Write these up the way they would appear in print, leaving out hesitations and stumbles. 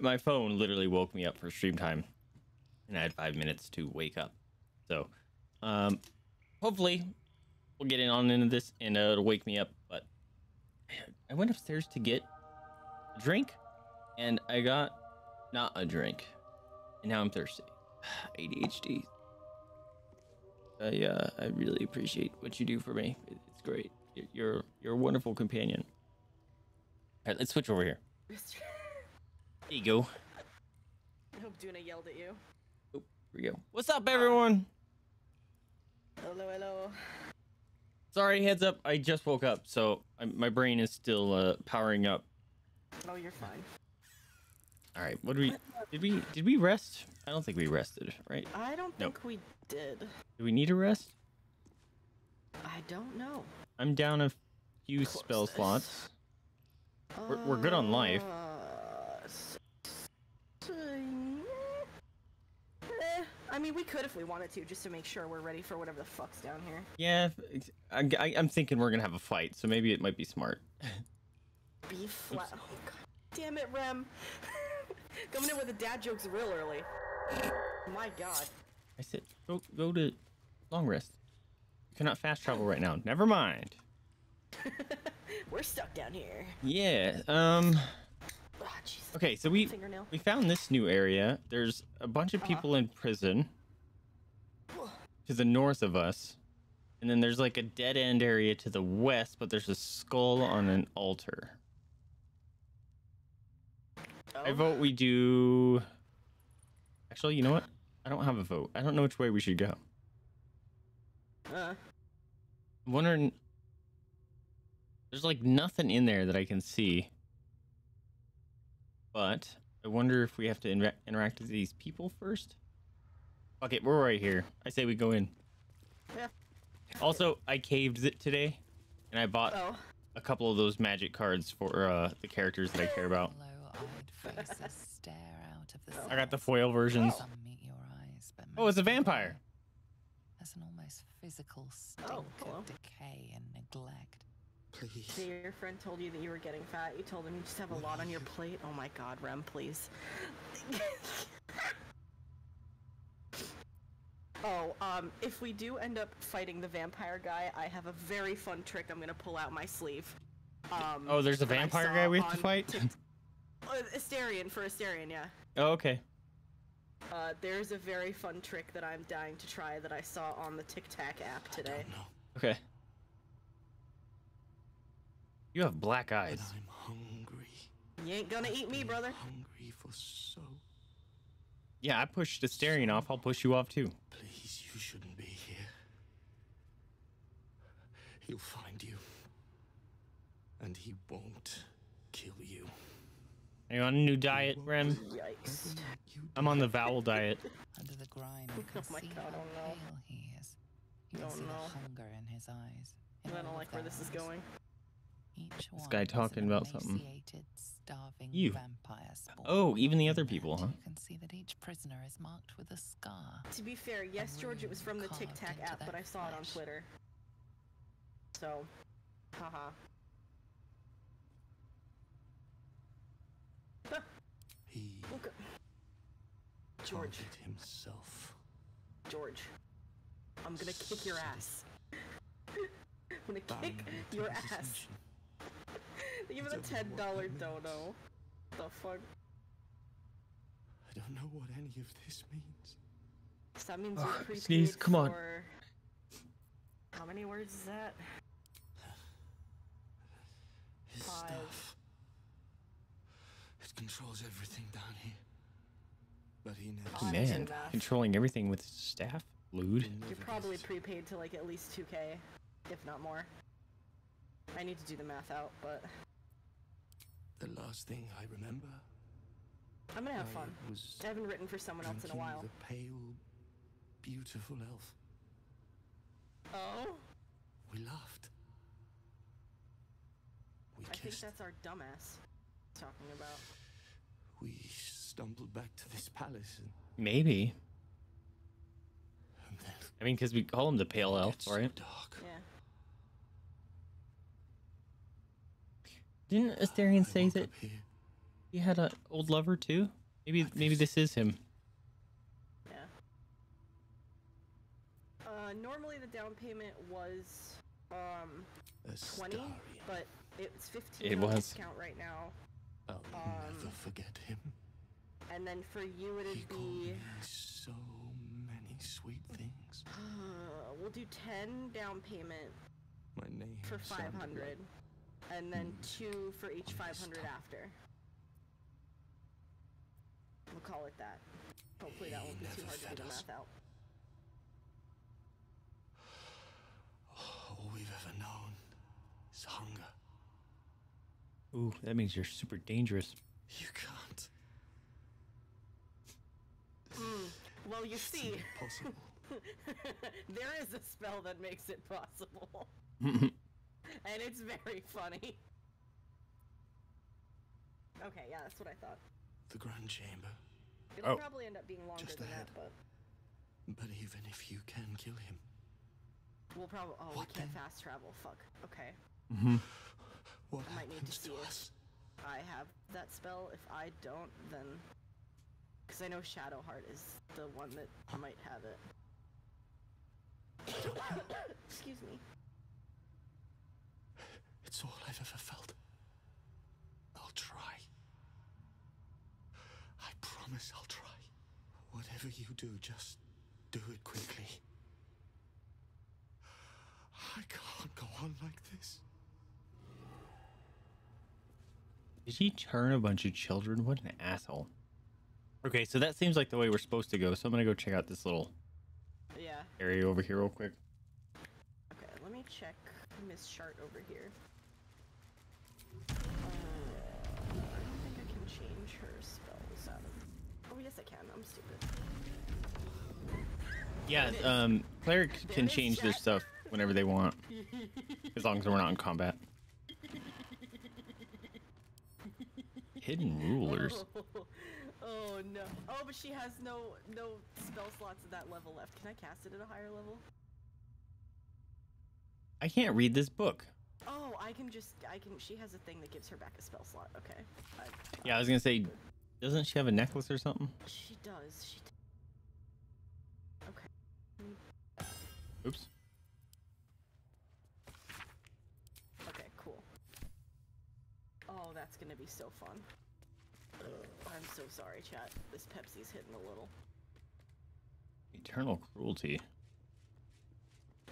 My phone literally woke me up for stream time, and I had 5 minutes to wake up. So, hopefully, we'll get in on into this, and it'll wake me up. But I went upstairs to get a drink, and I got not a drink, and now I'm thirsty. ADHD. I really appreciate what you do for me. It's great. You're a wonderful companion. All right, let's switch over here. There you go. I hope Duna yelled at you. Oh, here we go. What's up, everyone? Hello, hello. Sorry, heads up. I just woke up, so my brain is still powering up. Oh, you're fine. All right. What did we rest? I don't think we rested, right? I don't think we did. Do we need a rest? I don't know. I'm down a few spell slots. We're good on life. I mean, we could if we wanted to, just to make sure we're ready for whatever the fuck's down here. Yeah, I'm thinking we're gonna have a fight, so maybe it might be smart. B flat. Oh, God damn it, Rem. Coming in with the dad jokes real early. My God. I said, go to long rest. You cannot fast travel right now. Never mind. We're stuck down here. Yeah. Oh, okay, so we found this new area. There's a bunch of people in prison to the north of us, and then there's like a dead end area to the west, but there's a skull on an altar. Oh. I vote we do. Actually, you know what? I don't have a vote. I don't know which way we should go. I'm wondering. There's like nothing in there that I can see. But I wonder if we have to interact with these people first. Fuck it, we're right here. I say we go in. Yeah. Also, I caved it today, and I bought a couple of those magic cards for the characters that I care about. Stare out of the I got the foil versions. Oh, meet your eyes, but it's a vampire. As an almost physical stink of decay and neglect. Please. So your friend told you that you were getting fat. You told him you just have a lot on your plate. Oh my God, Rem, please. If we do end up fighting the vampire guy, I have a very fun trick I'm gonna pull out my sleeve. There's a vampire guy we have to fight? Astarion, for Astarion, yeah. Oh, okay. There's a very fun trick that I'm dying to try that I saw on the Tic Tac app today. Okay. You have black eyes. And I'm hungry. You ain't gonna eat me, brother. Hungry for so. Yeah, I pushed Astarion off. I'll push you off too. Please, you shouldn't be here. He'll find you, and he won't kill you. Are you on a new diet, Rem? Yikes! I'm on the vowel diet. Under the grime, you can see how pale he is. You can see the hunger in his eyes. I don't like where this is going. This guy talking about something. You. Oh, even the other people, huh? You can see that each prisoner is marked with a scar. To be fair, yes, George, it was from the Tic Tac app, but I saw it on Twitter. So, haha. He George himself. George, I'm gonna kick your ass. I'm gonna kick your ass. Give it a $10 dono. The fuck? I don't know what any of this means. So that means you're pre-paid for... How many words is that? 5. Stuff. It controls everything down here. But he never... Man, controlling everything with staff? Lewd. You're probably prepaid to like at least 2K. If not more. I need to do the math out, but... The last thing I remember... I'm gonna have fun. I haven't written for someone else in a while. The pale, beautiful elf. Oh? We laughed. We kissed. I think that's our dumbass talking about. We stumbled back to this palace and... Maybe. And then I mean, because we call him the pale elf, right? So dark. Yeah. Didn't Astarion say that He had an old lover too. Maybe this is him. Yeah. Normally the down payment was 20, but it's 15. It was discount right now. I'll never forget him. And then for you it'd be so many sweet things. We'll do 10 down payment. My name for 500, and then 2 for each 500 after. We'll call it that. Hopefully that won't be too hard to do the math out. All we've ever known is hunger. Ooh, that means you're super dangerous. You can't. Well, you see, possible. There is a spell that makes it possible. And it's very funny. Okay, yeah, that's what I thought. The Grand Chamber. It'll probably end up being longer than that, but even if you can kill him, we'll probably we can't fast travel. Fuck. Okay. What I might need to see if I have that spell. If I don't, then because I know Shadowheart is the one that might have it. Excuse me. It's all I've ever felt. I'll try. I promise I'll try. Whatever you do, just do it quickly. I can't go on like this. Did he turn a bunch of children? What an asshole. Okay, so that seems like the way we're supposed to go, so I'm gonna go check out this little area over here real quick. Okay, let me check Miss Shart over here. I don't think I can change her spells out of... Oh, yes I can. I'm stupid. Yeah, clerics can change their stuff whenever they want. As long as we're not in combat. Hidden rulers. Oh no. Oh, but she has no spell slots at that level left. Can I cast it at a higher level? I can't read this book. Oh, I can. She has a thing that gives her back a spell slot. Okay. I was gonna say, doesn't she have a necklace or something? She does. Okay. Oops. Okay, cool. Oh, that's gonna be so fun. Ugh, I'm so sorry, chat. This Pepsi's hitting a little. Eternal cruelty.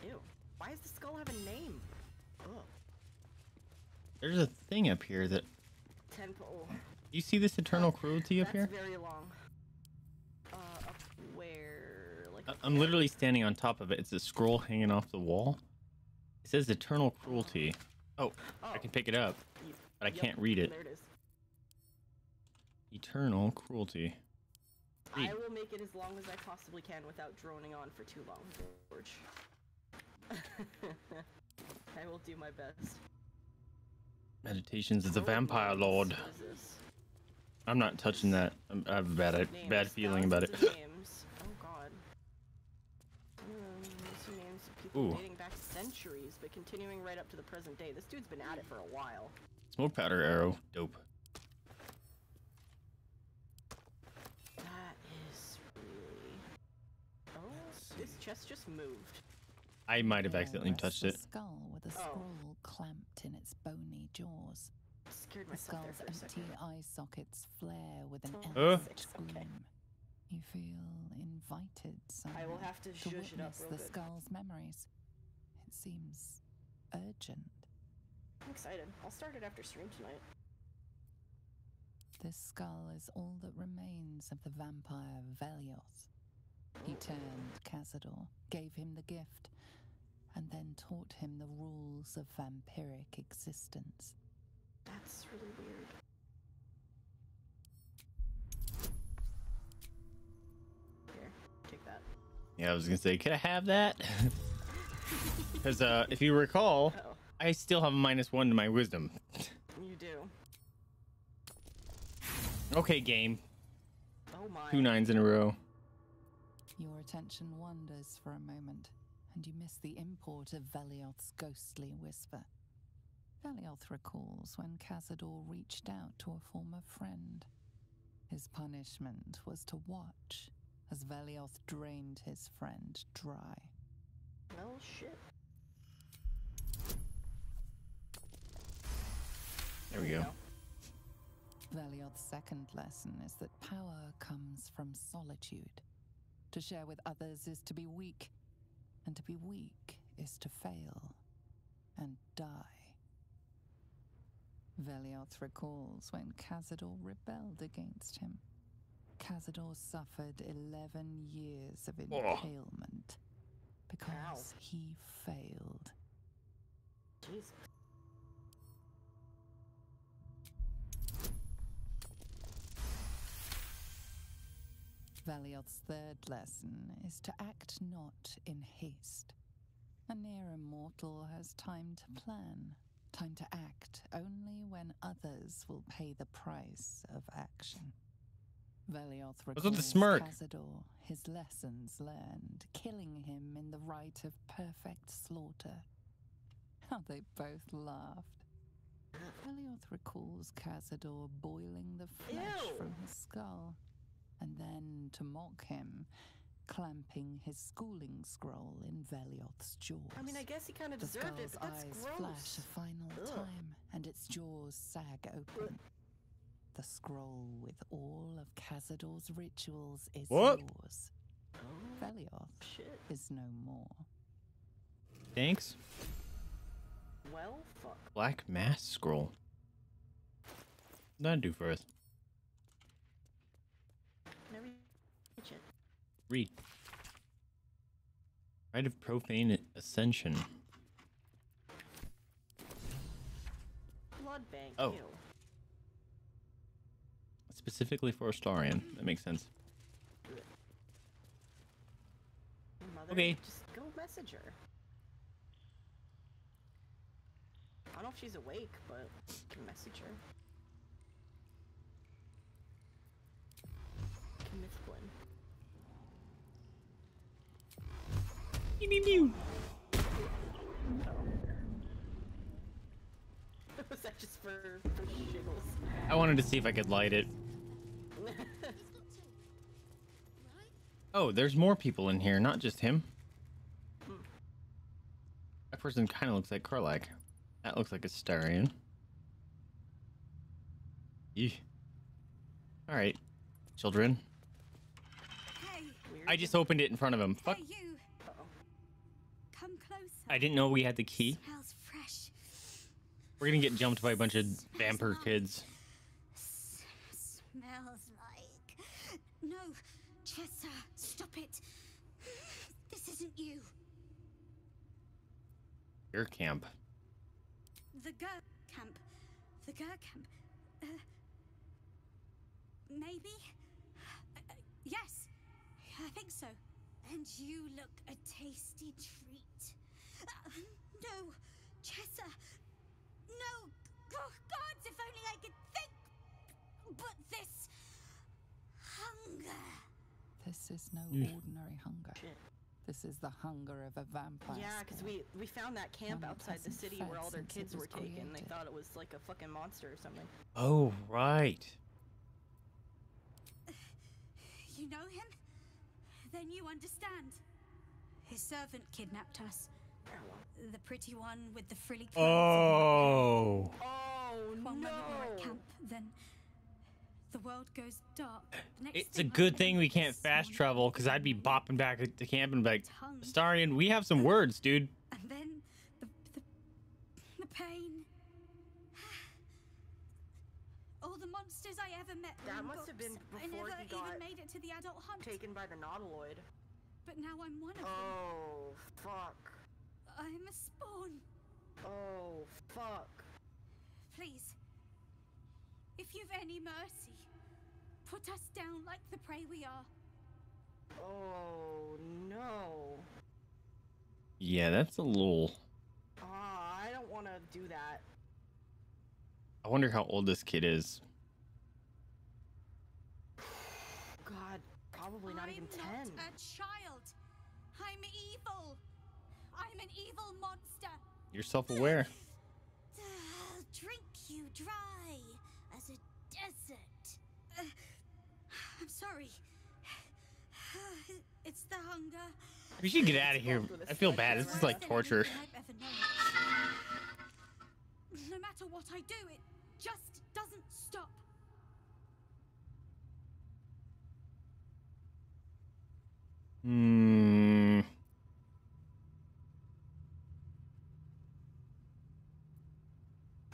Ew. Why does the skull have a name? Ugh. There's a thing up here that... Temple. You see this eternal cruelty up here? That's very long. Up where? Like I'm literally standing on top of it. It's a scroll hanging off the wall. It says eternal cruelty. Oh, I can pick it up, but I can't read it. There it is. Eternal cruelty. I will make it as long as I possibly can without droning on for too long, George. I will do my best. Meditations is a vampire lord. I'm not touching that. I have a bad feeling about it. Names. Oh God. Names of people dating back centuries, but continuing right up to the present day. This dude's been at it for a while. Smoke powder arrow, dope. That is really. Oh, this chest just moved. I might have accidentally touched it. Skull with a scroll clamped in its bony jaws. Scared myself there for a second. The skull's empty eye sockets flare with an elfish gleam. You feel invited somehow to witness the skull's memories. It seems urgent. I'm excited. I'll start it after stream tonight. This skull is all that remains of the vampire Vellioth. He turned Cazador, gave him the gift, and then taught him the rules of vampiric existence. That's really weird. Here, take that. Yeah, I was gonna say, could I have that? Because if you recall, I still have a -1 to my wisdom. You do. Okay, game. Oh my. 2 9s in a row. Your attention wanders for a moment, and you miss the import of Vellioth's ghostly whisper. Vellioth recalls when Cazador reached out to a former friend. His punishment was to watch as Vellioth drained his friend dry. Oh, shit. There we go. Vellioth's second lesson is that power comes from solitude. To share with others is to be weak, and to be weak is to fail and die. Vellioth recalls when Cazador rebelled against him. Cazador suffered 11 years of impalement because he failed. Jesus. Vellioth's third lesson is to act not in haste. A near immortal has time to plan, time to act only when others will pay the price of action. Vellioth recalls Cazador, his lessons learned, killing him in the rite of perfect slaughter. How they both laughed. Vellioth recalls Cazador boiling the flesh from his skull, and then, to mock him, clamping his schooling scroll in Vellioth's jaws. I mean, I guess he kind of deserved it, but that's gross. The skull's eyes flash a final time, and its jaws sag open. The scroll with all of Cazador's rituals is yours. Vellioth is no more. Thanks. Well, fuck. Black Mass Scroll. That'd do for us. Read. Rite of Profane Ascension. Blood Bank. Oh. Ew. Specifically for Astarion. That makes sense. Mother, okay. Just go message her. I don't know if she's awake, but you can message her. Mythblin. Was that just for shiggles? I wanted to see if I could light it. Oh, there's more people in here, not just him. That person kind of looks like Karlach. That looks like Astarion. Eesh. All right, children. I just opened it in front of him. Fuck. Hey, you. Come closer. I didn't know we had the key. Smells fresh. We're gonna get jumped by a bunch of vampire kids. Smells like... No, Chessa, stop it. This isn't you. Your camp. The Gur camp. The Gur camp. Maybe? Yes. I think so. And you look a tasty treat. No, Chessa. No, gods, if only I could think. But this hunger. This is no ordinary hunger. This is the hunger of a vampire. Yeah, because we found that camp outside the city where all their kids were taken. They thought it was like a fucking monster or something. Oh, right. You know him? Then you understand. His servant kidnapped us. The pretty one with the frilly clothes. Oh! Oh, no! When we were at camp, then the world goes dark. It's a good thing we can't fast travel, because I'd be bopping back to camp and be like, Astarion, we have some words, dude. And then the pain. All the monsters I ever met. That must have been before you got made it to the adult hunt. Taken by the Nautiloid. But now I'm one of them. Oh, fuck. I'm a spawn. Oh, fuck. Please, if you've any mercy, put us down like the prey we are. Oh, no. Yeah, that's a little... Ah, I don't want to do that. I wonder how old this kid is. God, probably not even 10. I'm not a child. I'm evil. I'm an evil monster. You're self-aware. you dry as a desert. I'm sorry. It's the hunger. We should get out of here. I feel bad. This is like torture. No matter what I do, it just doesn't stop. Hmm.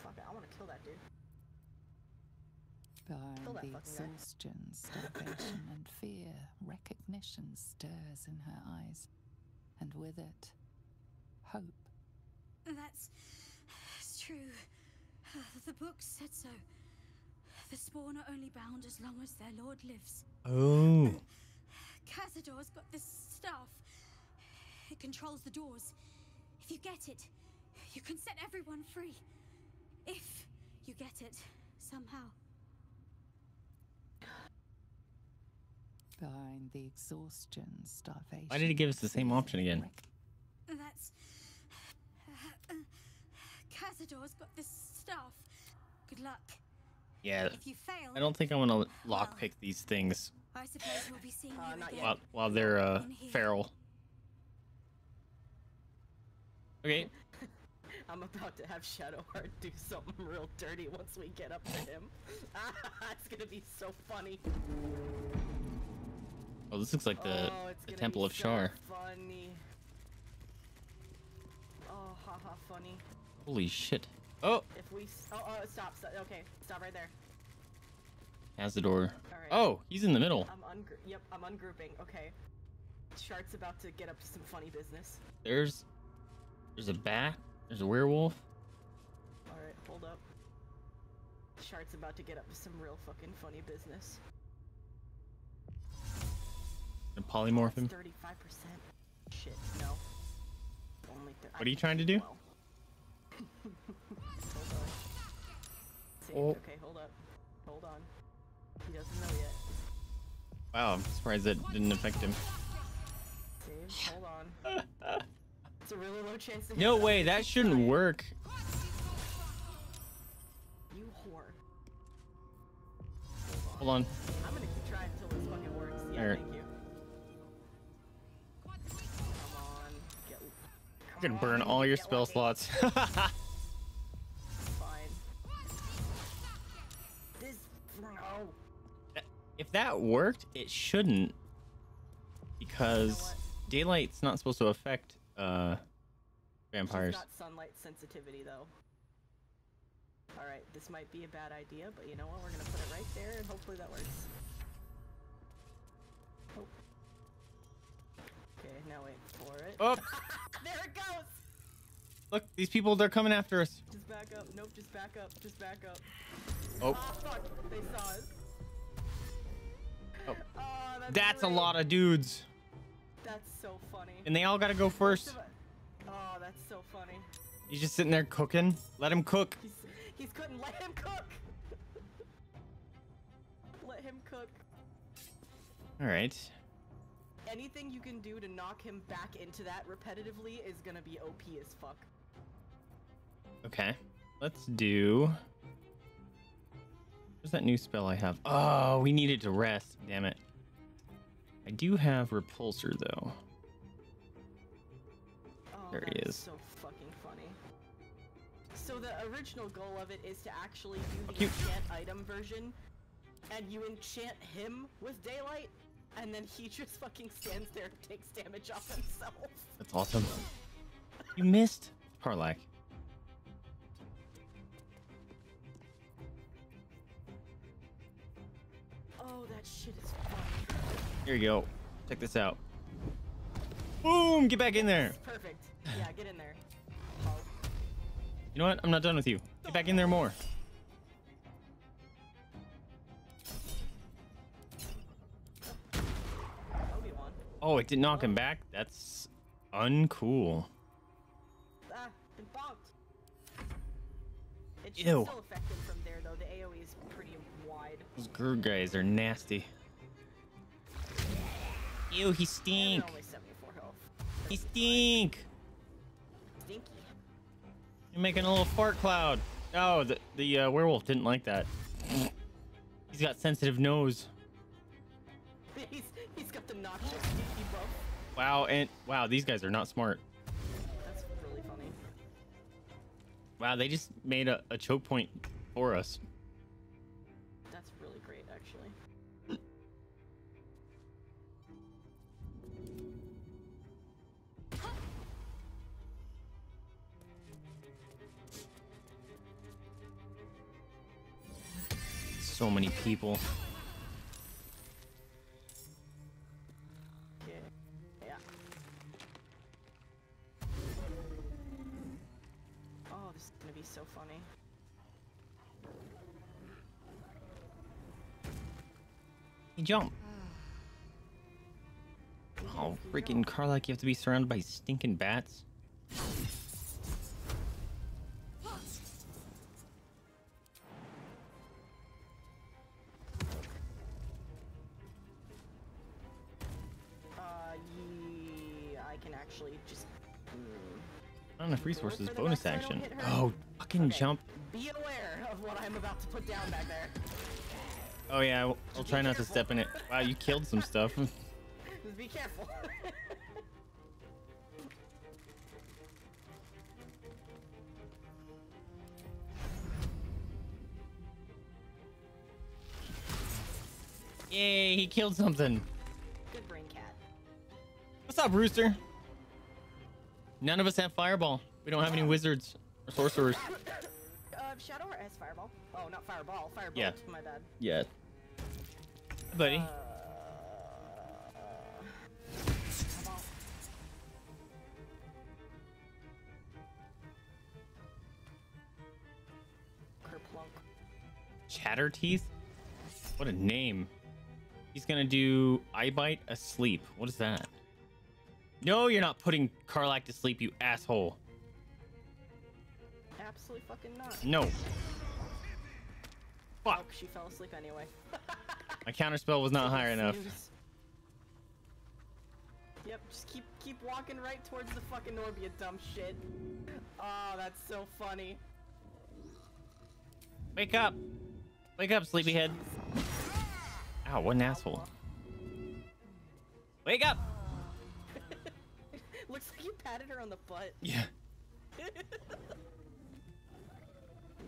Fuck it, I want to kill that dude. By the exhaustion, starvation, and fear, recognition stirs in her eyes, and with it, hope. That's true. The book said so. The spawn are only bound as long as their lord lives. Oh. Cazador's got this staff. It controls the doors. If you get it, you can set everyone free. If you get it, somehow. Behind the exhaustion, starvation. Why did it give us the same option again? That's Cazador's got this stuff. Good luck. Yeah. If you fail, I don't think I want to lockpick these things. I suppose we'll be seeing you again. While they're feral. Okay. I'm about to have Shadowheart do something real dirty once we get up to him. It's gonna be so funny. Oh, this looks like the Temple of Shar. Funny. Oh, haha, funny. Holy shit. Oh! If we... Oh, stop, stop. Okay, stop right there. Cazador. Right. Oh, he's in the middle. Yep, I'm ungrouping. Okay. Shark's about to get up to some funny business. There's a bat. There's a werewolf. Alright, hold up. Shark's about to get up to some real fucking funny business. And polymorph him. 35%. Shit, no. Only what are you trying to do? Well. Hold on. Oh. Okay, hold up. Hold on. He doesn't know yet. Wow, I'm surprised that didn't affect him. Save. Hold on. It's a really low chance to hit. No way, that shouldn't work. You whore. Hold on. I'm gonna keep trying until this fucking works. Yeah, right. Thank you. Come on. You can burn all your spell slots. If that worked, it shouldn't, because daylight's not supposed to affect vampires. She's got sunlight sensitivity though. All right, this might be a bad idea, but you know what? We're gonna put it right there, and hopefully that works. Oh. Okay, now wait for it. Oh! There it goes. Look, these people—they're coming after us. Just back up. Nope. Just back up. Just back up. Oh. Oh fuck. They saw us. Oh. That's a lot of dudes. That's so funny. And they all gotta go first. Oh, that's so funny. He's just sitting there cooking. Let him cook. He's cooking. Let him cook. Let him cook. All right. Anything you can do to knock him back into that repetitively is gonna be OP as fuck. Okay, let's do. What's that new spell I have? Oh, we needed to rest. Damn it. I do have Repulsor though. Oh, there he is. So fucking funny. So the original goal of it is to actually do the enchant item version, and you enchant him with daylight, and then he just fucking stands there and takes damage off himself. That's awesome. You missed, Karlach. Oh, that shit is funny. Here you go. Check this out. Boom! Get back in there. Perfect. Yeah, get in there. Oh. You know what? I'm not done with you. Get back in there more. Oh, it did knock him back? That's uncool. Ah, been bonked. It should still affect him from there, though. The AoE is pretty wide. Those Gurg guys are nasty. Ew, he stink. Only 74 health. He stink. Stinky. You're making a little fart cloud. Oh, the werewolf didn't like that. He's got sensitive nose. He's got the noxious geeky buff. Wow, and wow, these guys are not smart. That's really funny. Wow, they just made a choke point for us. That's really great, actually. So many people. Yeah. Yeah. Oh, this is gonna be so funny. Hey, jump. Oh, freaking Karlach, you have to be surrounded by stinking bats. Resources bonus action. Oh, fucking okay. Jump. Be aware of what I'm about to put down back there. Oh yeah, I'll try not to step in it. Wow, you killed some stuff. Just be careful. Yay, he killed something. Good brain, cat. What's up, rooster? None of us have fireball. We don't have any wizards or sorcerers. Shadowheart has fireball. Oh, not fireball. Firebolt. Yeah. My bad. Yeah. Hey, buddy. Chatterteeth? What a name. He's gonna do eye bite asleep. What is that? No, you're not putting Karlach to sleep, you asshole. Absolutely fucking not. No. Fuck. Oh, she fell asleep anyway. My counterspell was not high enough. Yep, just keep walking right towards the fucking orb, you dumb shit. Oh, that's so funny. Wake up. Wake up, sleepyhead. Ow, what an asshole. Wake up! Looks like you patted her on the butt. Yeah.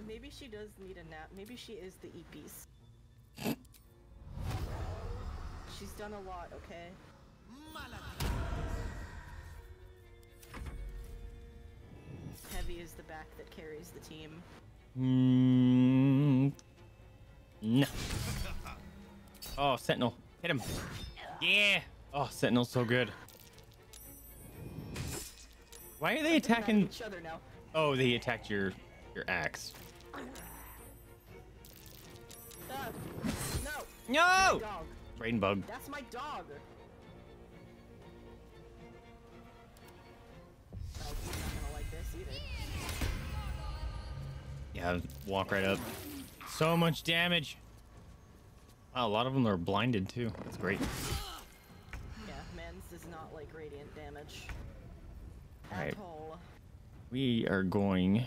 Maybe she does need a nap. Maybe she is the E-piece. She's done a lot, okay? Heavy is the back that carries the team. No. Oh, Sentinel. Hit him. Yeah. Oh, Sentinel's so good. Why are they attacking each other now? Oh, they attacked your axe. No! No! Brain bug. That's my dog. Oh, he's not gonna like this either. Yeah, walk right up. So much damage. Wow, a lot of them are blinded too. That's great. Yeah, man's does not like radiant damage. All right, we are going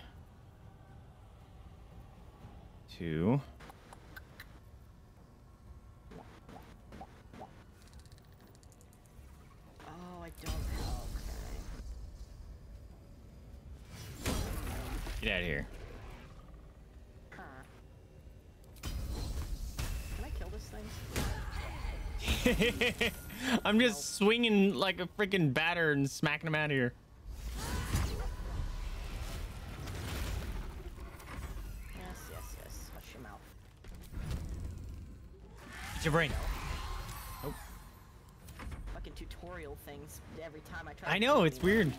to get out of here. Can I kill this thing? I'm just swinging like a freaking batter and smacking him out of here. Your brain. Nope. Fucking tutorial things every time I try. I know, it's weird.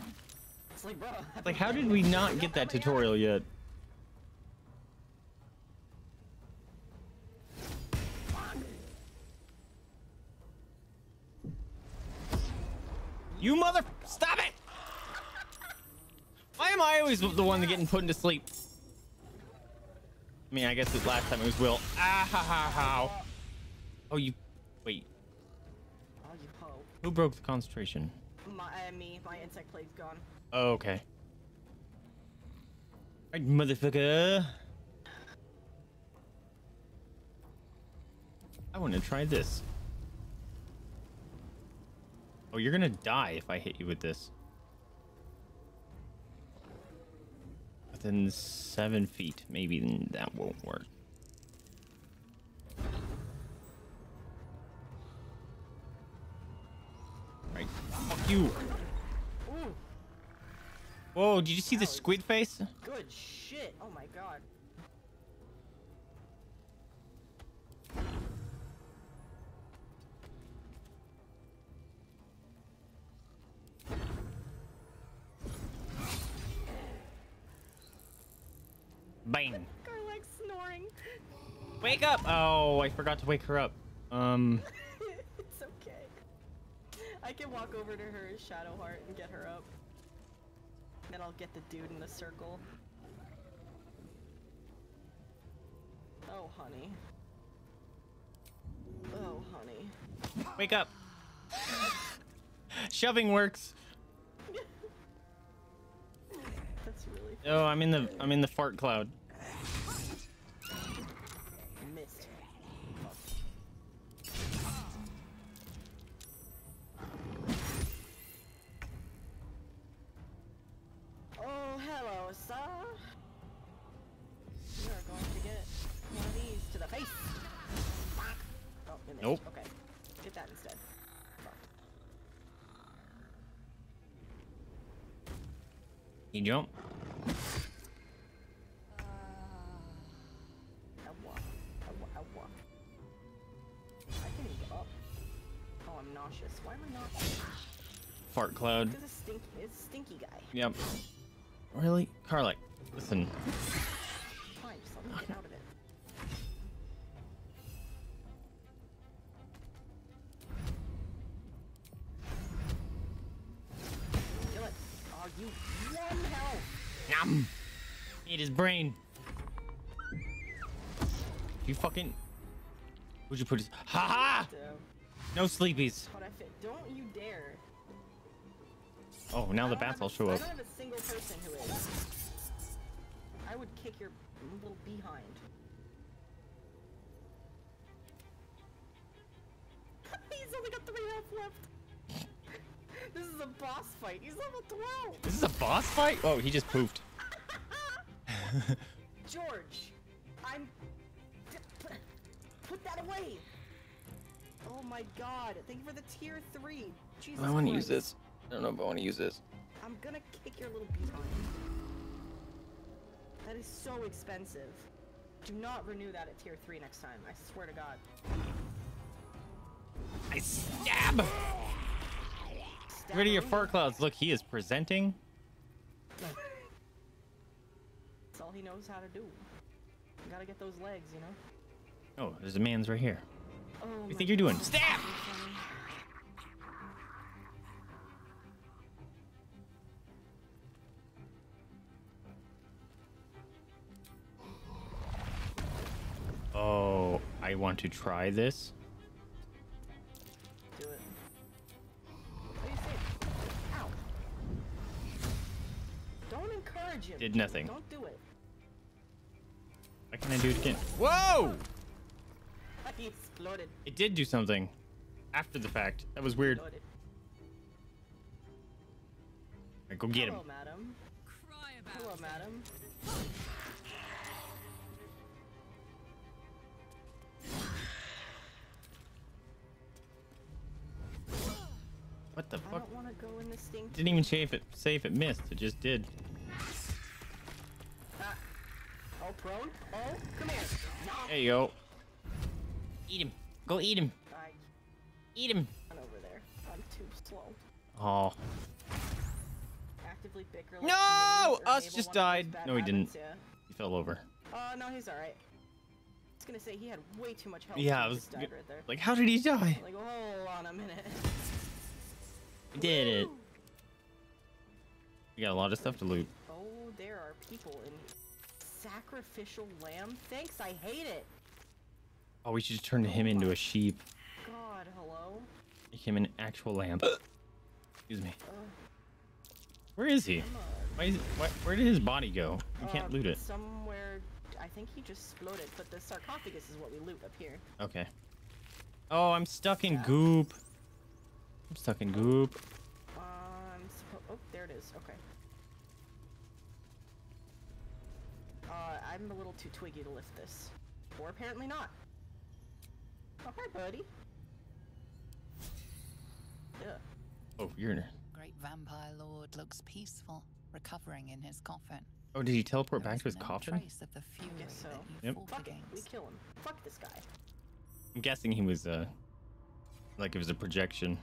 It's like, bro, like how did we not get that tutorial yet? You mother! Stop it! Why am I always the one that getting put into sleep? I mean, I guess this last time it was Wyll. Ah ha ha ha. Oh, you wait. Oh, you hoe. Who broke the concentration? Me. My insect plague's gone. Oh, okay. All right, motherfucker. I want to try this. Oh, you're going to die if I hit you with this. Within 7 feet. Maybe that won't work. Right. Fuck you. Whoa, did you see the squid face? Good shit. Oh my god. Bane. Karlach's snoring. Wake up! Oh, I forgot to wake her up. It's okay. I can walk over to her as Shadowheart and get her up. Then I'll get the dude in the circle. Oh, honey. Oh, honey. Wake up! Shoving works. That's really funny. Oh, I'm in the fart cloud. Missed. Oh, hello, sir. You are going to get one of these to the face. Oh, nope. Okay. Get that instead. He jump. I walk. I can even go up. Oh, I'm nauseous. Why am I nauseous? Fart cloud. Because it's a stinky guy. Yep. Really? Karlach, listen. Fine, just let me get out of it. Kill it. Are you one health? Nom. Eat his brain. You fucking. Where'd you put his? Ha ha! No sleepies. Don't you dare. Oh, now the bats all show up. I don't have a single person who is. I would kick your little behind. He's only got 3 health left. This is a boss fight. He's level 12. This is a boss fight? Oh, he just poofed. George, I'm. Put that away. Oh my god. Thank you for the tier 3. Jesus Christ. I want to use this. I don't know if I want to use this. I'm gonna kick your little behind. That is so expensive. Do not renew that at tier 3 next time. I swear to god. I stab! Get rid of your fart clouds. Look, he is presenting. That's all he knows how to do. You gotta get those legs, you know? Oh, there's a man's right here. Oh, what do you think you're doing? Stab! Oh, I want to try this. Do it. What do you say? Ow. Don't encourage him. Did nothing. Don't do it. Why can't I do it again? Whoa! He exploded. It did do something after the fact. That was weird. Right, go get him. Hello, madam. Cry about hello, madam. What the fuck? I don't want to go in this thing. Didn't even save it missed. It just did. Oh, prone? Oh, come here. There you go. Eat him. Go eat him. Eat him. I'm over there. I'm too slow. Oh. Actively bicker. Like no! Us just died. No, he didn't. Yeah. He fell over. Oh, no, he's all right. I was going to say he had way too much health. Yeah, I was right there. Like, how did he die? Like, hold on a minute. Did it. We got a lot of stuff to loot. Oh, there are people in sacrificial lamb. Thanks, I hate it. Oh, we should turn him into a sheep. God, hello. Make him an actual lamb. Excuse me. Where is he? Why is it, where did his body go? We can't loot it. Somewhere. I think he just exploded, but the sarcophagus is what we loot up here. Okay. Oh, I'm stuck in goop. I'm stuck in goop. Oh, there it is. Okay. I'm a little too twiggy to lift this. Or apparently not. Oh, hi, buddy. Yeah. Oh, you're in. Great vampire lord looks peaceful, recovering in his coffin. Oh, did he teleport back to his coffin? Trace of the fury that you fought against. Fuck it. We kill him. Fuck this guy. I'm guessing he was, like it was a projection.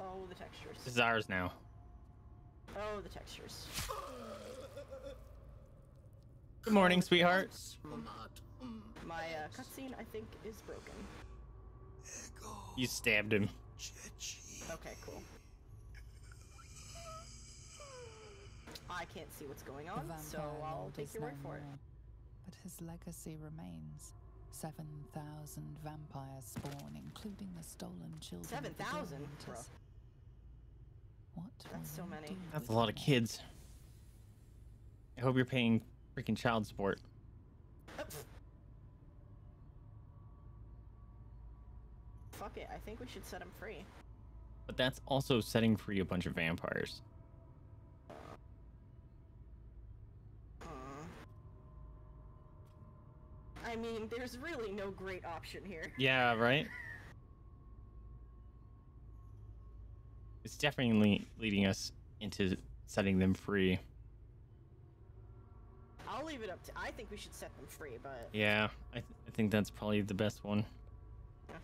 Oh, the textures. This is ours now. Oh, the textures. Good morning, sweethearts. My cutscene, I think, is broken. You stabbed him. Okay, cool. I can't see what's going on, so I'll take your word for it. But his legacy remains. 7,000 vampires spawn, including the stolen children. 7,000? Bro. What? That's so many. That's a lot of kids. I hope you're paying freaking child support. Fuck it, I think we should set him free. But that's also setting free a bunch of vampires. I mean, there's really no great option here. Yeah, right? It's definitely leading us into setting them free. I'll leave it up to... I think we should set them free, but... Yeah, I think that's probably the best one. Yeah.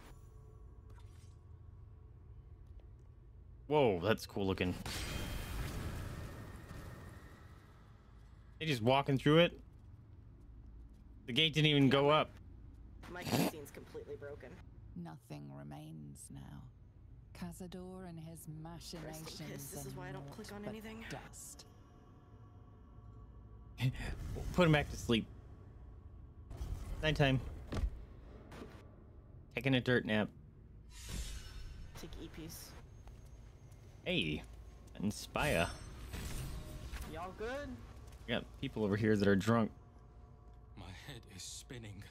Whoa, that's cool looking. They just walking through it? The gate didn't even go up. My cutscene's completely broken. Nothing remains now. Cazador and his machinations. This is why I don't click on anything. Dust. Put him back to sleep. Nighttime. Taking a dirt nap. Take E-piece. Hey, inspire. Y'all good? We got people over here that are drunk. My head is spinning.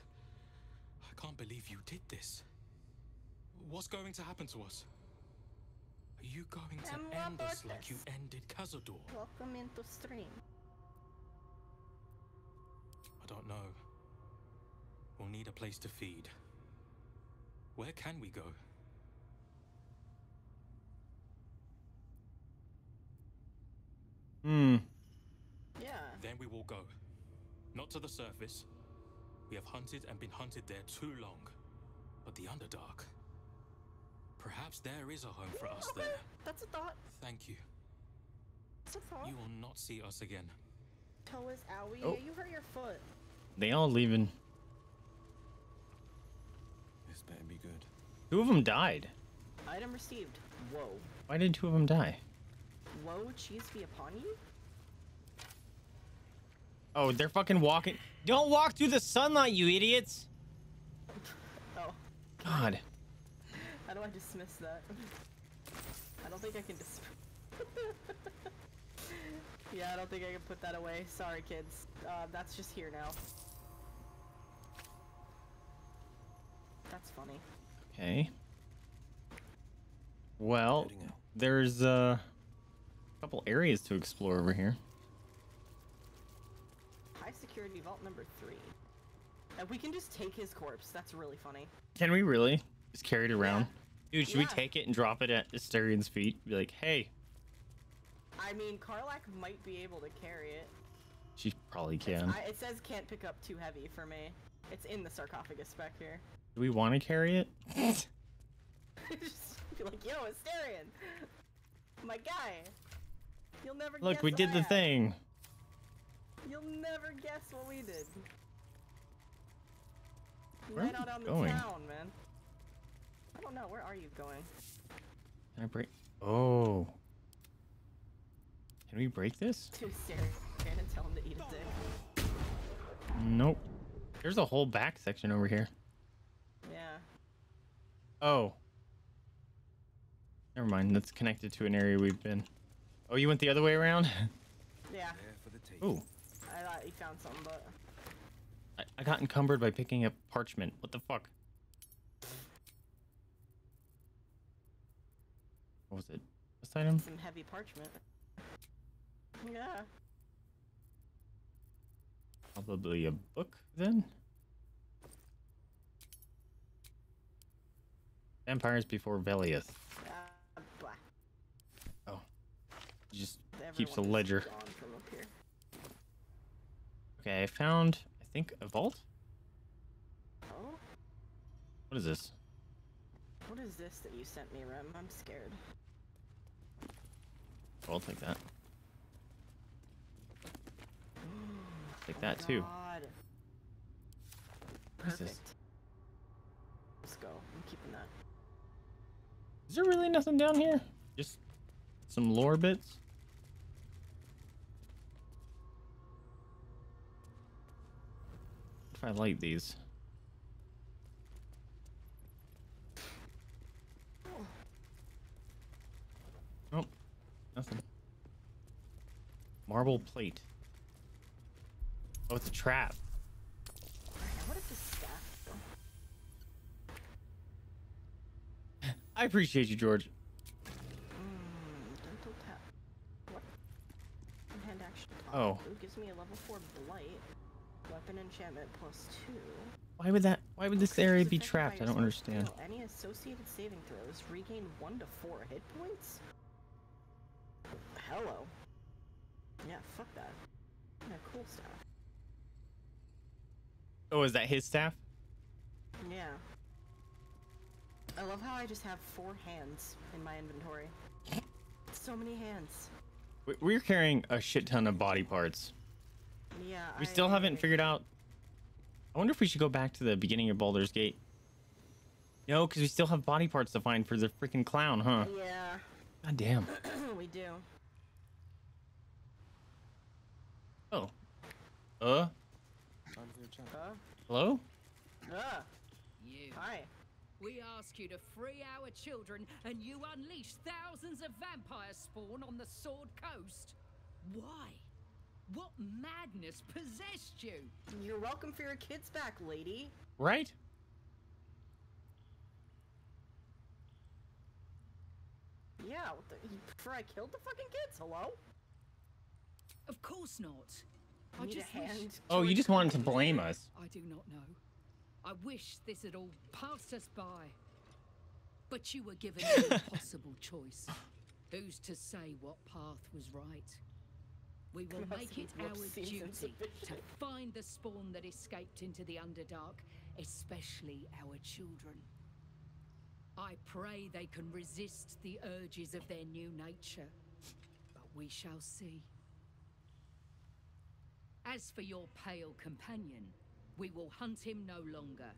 I can't believe you did this. What's going to happen to us? Are you going to end us like you ended Cazador? Welcome into stream. I don't know. We'll need a place to feed. Where can we go? Hmm. Yeah. Then we will go. Not to the surface. We have hunted and been hunted there too long. But the Underdark. Perhaps there is a home for us there. That's a thought. Thank you. That's a thought. You will not see us again. Tell us, owie. Oh. You hurt your foot. They all leaving. This better be good. Two of them died. Item received. Whoa. Why did two of them die? Whoa, cheese be upon you? Oh, they're fucking walking. Don't walk through the sunlight, you idiots. Oh. God. How do I dismiss that? I don't think I can yeah, I don't think I can put that away. Sorry, kids. That's just here now. That's funny. Okay. Well, there's a couple areas to explore over here. Security vault number 3. And we can just take his corpse. That's really funny. Can we really? Just carry it around? Yeah. Dude, should we take it and drop it at Astarion's feet? Be like, hey. I mean, Karlach might be able to carry it. She probably can. It says can't pick up too heavy for me. It's in the sarcophagus back here. Do we want to carry it? Just be like, yo, Astarion. My guy. You'll never guess we did the thing. You'll never guess what we did. Right out on the town, man. I don't know. Where are you going? Can I break? Oh. Can we break this? Too serious. I'm gonna tell him to eat a dick. Nope. There's a whole back section over here. Yeah. Oh. Never mind. That's connected to an area we've been. Oh, you went the other way around? Yeah. Ooh. I thought he found something, but... I got encumbered by picking up parchment. What the fuck? What was it? This item? Some heavy parchment. Yeah. Probably a book, then? Vampires before Vellioth. Blah. Oh. It just everyone keeps a ledger. Okay, I found, I think, a vault? Oh? What is this? What is this that you sent me, Rem? I'm scared. I'll take that. Take that, too. What is this? Let's go. I'm keeping that. Is there really nothing down here? Just some lore bits? If I light these. Nope. Nothing. Marble plate. Oh, it's a trap. What if the staff? I appreciate you, George. Dental tap. What? Hand action. Oh. It gives me a level 4 blight. Weapon enchantment +2. Why would that? Why would this area be trapped? I don't understand. Any associated saving throws regain 1 to 4 hit points. Hello. Yeah, fuck that. Yeah, cool stuff. Oh, is that his staff? Yeah. I love how I just have 4 hands in my inventory. So many hands. We're carrying a shit ton of body parts. Yeah. We still haven't figured out. I wonder if we should go back to the beginning of Baldur's Gate. No, because we still have body parts to find for the freaking clown, huh? Yeah. God damn. We do. Oh. Hello? You. Hi. We ask you to free our children, and you unleash thousands of vampire spawn on the Sword Coast. Why? What madness possessed you? You're welcome for your kids back, lady. Right? Yeah, what the, you prefer I killed the fucking kids? Hello? Of course not. I just oh, you just wanted to blame us. I do not know. I wish this had all passed us by. But you were given an impossible choice. Who's to say what path was right? We will make it our duty to find the spawn that escaped into the Underdark, especially our children. I pray they can resist the urges of their new nature, but we shall see. As for your pale companion, we will hunt him no longer,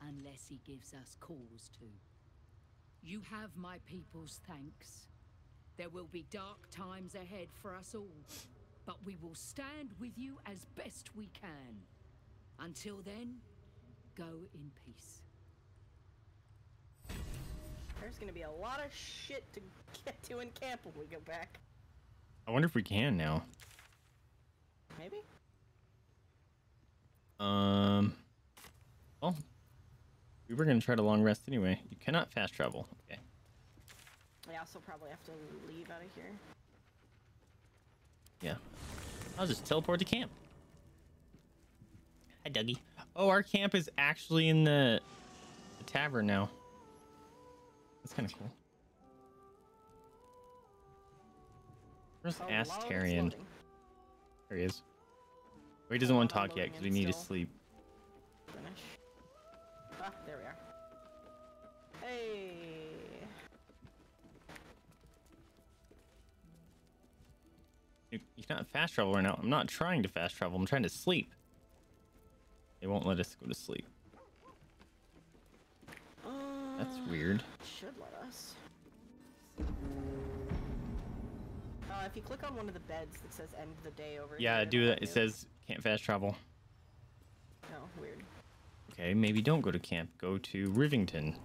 unless he gives us cause to. You have my people's thanks. There will be dark times ahead for us all, but we will stand with you as best we can. Until then, go in peace. There's gonna be a lot of shit to get to in camp when we go back. I wonder if we can now. Maybe? Well, we were gonna try to long rest anyway. You cannot fast travel. Okay. I also probably have to leave out of here. Yeah. I'll just teleport to camp. Hi, Dougie. Oh, our camp is actually in the tavern now. That's kind of cool. Where's Astarion? There he is. Well, he doesn't want to talk yet because we need to sleep. Finish. Ah, there we are. Hey. You cannot fast travel right now. I'm not trying to fast travel. I'm trying to sleep. They won't let us go to sleep. That's weird. Should let us. If you click on one of the beds that says end of the day over here. Yeah, do that. It says can't fast travel. Oh, weird. Okay, maybe don't go to camp. Go to Rivington.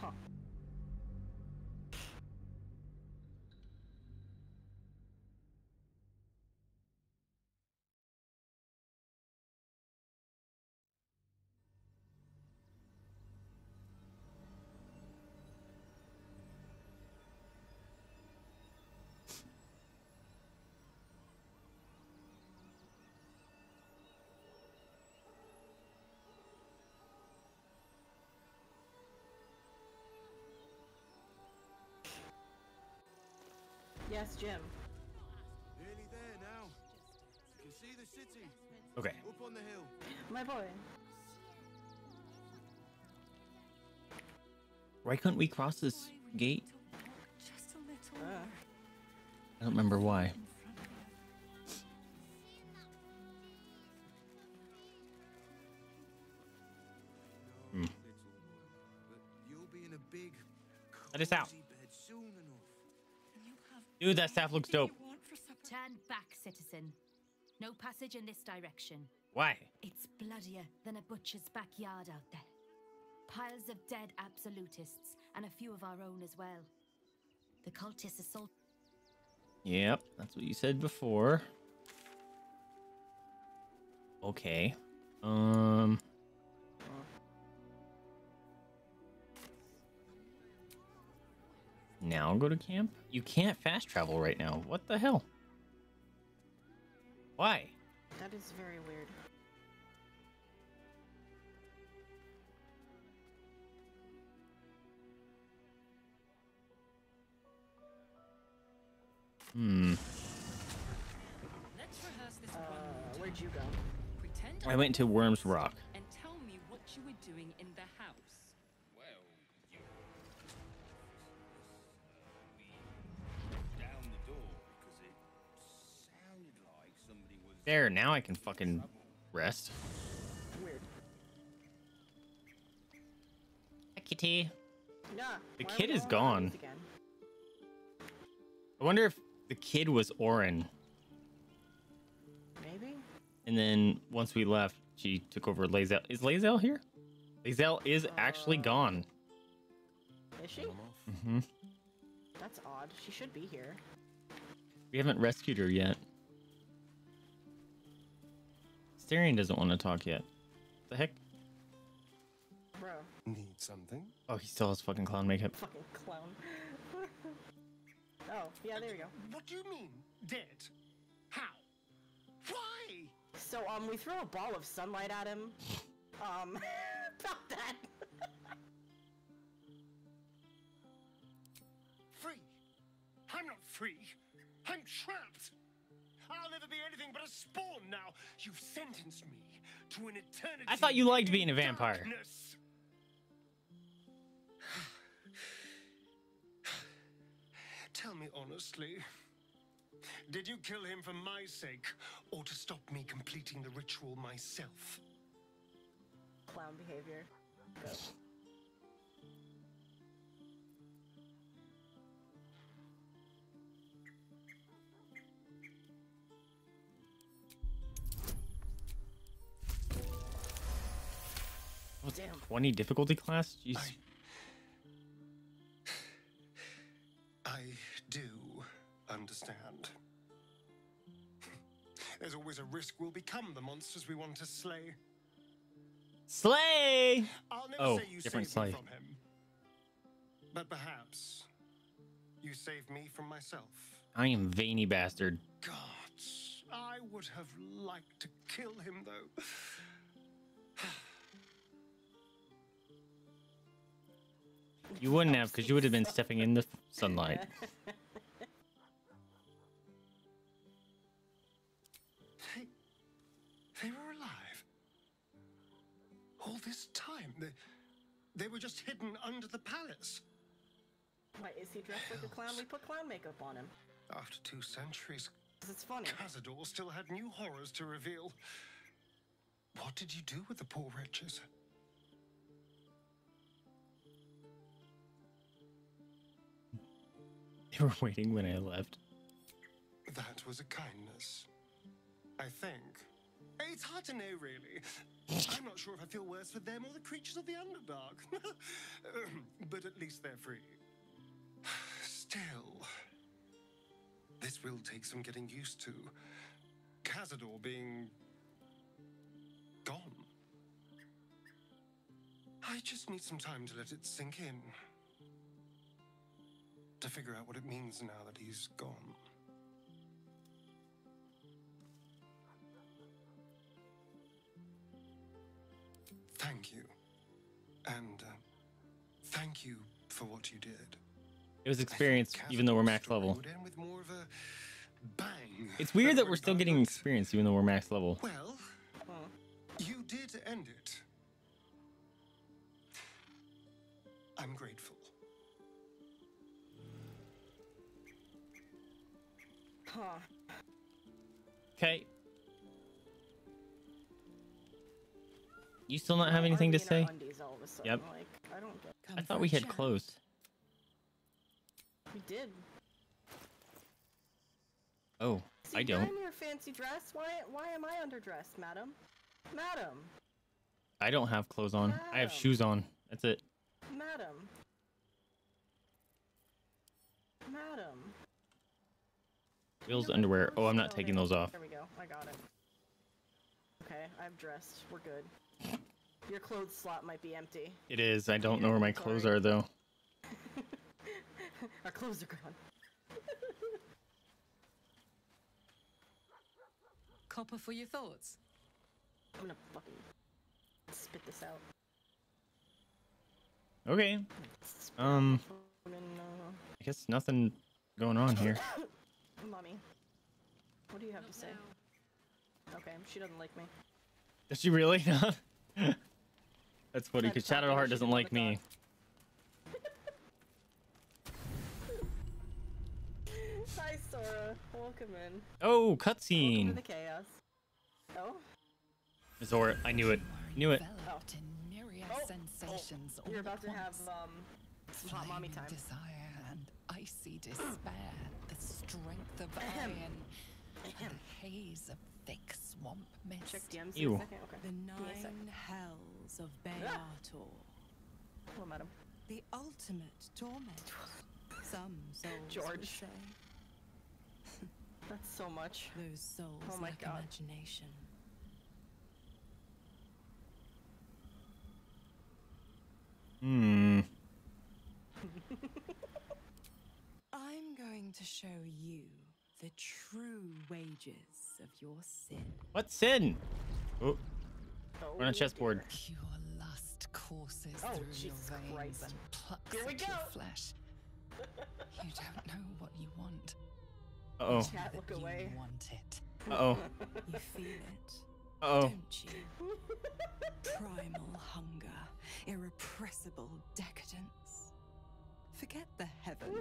Huh. Yes, Jim. Nearly there now. You can see the city. Okay. Up on the hill. My boy. Why couldn't we cross this gate? Just a little. I don't remember why. Let us out. Dude, that staff looks dope. Turn back, citizen. No passage in this direction. Why? It's bloodier than a butcher's backyard out there. Piles of dead absolutists and a few of our own as well. The cultists assault. Yep, that's what you said before. Okay. Now go to camp? You can't fast travel right now. What the hell? Why? That is very weird. Let's rehearse this one. Where'd you go? Pretend I went to Wyrm's Rock. And tell me what you were doing in the house. Well, you down the door because it sounded like somebody was there. Now I can fucking rest. Weird. Hi, kitty. Nah, the kid is gone. I wonder if the kid was Orin. Maybe. And then once we left, she took over Lae'zel. Is Lae'zel here? Lae'zel is actually gone. Is she? Mm-hmm. That's odd. She should be here. We haven't rescued her yet. Astarion doesn't want to talk yet. What the heck? Bro. Need something? Oh, he still has fucking clown makeup. Fucking clown. Oh, yeah, there you go. What do you mean, dead? How? Why? So, we throw a ball of sunlight at him. Fuck that. Free? I'm not free. I'm trapped. I'll never be anything but a spawn now. You've sentenced me to an eternity. I thought you liked being a vampire. Darkness. Tell me honestly, did you kill him for my sake, or to stop me completing the ritual myself? Clown behavior. Go. What's 20 difficulty class? Jeez. I do understand. There's always a risk we'll become the monsters we want to slay. Slay! I'll never say you saved me from him. But perhaps you saved me from myself. I am veiny bastard. God, I would have liked to kill him though. You wouldn't have, because you would have been stepping in the sunlight. They were alive. All this time. They were just hidden under the palace. Why is he dressed like a clown? We put clown makeup on him. After 2 centuries, it's funny. Cazador still had new horrors to reveal. What did you do with the poor wretches? They were waiting when I left. That was a kindness, I think. It's hard to know, really. I'm not sure if I feel worse for them or the creatures of the Underdark. But at least they're free. Still, this will take some getting used to. Cazador being gone. I just need some time to let it sink in. To figure out what it means now that he's gone. Thank you. And thank you for what you did. It was experience, even though we're max level. It's weird that we're still getting experience, even though we're max level. Well, you did end it. I'm grateful. Okay. You still not have anything to say? Yep. I thought we had closed. We did. Oh, I don't. I'm in your fancy dress. Why am I underdressed, madam? Madam. I don't have clothes on. Madam. I have shoes on. That's it. Madam. Madam. Will's underwear. Oh, I'm not taking those off. There we go. I got it. Okay, I'm dressed. We're good. Your clothes slot might be empty. It is. I don't know where my clothes are, though. Our clothes are gone. Copper for your thoughts. I'm gonna fucking spit this out. Okay. I guess nothing going on here. Mommy, what do you have to say? Okay, she doesn't like me. Does she really? That's funny, because Shadowheart doesn't like me. Hi, Sora. Welcome in. Oh, cutscene. The chaos. Oh. Mizora, I knew it. Knew it. Oh. You're about to have some hot mommy time. Desire and icy despair. The strength of iron. And the haze of thick swamp mist. Check DMs in a second. Okay. The nine hells of Baator. Hello, madam. The ultimate torment. Some souls. George. Say. That's so much. Those souls. Oh my God. Imagination. Hmm. I'm going to show you the true wages of your sin. What sin? Oh, we're on a chessboard. Pure lust courses through Jesus your veins and plucks Here we go. Your flesh. You don't know what you want. Uh-oh. Chat, look away. You want it. Uh-oh. You feel it. Uh-oh. Don't you? Primal hunger, irrepressible decadence. Forget the heavens.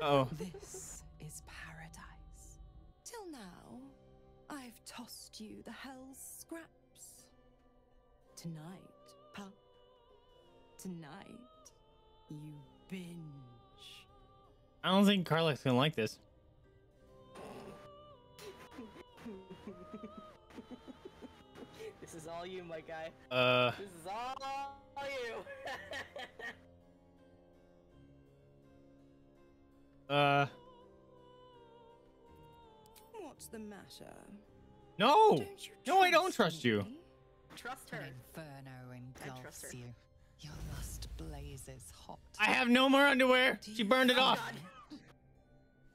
Uh-oh. This is paradise. Till now, I've tossed you the hell's scraps. Tonight, pup. Tonight, you binge. I don't think Karlach's gonna like this. This is all you, my guy. This is all you. What's the matter? No! No, I don't trust you. Trust her. Inferno engulfs you. Your lust blazes hot. I have no more underwear. She burned it off.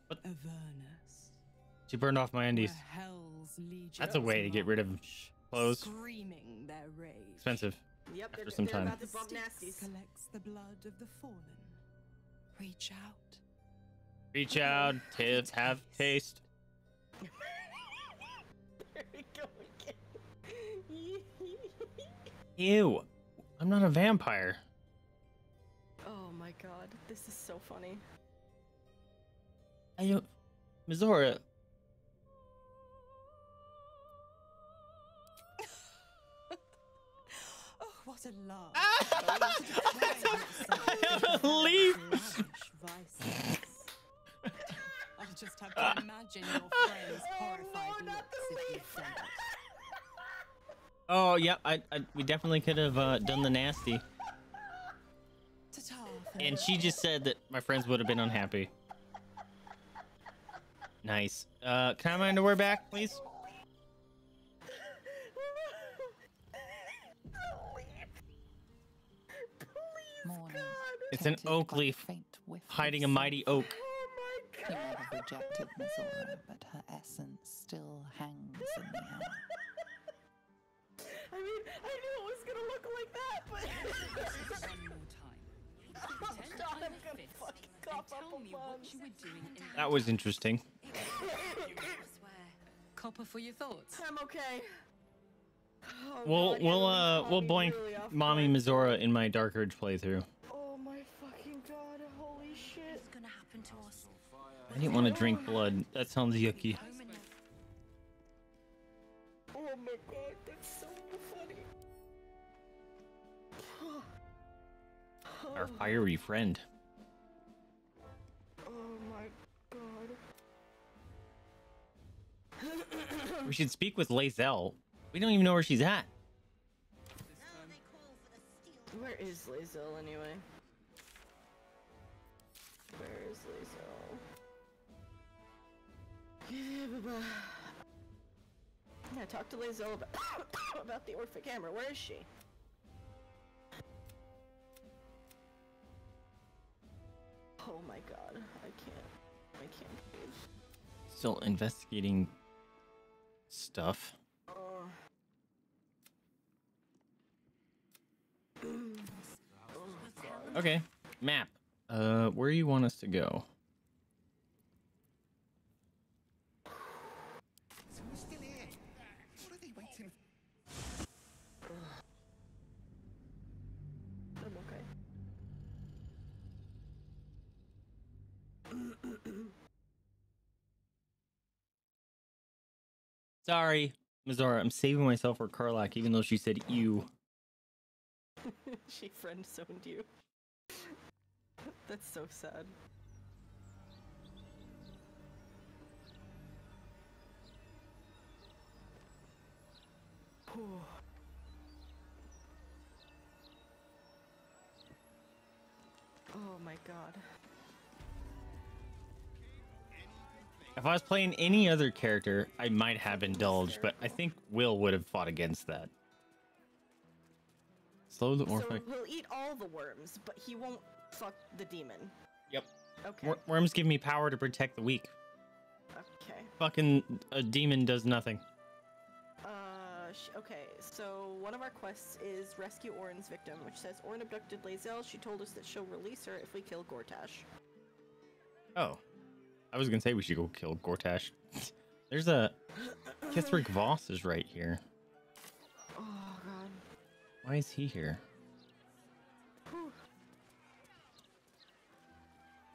What? Avernus. She burned off my undies. That's a way to get rid of clothes. Screaming their rage. Expensive. Yep. After some time. About to bump nasties. Collects the blood of the fallen. Reach out. Reach out. Tips have taste. There we go again. Ew. I'm not a vampire. Oh my God, this is so funny. I don't... Mizora. Oh, what a laugh. I have a leaf. I'll just have to imagine your friends horrified looks. Oh yeah, we definitely could have done the nasty. And she just said that my friends would have been unhappy. Nice. Can I have my underwear back, please? It's an oak leaf hiding a mighty oak. She might have rejected Mizora, but her essence still hangs in the air. I mean, I knew it was gonna look like that, but... One more time. Oh, God, I'm gonna fucking That was interesting. Copper for your thoughts. I'm okay. Oh, we'll blank really Mommy Mizora in my Dark Urge playthrough. Oh my fucking god! Holy shit! What's gonna happen to us? I didn't want to drink blood. That sounds yucky. Oh my god, that's so funny. Our fiery friend. Oh my god. We should speak with Lae'zel. We don't even know where she's at. Where is Lae'zel anyway? Where is Lae'zel? Yeah, talk to Lae'zel about the Orphic Hammer. Where is she? Oh my god, I can't breathe. Still investigating stuff. Okay, map. Where do you want us to go? So we're still here. What are they waiting for? I'm okay. Sorry, Mizora, I'm saving myself for Karlach, even though she said ew. She friend zoned you. That's so sad. Whew. Oh my god. If I was playing any other character, I might have indulged, but I think Wyll would have fought against that. Slow the Orphic. So he'll eat all the worms, but he won't fuck the demon. Yep. Okay. Worms give me power to protect the weak. Okay. Fucking a demon does nothing. Okay, so one of our quests is rescue Orin's victim, which says Orin abducted Lae'zel. She told us that she'll release her if we kill Gortash. Oh. I was gonna say we should go kill Gortash. There's a... Kithric Voss is right here. Why is he here? Whew.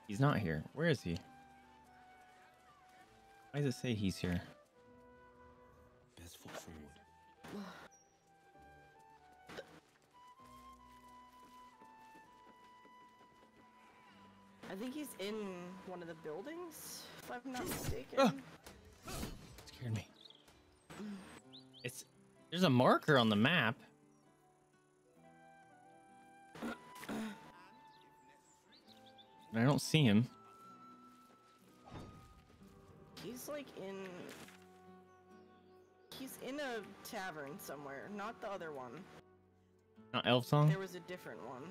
He's not here. Where is he? Why does it say he's here? Best foot forward. I think he's in one of the buildings, if I'm not mistaken. Oh. It scared me. There's a marker on the map. I don't see him. He's like in... He's in a tavern somewhere, not the other one. Not Elfsong? There was a different one.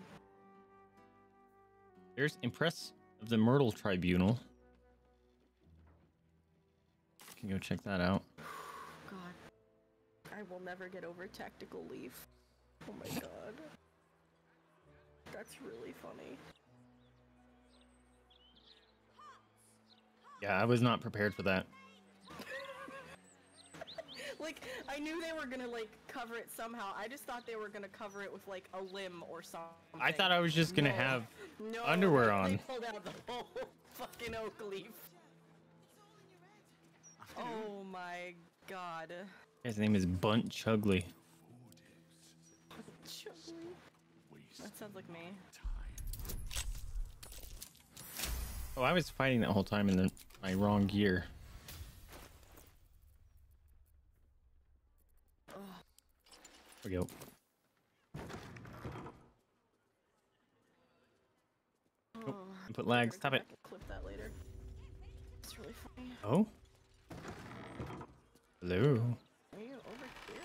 There's Impress of the Myrtle Tribunal. You can go check that out. God. I will never get over Tactical Leaf. Oh my god. That's really funny. Yeah, I was not prepared for that. Like, I knew they were gonna, like, cover it somehow. I just thought they were gonna cover it with, like, a limb or something. I thought I was just gonna have underwear on. They pulled out the whole fucking oak leaf. Oh my god. His name is Bunt Chugly. Chugly? That sounds like me. Oh, I was fighting that whole time in my wrong gear. There we go. Oh, input lag. Stop it. I can clip that later. It's really funny. Oh. Hello. Are you over here?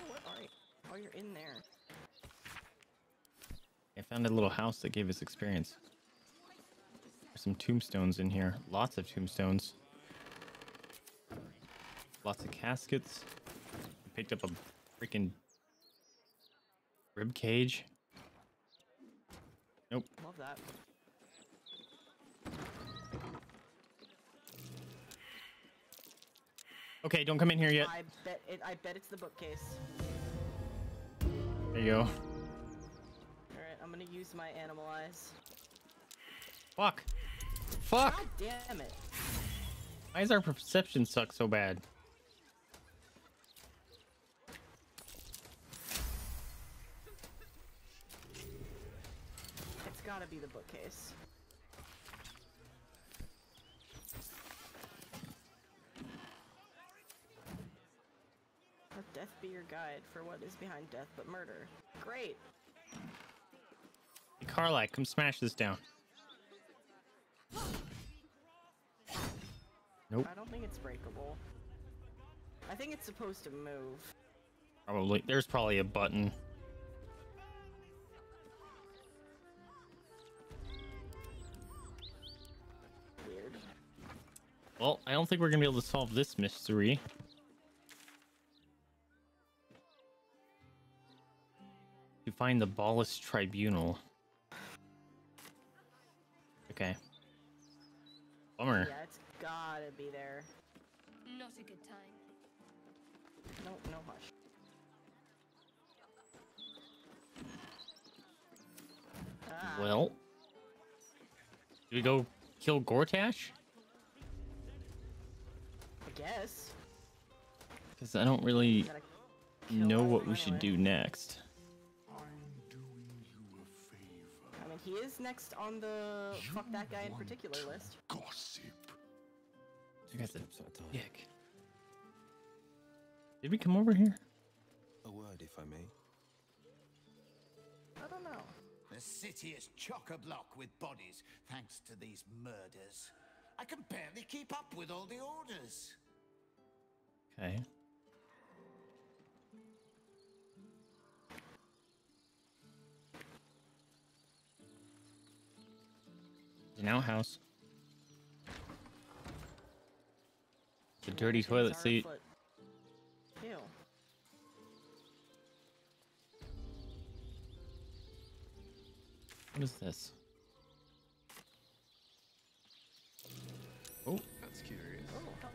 What are you? Oh, you're in there. I found a little house that gave us experience. Some tombstones in here. Lots of tombstones. Lots of caskets. I picked up a freaking rib cage. Nope. Love that. Okay, don't come in here yet. I bet it's the bookcase. There you go. All right, I'm gonna use my animal eyes. Fuck. Fuck. God damn it. Why does our perception suck so bad? It's gotta be the bookcase. Let death be your guide for what is behind death but murder. Great. Hey, Karlach, come smash this down. Nope. I don't think it's breakable. I think it's supposed to move. Probably. There's probably a button. Weird. Well, I don't think we're gonna be able to solve this mystery. To find the Baator's Tribunal. Okay. Bummer. Yeah, it's gotta be there. Not a good time. No, no hush. Ah. Well, do we go kill Gortash? I guess. Because I don't really know what we should do next. He is next on the fuck that guy in particular list. Gossip. You guys are so dick. Did we come over here? A word, if I may. I don't know. The city is chock-a-block with bodies, thanks to these murders. I can barely keep up with all the orders. Okay. An outhouse. The dirty toilet seat. Ew. What is this? Oh, that's curious. Oh,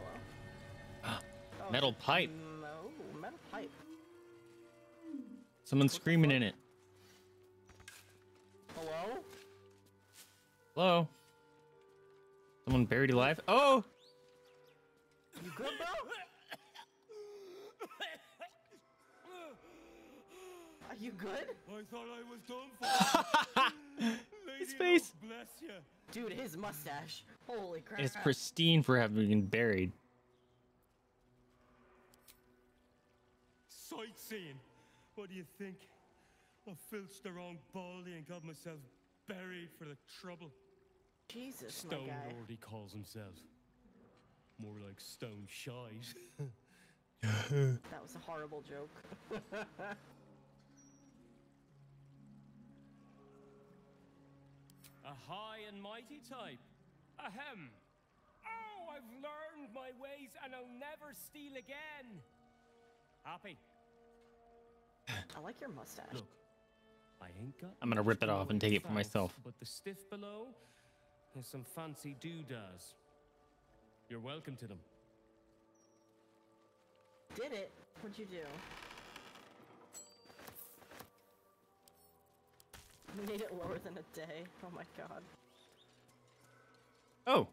hello. Metal pipe. No, metal pipe. Someone's screaming in it. Hello? Hello? Someone buried alive? Oh! You good, bro? Are you good? I thought I was done for. His face! Bless you. Dude, his mustache. Holy crap. It's pristine for having been buried. Sightseeing. What do you think? I filched the wrong baldy and got myself buried for the trouble. Jesus, Stone Lord, he calls himself. More like stone shite. That was a horrible joke. A high and mighty type. Ahem. Oh, I've learned my ways and I'll never steal again. Happy. I like your mustache. Look, I ain't got I'm gonna rip it off and take it for myself. But the stiff below. There's some fancy doodahs. You're welcome to them. Did it? What'd you do? Made it lower than a day. Oh my god. Oh.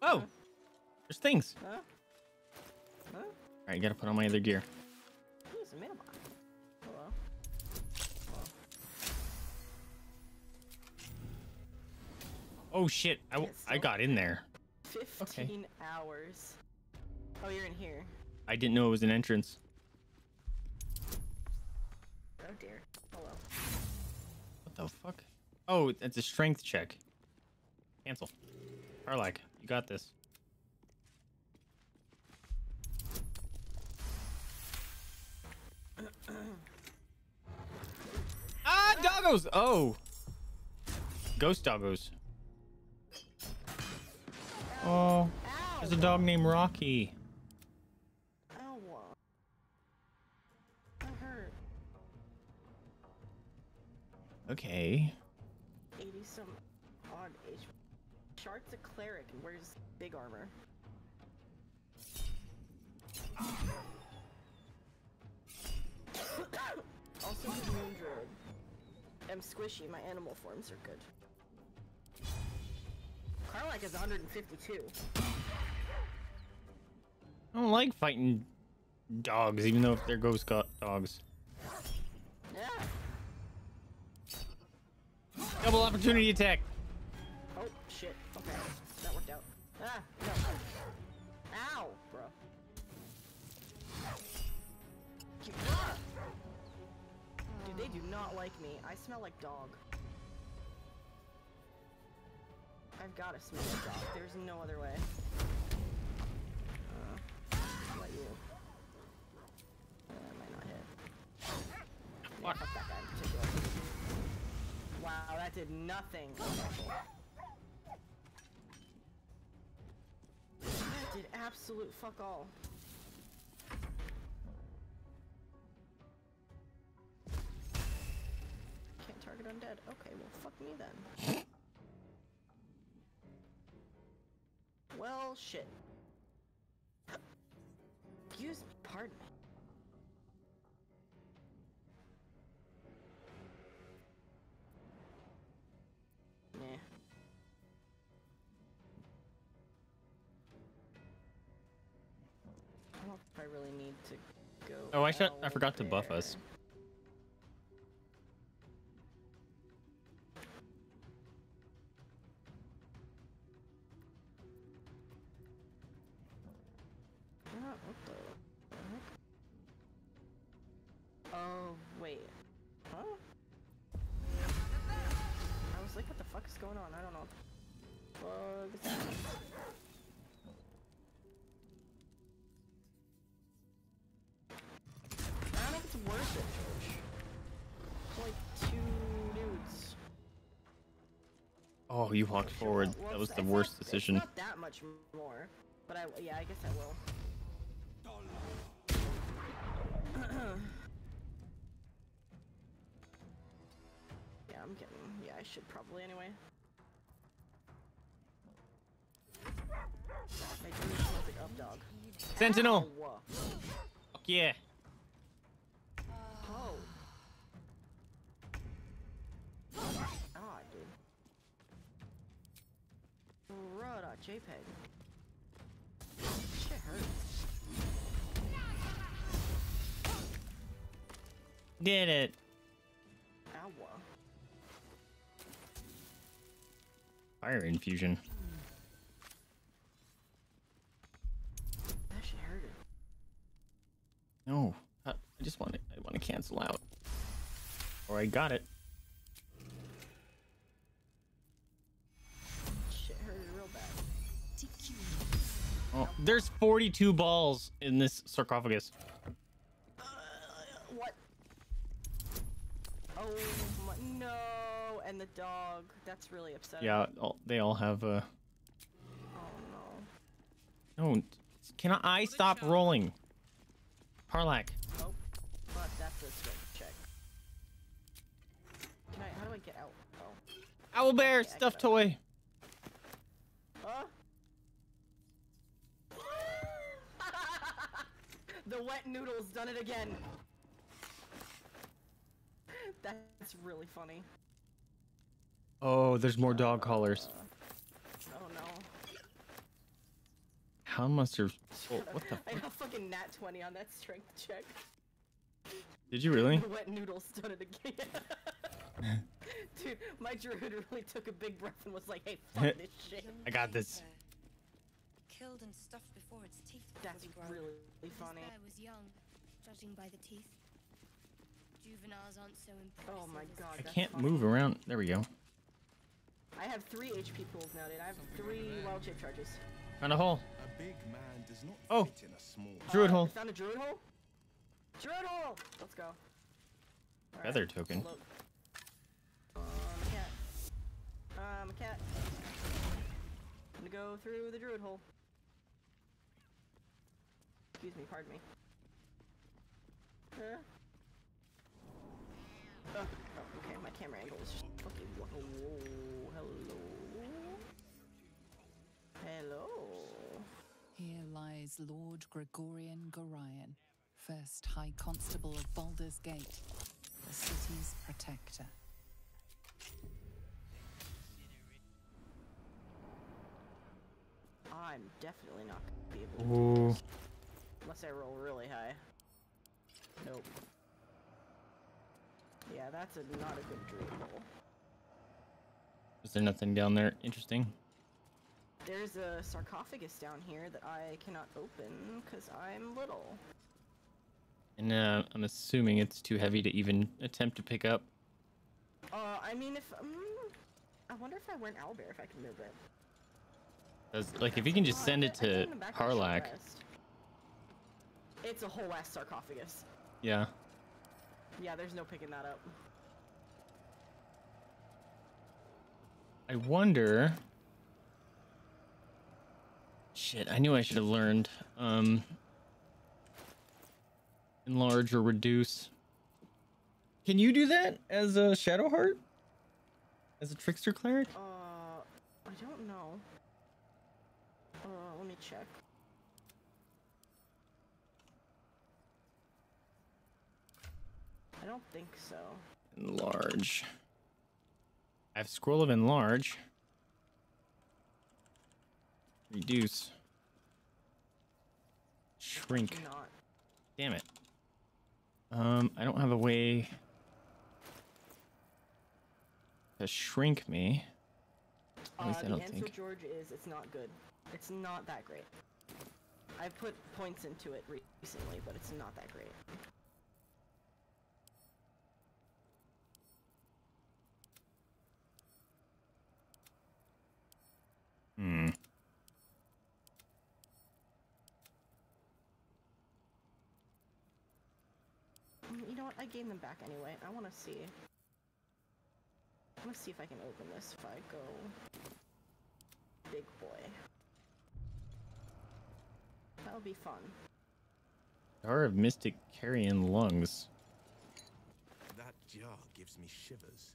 Oh. Huh? There's things. Huh? Huh? All right, gotta put on my other gear. Ooh, it's a mailbox. Hello. Oh shit, I got in there. 15 okay. Hours. Oh, you're in here. I didn't know it was an entrance. Oh dear. Hello. What the fuck? Oh, that's a strength check. Cancel. Karlach, you got this. Ah, doggos! Oh! Ghost doggos. Oh, there's a dog named Rocky. Ow. That hurt. Okay. 80-some odd age. Shard's a cleric and wears big armor. Also, injured. I'm squishy. My animal forms are good. Karlach is 152. I don't like fighting dogs, even though they're ghost dogs. Yeah. Double opportunity attack. Oh shit. Okay, that worked out. Ah, no. Ow, bro. Dude, they do not like me. I smell like dog. I've gotta smell like dog. There's no other way. Let you. That might not hit. Yeah, fuck that guy in particular. Wow, that did nothing. That did absolute fuck all. Can't target undead. Okay, well fuck me then. Well, shit. Excuse me, pardon me. Nah. I don't know if I really need to go. Oh, I forgot to buff us. Oh, you walked forward. Well, that was the worst decision. Not that much more, but yeah, I guess I will. Yeah, I'm getting. Yeah, I should probably anyway. I do smell like up dog. Sentinel. Ow. Fuck yeah. Oh. Ah, dude. Rudder JPEG. Shit hurts. Did it. Ow. Fire infusion. That shit hurted. No. I just want to cancel out. Or I got it. Oh, there's 42 balls in this sarcophagus. What? Oh my, no! And the dog. That's really upsetting. Yeah, they all have a. Oh no! No, can I stop rolling? Karlach. Oh, but that's a strength check. Can I? How do I get out? Oh. Owl bear okay, stuffed toy. Huh? The wet noodle's done it again. That's really funny. Oh, there's more dog collars. Oh no. How must have. Oh, what the fuck? I got fucking nat 20 on that strength check. Did you really? The wet noodle's done it again. Dude, my druid really took a big breath and was like, hey, fuck this shit. I got this. Killed and stuffed before its teeth. That's really funny. I was young, judging by the teeth. Juveniles aren't so impressive. Oh my god. I can't move around. There we go. I have 3 HP pools now, dude. I have 3 wild shape charges. Found a hole. A big man does not fit in a small druid hole. Found a druid hole? Druid hole! Let's go. All feather right. Token. I'm a cat. I'm gonna go through the druid hole. Excuse me, pardon me. Oh, okay, my camera angle is just fucking. Whoa, hello. Hello. Here lies is Lord Gregorian Gorion, first High Constable of Baldur's Gate, the city's protector. I'm definitely not going to be able to. Ooh. Unless I roll really high. Nope. Yeah, that's not a good dream roll. Is there nothing down there interesting? There's a sarcophagus down here that I cannot open because I'm little. And I'm assuming it's too heavy to even attempt to pick up. I mean, if I wonder if I went owlbear if I can move it. Like, if you can just send it to Karlach. It's a whole ass sarcophagus. Yeah. Yeah, there's no picking that up. I wonder... Shit, I knew I should have learned. Enlarge or reduce. Can you do that as a Shadowheart? As a trickster cleric? I don't know. Let me check. I don't think so. Enlarge. I have Scroll of Enlarge. Reduce. Shrink. Damn it. I don't have a way to shrink me. At least I don't think. The answer, George, is it's not good. It's not that great. I've put points into it recently, but it's not that great. Hmm. You know what? I gave them back anyway. I want to see. I want to see if I can open this if I go big boy. That would be fun. Jar of Mystic Carrion Lungs. That jar gives me shivers.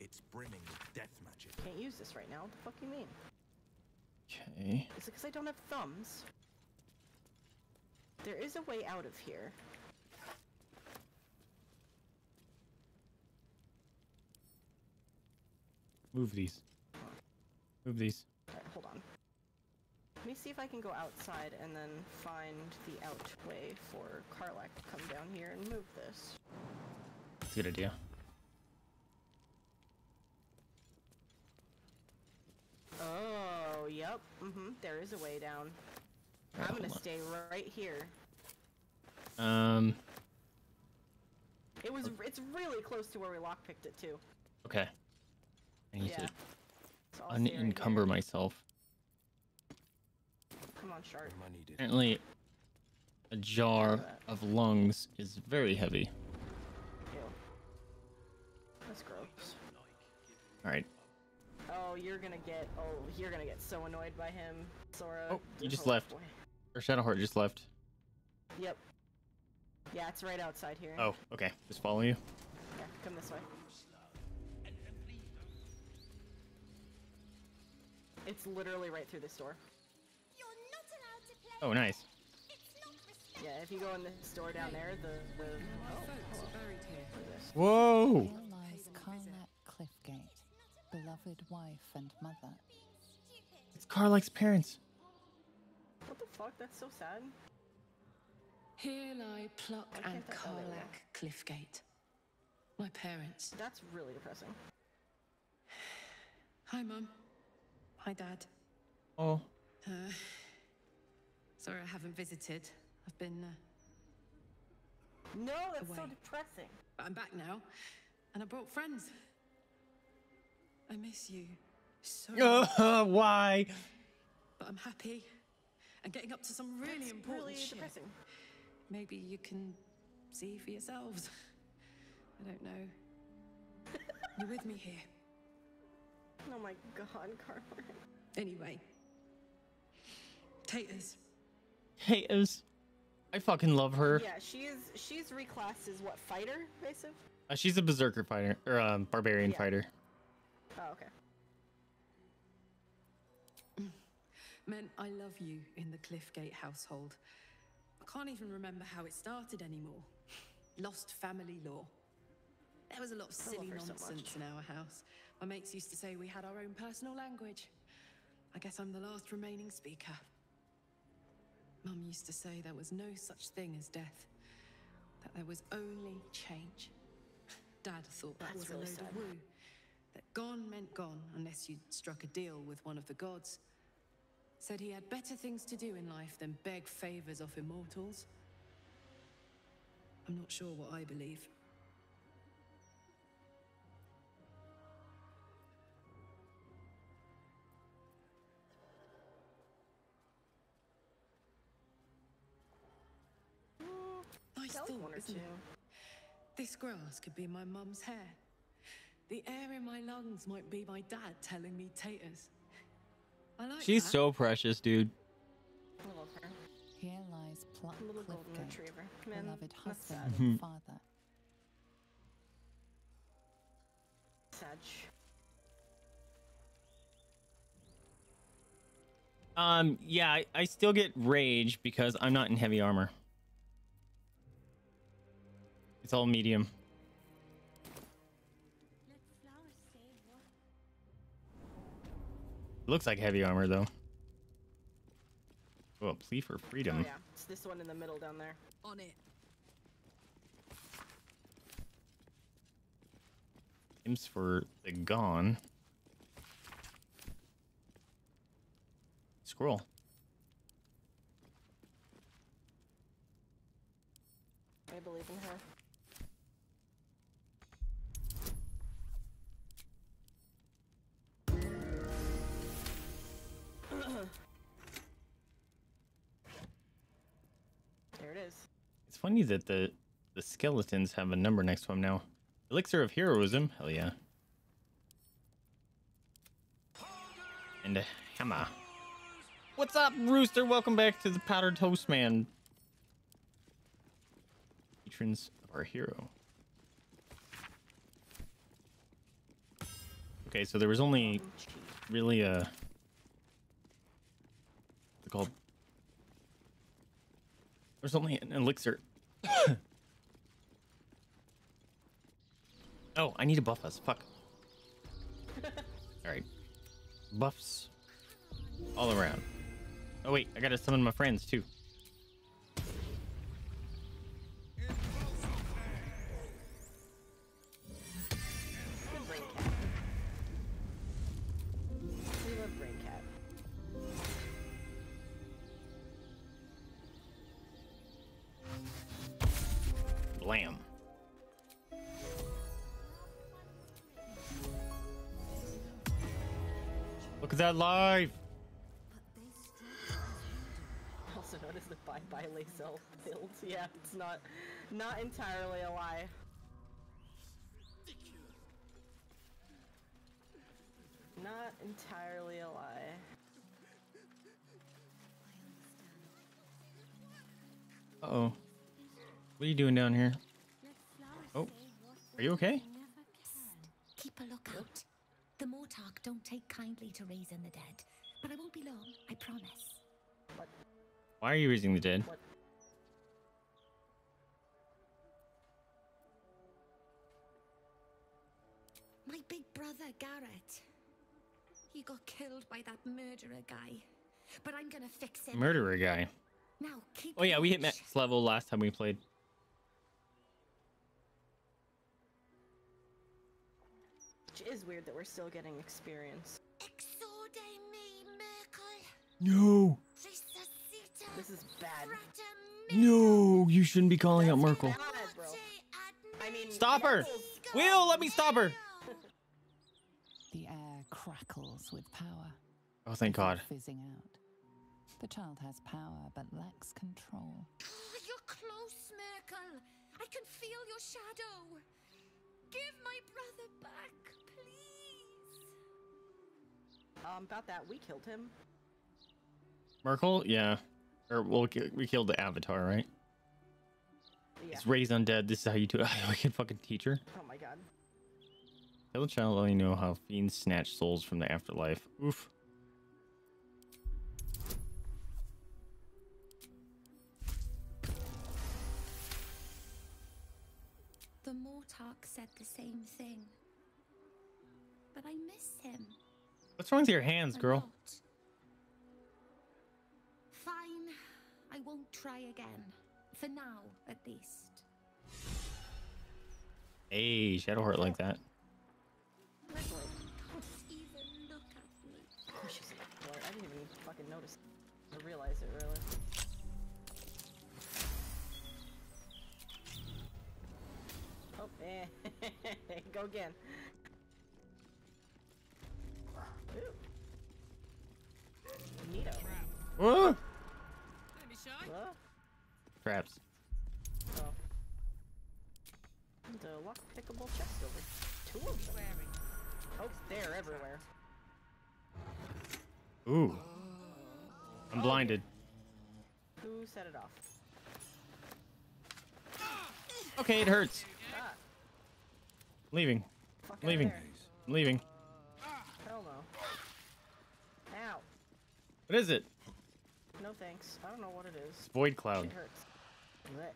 It's brimming with death magic. Can't use this right now. What the fuck you mean? Okay. Is it because I don't have thumbs? There is a way out of here. Move these. Move these. Alright, hold on. Let me see if I can go outside and then find the out way for Karlach to come down here and move this. That's a good idea. Oh, yep. Mm-hmm. There is a way down. Right, I'm gonna stay right here. It's really close to where we lockpicked it too. Okay. I need to unencumber myself. Come on, Shar. Apparently, a jar of lungs is very heavy. Ew. That's gross. All right. Oh, you're gonna get so annoyed by him, Sora. Oh, you just left. Or Shadowheart just left. Yep. Yeah, it's right outside here. Oh, okay. Just follow you. Yeah, come this way. It's literally right through this door. You're not allowed to play. Oh, nice. Yeah, if you go in this door down there, the folks are buried here. Whoa! Here lies Karlach Cliffgate, beloved wife and mother. It's Karlach's parents. What the fuck? That's so sad. Here lie Pluck and Karlach Cliffgate, my parents. That's really depressing. Hi, Mum. Hi, Dad. Oh. Sorry I haven't visited. I've been No, that's away. So depressing. But I'm back now, and I brought friends. I miss you so much. Why? But I'm happy and getting up to some really important shit. Depressing. Maybe you can see for yourselves. I don't know. You're with me here. Oh my god, Karlach. Anyway. Taters. Taters. I fucking love her. Yeah, she's reclassed as what, fighter, Vaesive? She's a berserker fighter, or barbarian fighter. Oh, okay. meant I love you in the Cliffgate household. I can't even remember how it started anymore. Lost family lore. There was a lot of silly nonsense in our house. My mates used to say we had our own personal language. I guess I'm the last remaining speaker. Mum used to say there was no such thing as death. That there was only change. Dad thought that was a load of woo. That gone meant gone, unless you struck a deal with one of the gods. Said he had better things to do in life than beg favors off immortals. I'm not sure what I believe. Nice thought, isn't it? This grass could be my mum's hair. The air in my lungs might be my dad telling me taters. I like She's that. So precious, dude. Here lies Pluck, beloved husband and father. Yeah, I still get rage because I'm not in heavy armor. It's all medium. Looks like heavy armor though. Oh, plea for freedom. Oh, yeah, it's this one in the middle down there. On it. Aims for the gone. Scroll. I believe in her. There it is. It's funny that the skeletons have a number next to them now. Elixir of heroism, hell yeah. And a hammer. What's up, Rooster? Welcome back to the Powdered Toast Man. Patrons of our hero. Okay, so there was only really a called there's only an elixir. Oh, I need to buff us. Fuck. Alright. Buffs all around. Oh wait, I gotta summon my friends too. Lamb. Look at that live. Also notice the bye-bye Lae'zel build. Yeah, it's not entirely a lie. Not entirely a lie. Uh-oh. What are you doing down here? Oh, are you okay? Psst, keep a lookout. The Mortark don't take kindly to raising the dead, but I won't be long, I promise. What? Why are you raising the dead? What? My big brother Garrett. He got killed by that murderer guy, but I'm gonna fix him. Murderer guy. Now, keep oh yeah, we hit max level last time we played. It is weird that we're still getting experience. No. This is bad. No, you shouldn't be calling out Merkel. I mean, stop her! Wyll, let me stop her! The air crackles with power. Oh, thank God. Fizzing out. The child has power but lacks control. Oh, you're close, Merkel. I can feel your shadow. Give my brother back, please. About that, we killed him. Merkel? Yeah. Or, well, we killed the Avatar, right? Yeah. It's raised undead. This is how you do it. I can fucking teach her. Oh my God. Tell the child only know how fiends snatch souls from the afterlife. Oof. Karlach said the same thing. But I miss him. What's wrong with your hands, girl? Fine. I won't try again. For now, at least. Hey, Shadowheart like that. My boy can't even look at me. Oh, she's a boy. I didn't even fucking notice. I realized it, really. Oh, go again. Neato. Whoa! Whoa. Traps. Oh. And a lock-pickable chest over. Two of them. Oh, they're everywhere. Ooh. I'm blinded. Who set it off? Okay, it hurts. Ah. Leaving. I'm leaving. I'm leaving. Hell no. Ow. What is it? No thanks. I don't know what it is. It's void cloud. It hurts. Blech.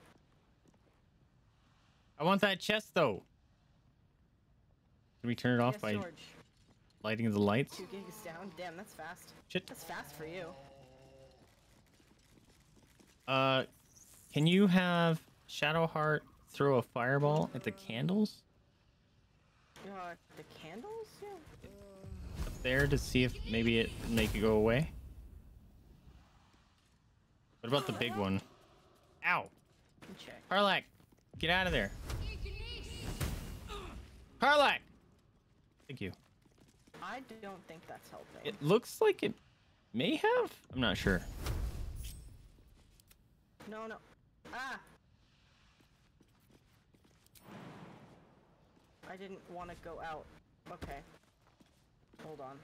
I want that chest though. Can we turn it off by George. Lighting the lights? 2 gigs down. Damn, that's fast. Shit. That's fast for you. Can you have Shadowheart throw a fireball at the candles? The candles? Yeah. Up there to see if maybe it make it go away. What about the big one? Ow! Karlach, get out of there! Karlach! Thank you. I don't think that's helping. It looks like it may have? I'm not sure. No, no. Ah! I didn't want to go out. Okay. Hold on.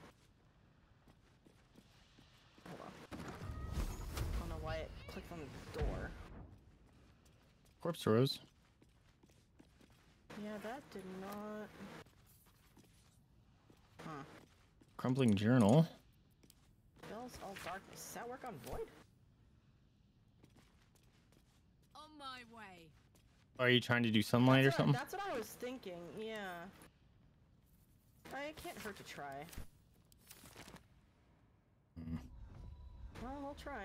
Hold on. I don't know why it clicked on the door. Corpse rose. Yeah, that did not... Huh. Crumbling journal. Bells all darkness. Does that work on void? On my way. Are you trying to do sunlight or something? That's what I was thinking, yeah. It can't hurt to try. Mm. Well, I'll try.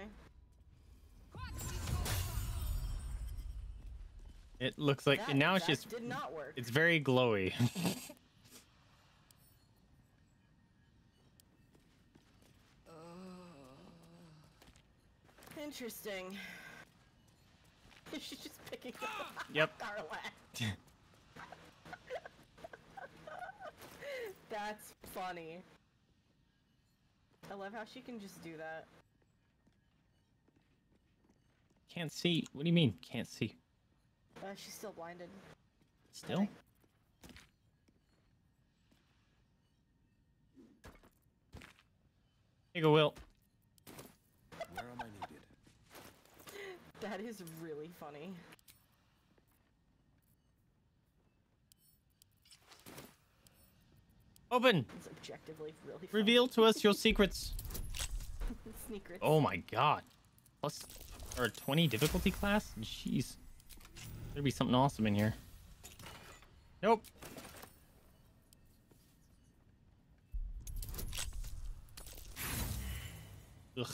It looks like and now it's just did not work. It's very glowy. Interesting. She's just picking up. Yep. That's funny. I love how she can just do that. Can't see. What do you mean? Can't see. She's still blinded. Still? Here you go, Wyll. Where am I needed? That is really funny. Open. It's objectively really funny. Reveal to us your secrets. Secrets. Oh my god. Plus or 20 difficulty class? Jeez. There'd be something awesome in here. Nope. Ugh.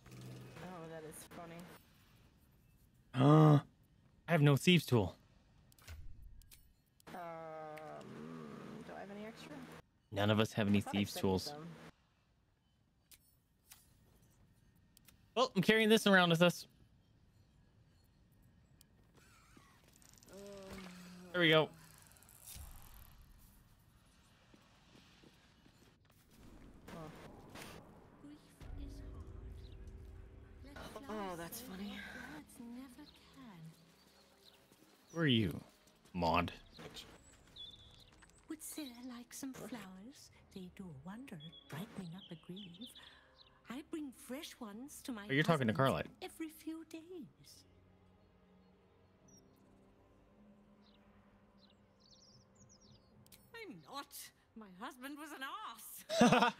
Oh, that is funny. I have no thieves tool. Do I have any extra? None of us have any thieves tools. Well, I'm carrying this around with us. There we go. Oh, that's funny. Who are you, Maud? Would Sarah like some flowers? They do a wonder, brightening up a grave. I bring fresh ones to my. Oh, you're talking to Karlach. Every few days. I'm not. My husband was an ass.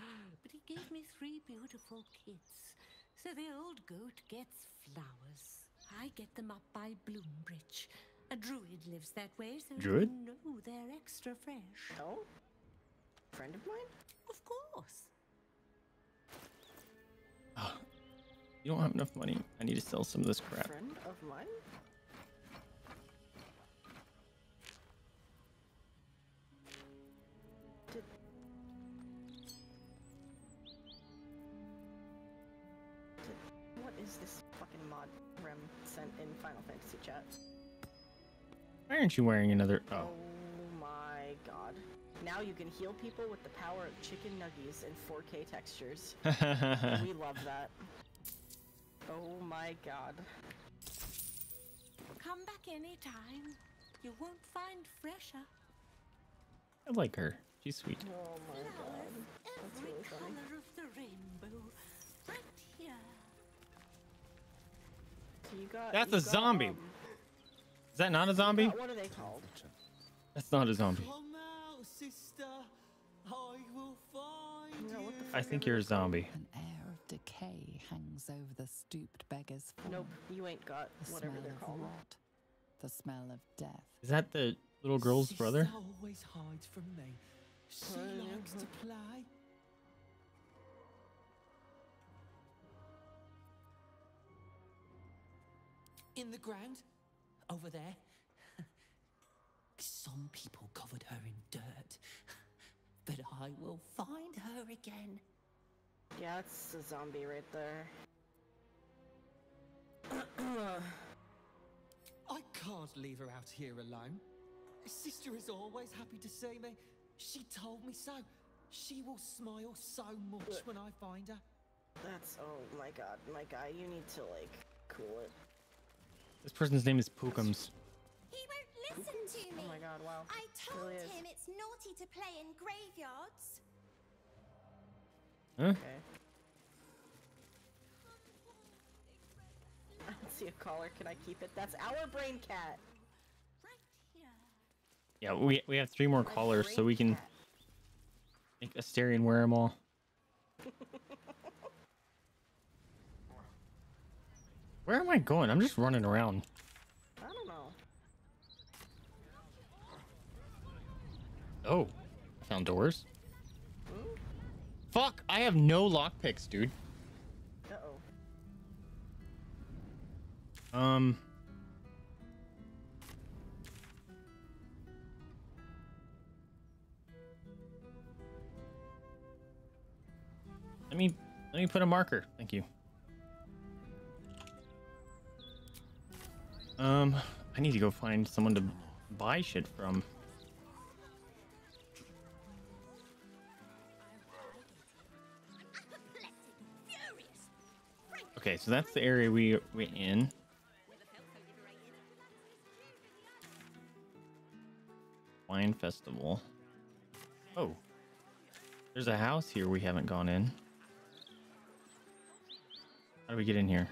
But he gave me 3 beautiful kids. So the old goat gets flowers. I get them up by Bloombridge. A druid lives that way, so druid? You know they're extra fresh. Oh? Friend of mine? Of course. Oh, you don't have enough money. I need to sell some of this crap. Friend of mine? What is this fucking mod rem sent in Final Fantasy chat? Why aren't you wearing another? Oh. Oh my god. Now you can heal people with the power of chicken nuggies and 4K textures. We love that. Oh my god. Come back anytime. You won't find fresher. I like her. She's sweet. Oh my god. That's really funny. Of the rainbow, right here. So you got, that's you a got, zombie. Is that not a zombie? What are they called? That's not a zombie. Sister, I will find you. No, I think you're a zombie. An air of decay hangs over the stooped beggar's form. Nope, you ain't got the whatever they're called. Rot, the smell of death. Is that the little girl's sister brother? Always hides from me. She likes to play. In the ground, over there. Some people covered her in dirt, but I will find her again. Yeah, it's a zombie right there. I can't leave her out here alone. Sister is always happy to see me. She told me so. She will smile so much when I find her. That's, oh my god, my guy, you need to like cool it. This person's name is Pookums. Listen to me. Oh my god, wow. I told him it's naughty to play in graveyards. Huh? Okay. I don't see a collar. Can I keep it? That's our brain cat. Right here. Yeah, we have 3 more collars, so we can make Astarion wear them all. Where am I going? I'm just running around. Oh, I found doors. Ooh. Fuck, I have no lockpicks, dude. Uh-oh. Let me put a marker. Thank you. I need to go find someone to buy shit from. Okay, so that's the area we're in. Wine festival. Oh, there's a house here we haven't gone in. How do we get in here?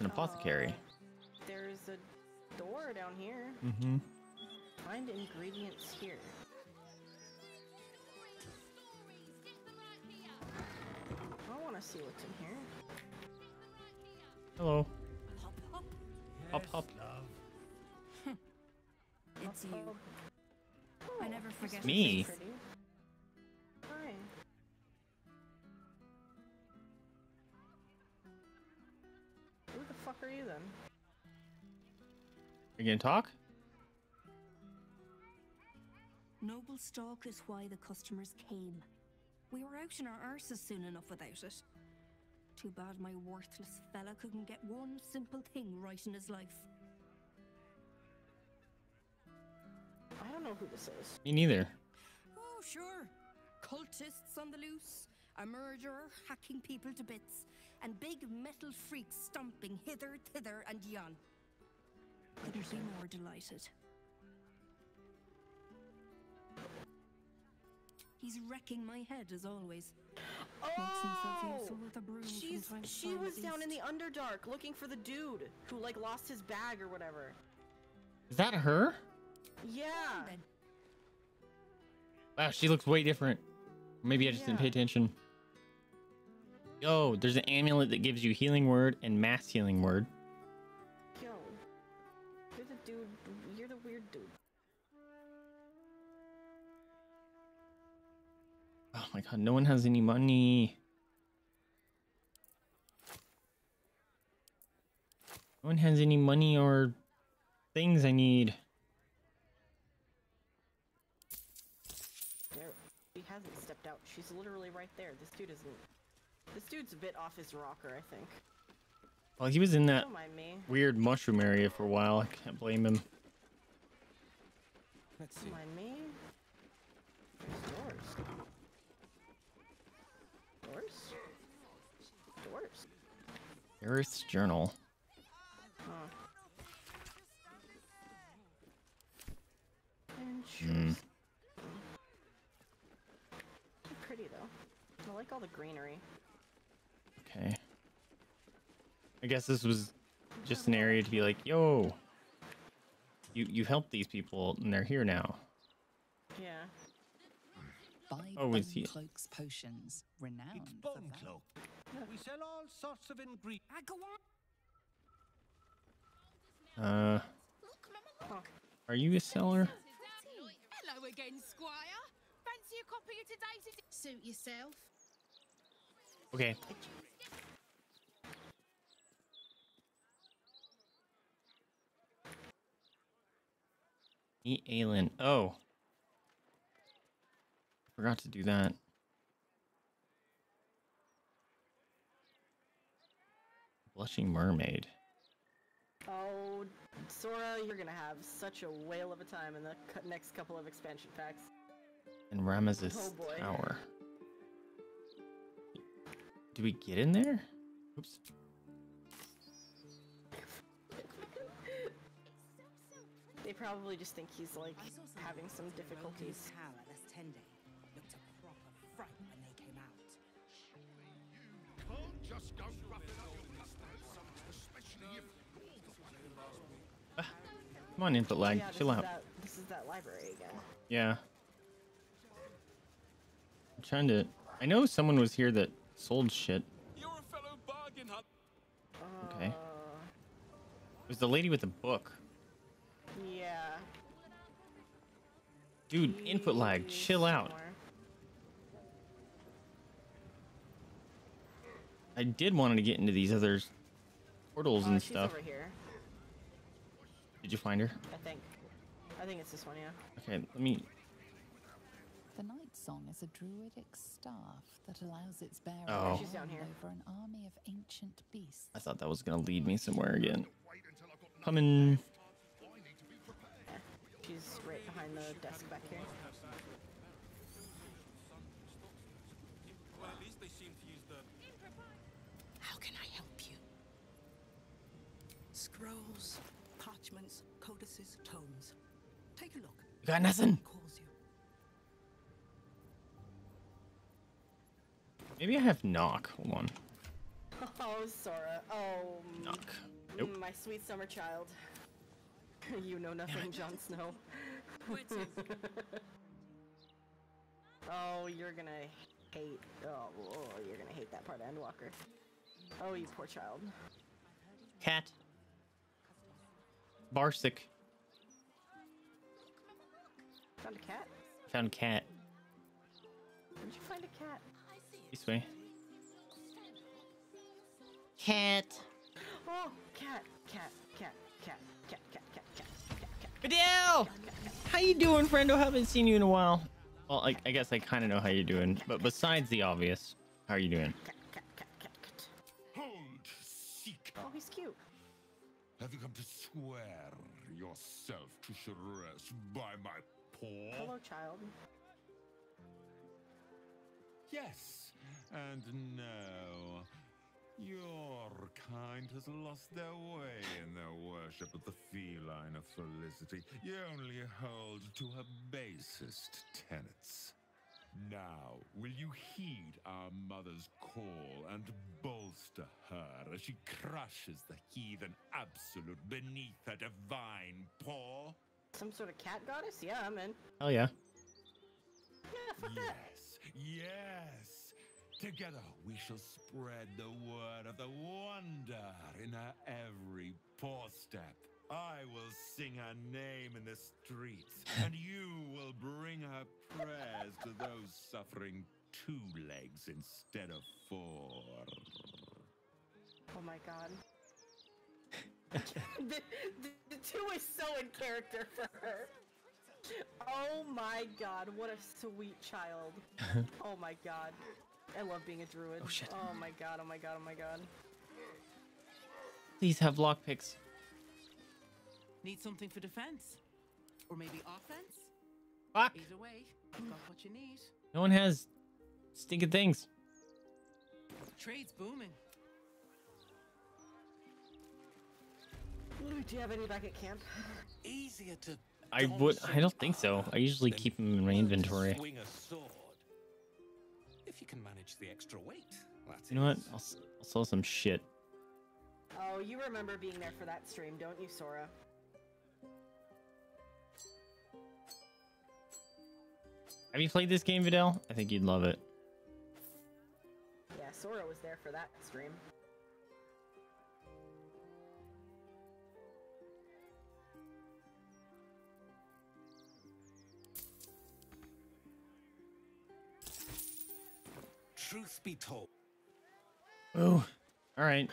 An apothecary. There's a door down here. Mm-hmm. Find ingredients here. I see what's in here. Hello. Hop, hop. Hop, hop. Love. It's you. Oh, I never forget me. Hi. Who the fuck are you then? Are you gonna talk? Noble stalk is why the customers came. We were out in our arses soon enough without it. Too bad my worthless fella couldn't get one simple thing right in his life. I don't know who this is. Me neither. Oh, sure. Cultists on the loose, a murderer hacking people to bits, and big metal freaks stomping hither, thither, and yon. Couldn't be more delighted. He's wrecking my head as always. Oh, with a broom. She was down in the Underdark looking for the dude who like lost his bag or whatever. Is that her? Yeah. Wow, she looks way different. Maybe I just didn't pay attention. Oh, there's an amulet that gives you healing word and mass healing word. Yo, you're the dude. You're the weird dude. Oh my god, no one has any money. No one has any money or things I need. She hasn't stepped out. She's literally right there. This dude isn't. This dude's a bit off his rocker, I think. Well, he was in that weird mushroom area for a while. I can't blame him. Let's see. Don't mind me. There's doors. Doors. Earth's journal. Hmm. Pretty though. I like all the greenery. Okay. I guess this was just an area to be like, yo, you helped these people and they're here now. Yeah. Oh, is he? Cloak's potions, renowned. It's bone cloak. We sell all sorts of ingredients. Are you a seller? Hello again, Squire. Fancy a copy of today's? Suit yourself. Okay. Meet Aelin. Oh, forgot to do that. Blushing mermaid. Oh, Sora, you're gonna have such a whale of a time in the next couple of expansion packs. And Ramesses Tower. Do we get in there? Oops. They probably just think he's like having some difficulties. Come on, input lag. Yeah, chill out. This is that library again. Yeah. I'm trying to. I know someone was here that sold shit. You're a fellow bargain hunt. Okay. It was the lady with the book. Yeah. Dude, input lag. Chill out. I did want to get into these other portals and stuff. Over here. Did you find her? I think it's this one, yeah. Okay, let me. The night song is a druidic staff that allows its bearer to stand over an army of ancient beasts. I thought that was gonna lead me somewhere again. Coming. She's right behind the desk back here. How can I help you? Scrolls, parchments, codices, tomes. Take a look. You got nothing. Maybe I have knock. Hold on. Oh, Sora. Oh. Knock. Nope. My sweet summer child. You know nothing, Jon Snow. Oh, you're gonna hate. Oh, you're gonna hate that part of Endwalker. Oh, you poor child. Cat. Barsic. Found a cat? Found a cat. Where'd you find a cat? This way. Cat. Oh, cat. Fidel! How you doing, friendo? Haven't seen you in a while. Well, I guess I kind of know how you're doing, but besides the obvious, how are you doing? Oh, he's cute. Have you come to swear yourself to Charest by my paw? Hello, child. Yes, and no. Your kind has lost their way in their worship of the feline of felicity. You only hold to her basest tenets. Now, will you heed our mother's call and bolster her as she crushes the heathen absolute beneath her divine paw? Some sort of cat goddess? Yeah, I'm in. Oh, yeah. Yeah, fuck that. Yes, Together we shall spread the word of the wonder in her every doorstep. I will sing her name in the streets, and you will bring her prayers to those suffering 2 legs instead of 4. Oh my god. the 2 is so in character for her. Oh my god, what a sweet child. Oh my god. I love being a druid. Oh shit. Oh my god, oh my god, oh my god. These have lockpicks. Need something for defense? Or maybe offense? Fuck! Either way, you've got what you need. No one has stinking things. Trade's booming. Do you have any back at camp? Easier to I don't think so. I usually keep them in my inventory. Swing a sword. If you can manage the extra weight, you know what? I'll sell some shit. Oh, you remember being there for that stream, don't you, Sora? Have you played this game, Vidal? I think you'd love it. Yeah, Sora was there for that stream. Truth be told. Oh, all right.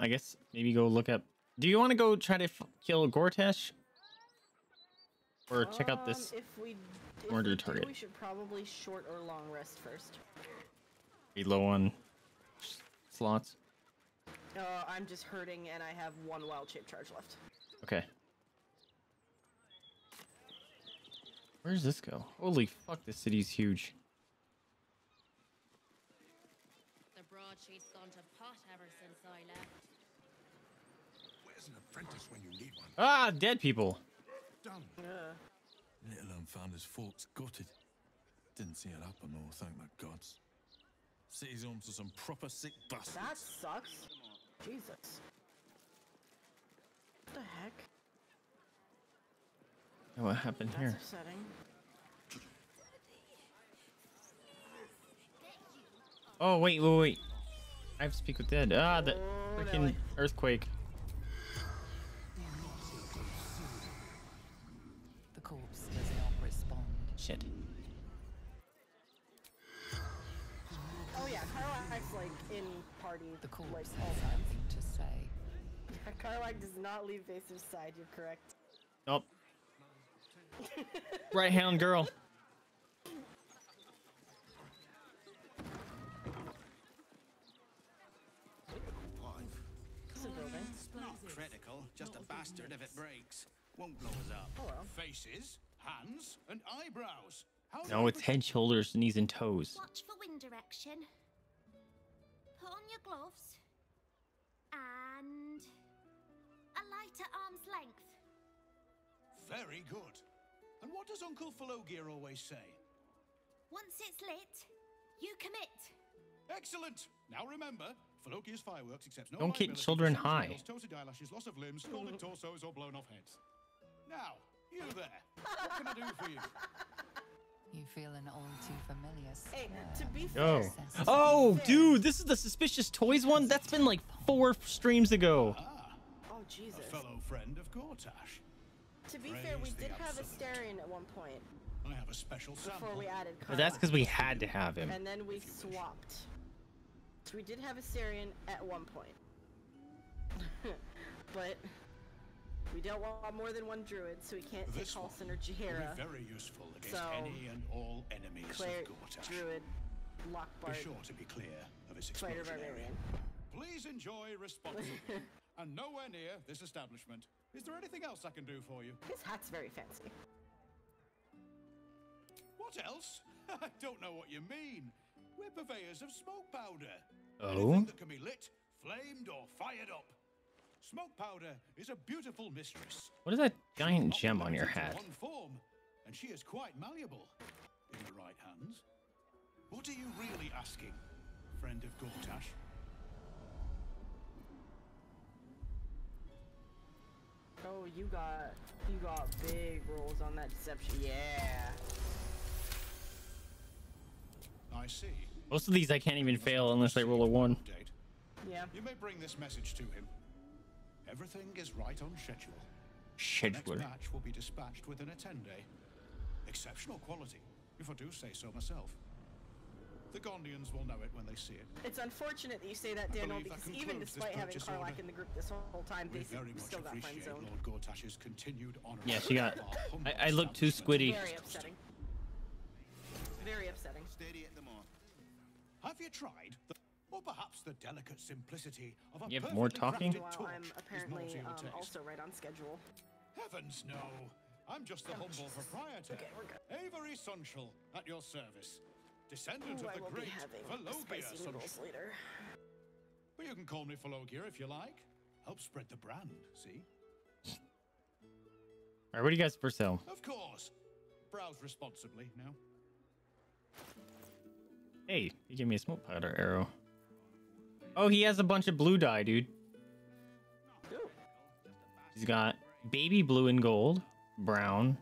I guess maybe go look up. Do you want to go try to kill Gortash? Or check out this order target? We should probably short or long rest first. Be low on slots. I'm just hurting and I have 1 wild shape charge left. Okay. Where does this go? Holy fuck, this city's huge. The broadsheet's gone to pot ever since I left. Where's an apprentice when you need one? Ah, dead people. Done. Yeah. Little unfounders forks gutted. Didn't see it happen or thank my gods. City's home to some proper sick bastards. That sucks. Jesus. What the heck? What happened here? That's upsetting. Oh, wait. I have to speak with dead. Ah, that freaking earthquake. The corpse does not respond. Shit. Oh, yeah. Karlach's like in party. The corpse has something to say. Karlach does not leave Vaesive's side. You're correct. Nope. Right hound girl. Not critical, just a bastard if it breaks. Won't blow us up. Hello. Faces, hands, and eyebrows. How no, it's head, shoulders, knees, and toes. Watch for wind direction. Put on your gloves. And a light at arm's length. Very good. And what does Uncle Philogear always say? Once it's lit, you commit. Excellent. Now remember, Philogear's fireworks accepts no. Don't keep children high. Toasted eyelashes, loss of limbs, scalded torsos, or blown off heads. Now, you there. What can I do for you? You feel an all too familiar. Hey, to be fair. Oh, dude, this is the suspicious toys one. That's been like 4 streams ago. Ah, oh Jesus. A fellow friend of Gortash. To be fair, we did have Astarion at one point. I have a special sample. Before we added Karlach. But that's because we had to have him. And then we swapped. So we did have Astarion at one point. But we don't want more than 1 druid, so we can't take Halsin or Jaheira. Very useful against any and all enemies Claire, of Gortash. Druid, Lockbart. Be sure to be clear of his explosion area. Please enjoy responsibly. And nowhere near this establishment. Is there anything else I can do for you? His hat's very fancy. What else? I don't know what you mean. We're purveyors of smoke powder. Oh? Anything that can be lit, flamed, or fired up. Smoke powder is a beautiful mistress. What is that giant gem on your hat? One form, and she is quite malleable. In the right hands. What are you really asking, friend of Gortash? Oh, you got big rolls on that deception. Yeah. Most of these I can't even fail unless I roll a 1. Yeah. You may bring this message to him. Everything is right on schedule. Schedule. The next batch will be dispatched within a 10-day. Exceptional quality, if I do say so myself. The Gondians will know it when they see it. It's unfortunate that you say that, Daniel, because even despite having Karlach in the group this whole time, they still got friend zone. Lord Gortash's continued honor. Yeah, she got. I look too squiddy. Very upsetting. Very upsetting. Steady at the mark. Have you tried, or perhaps the delicate simplicity of a? You have more talking. While I'm apparently also right on schedule. Heavens no! I'm just the humble proprietor, Avery Sunshall, at your service. Descendant of the great Philogia Sunshall. Well, you can call me Philogia if you like. Help spread the brand, see? All right, what do you guys for sale? Of course. Browse responsibly now. Hey, he gave me a smoke powder arrow. Oh, he has a bunch of blue dye, dude. He's got baby blue and gold, brown,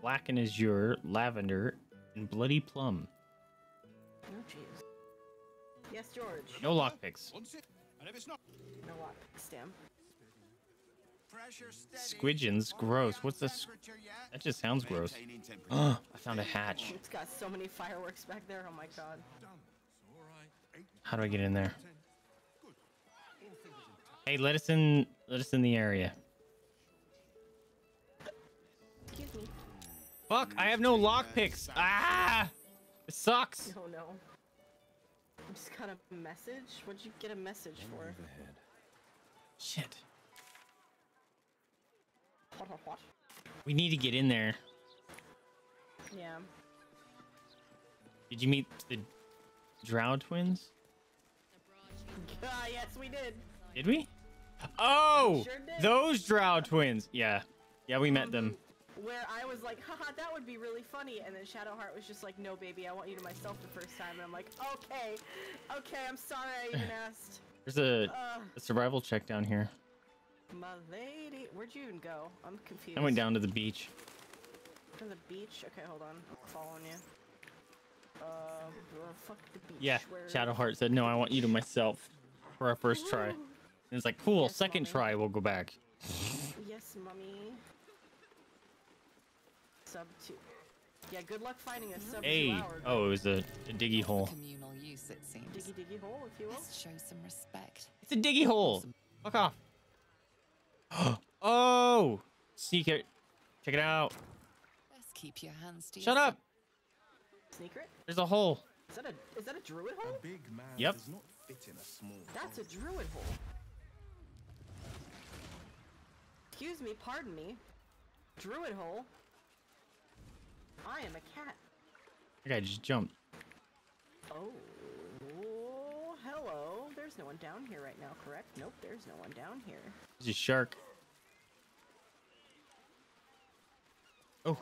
black and azure, lavender, and bloody plum. Oh, jeez. Yes, George. No lockpicks. No lockpicks, damn. Squidgens, gross. What's this? That just sounds gross. Oh, I found a hatch. It's got so many fireworks back there. Oh my god. How do I get in there? Hey, let us in. Let us in the area. Excuse me. Fuck! I have no lockpicks. Ah! It sucks. Oh no. I just got a message. What'd you get a message for? Shit. What? We need to get in there. Yeah. Did you meet the Drow twins? Yes, we did. Did we? Oh, sure did. Those Drow twins. Yeah. Yeah, we met them. Where I was like, haha, that would be really funny. And then Shadowheart was just like, no, baby, I want you to myself the first time. And I'm like, okay. Okay, I'm sorry I even asked. There's a survival check down here. My lady, where'd you even go? I'm confused. I went down to the beach. To the beach? Okay, hold on. I'm following you. Fuck the beach. Yeah, Shadowheart said, no, I want you to myself for our first try. And it's like, cool, yes, second mommy. Try, we'll go back. Yes, mommy. Sub 2. Yeah, good luck finding a sub 2 hour. Oh, it was a diggy hole. Communal use, it seems. Diggy, diggy hole, if you will. Let's show some respect. It's a diggy hole. Fuck off. Oh, secret! Check it out. Let's keep your hands to. Shut up. Secret? There's a hole. Is that a druid hole? A big man yep. Does not fit in a small. That's a druid hole. Excuse me, pardon me. Druid hole. I am a cat. That guy just jumped. Oh. Hello, there's no one down here right now, correct? Nope, there's no one down here. There's a shark. Oh.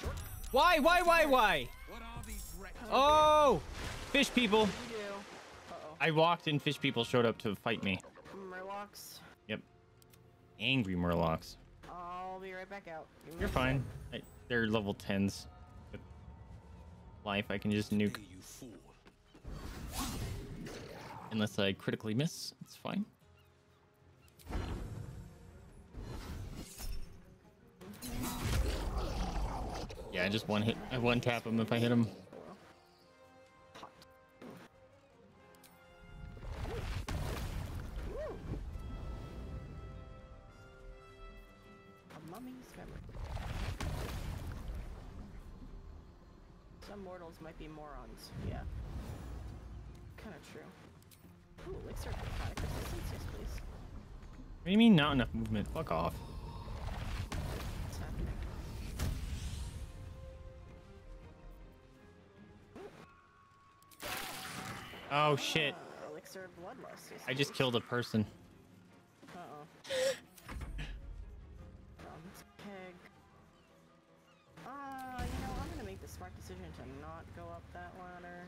Short. Why? What are these wrecks? Oh! Fish people. Uh-oh. I walked and fish people showed up to fight me. Murlocs. Yep. Angry Murlocs. I'll be right back out. You're fine. They're level 10s. With life, I can just nuke. You fool. Unless I critically miss, it's fine. Yeah, I just one hit. I one tap him if I hit him. Some mortals might be morons. Yeah, kind of true. Ooh, elixir for resistance, yes, please. What do you mean not enough movement? Fuck off. What's happening? Oh shit. Elixir of bloodlust. I just killed a person. Uh-oh. Peg. You know, I'm gonna make the smart decision to not go up that ladder.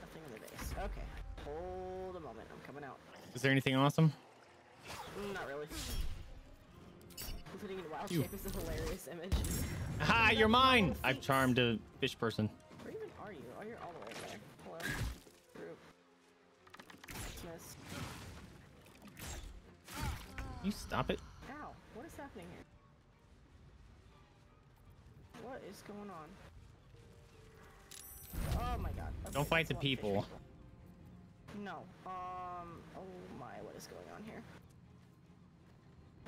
Nothing in the base. Okay. Hold a moment. I'm coming out. Is there anything awesome? Not really. I'm hitting it. Wow. Shape is a hilarious image. Ah, you're mine! I've charmed a fish person. Where even are you? Oh, you're all the way there. Hello. Group. Missed. You stop it. Ow, what is happening here? What is going on? Oh my god. Okay, don't fight the people. No. Oh my, what is going on here?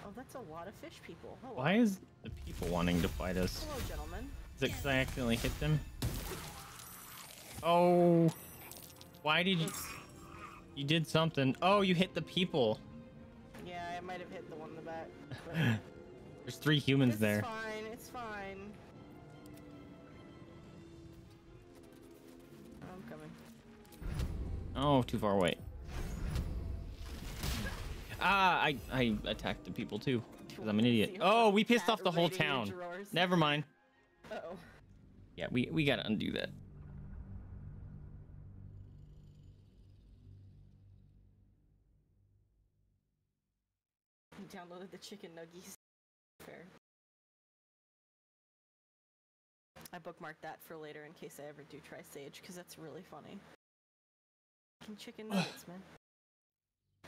Oh, that's a lot of fish people. Hello. Why is the people wanting to fight us? Hello, gentlemen. Is it because I accidentally hit them? Oh. Why did you... You did something. Oh, you hit the people. Yeah, I might have hit the one in the back. But... There's three humans there. It's fine. It's fine. I'm coming. Oh, too far away. Ah, I attacked the people too, because I'm an idiot. Oh, we pissed off the whole town. Never mind. Uh-oh. Yeah, we gotta undo that. You downloaded the chicken nuggies. Fair. I bookmarked that for later in case I ever do try Sage, because that's really funny. Chicken nuggets, man.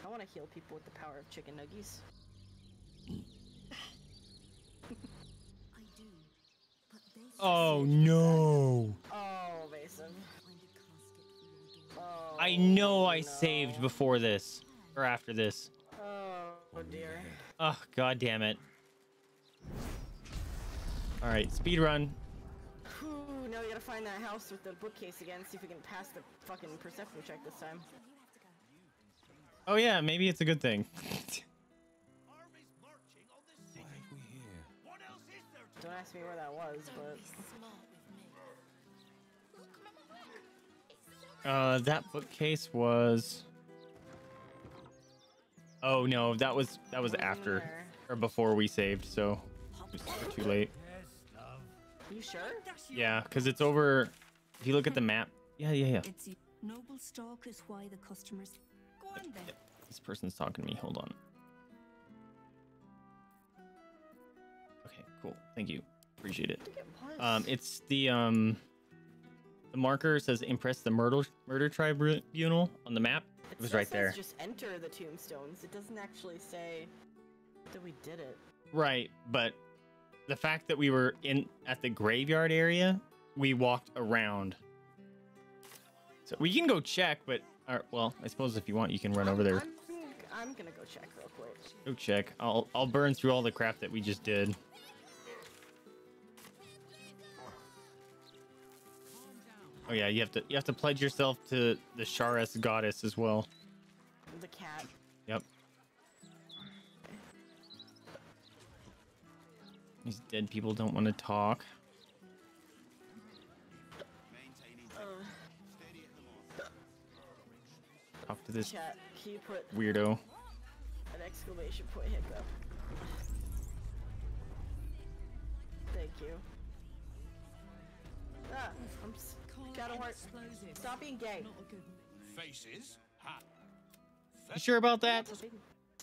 I want to heal people with the power of chicken nuggies. I do, but oh no! Oh, Vaesive. Oh, I know I saved before this or after this. Oh dear. Oh god damn it! All right, speed run. Ooh, now we gotta find that house with the bookcase again. See if we can pass the fucking perception check this time. Oh yeah, maybe it's a good thing. Don't ask me where that was, but... that bookcase was... Oh no, that was after or before we saved, so it's too late. You sure? Yeah, because it's over. If you look at the map, yeah. It's noble stalk is why the customers go on there. This person's talking to me. Hold on. Okay, cool. Thank you. Appreciate it. It's the marker says impress the murder tribunal on the map. It was right there. Just enter the tombstones. It doesn't actually say that we did it. Right, but. The fact that we were at the graveyard area, we walked around. So we can go check, but well, I suppose if you want, you can run over there. I'm gonna go check real quick. Go check. I'll burn through all the crap that we just did. Oh yeah, you have to pledge yourself to the Shar's goddess as well. The cat. Yep. These dead people don't want to talk. Talk to this chat, can you put weirdo. An exclamation point hiccup. Thank you. Ah, I'm Shadowheart. Stop being gay. Faces. Hot. You sure about that?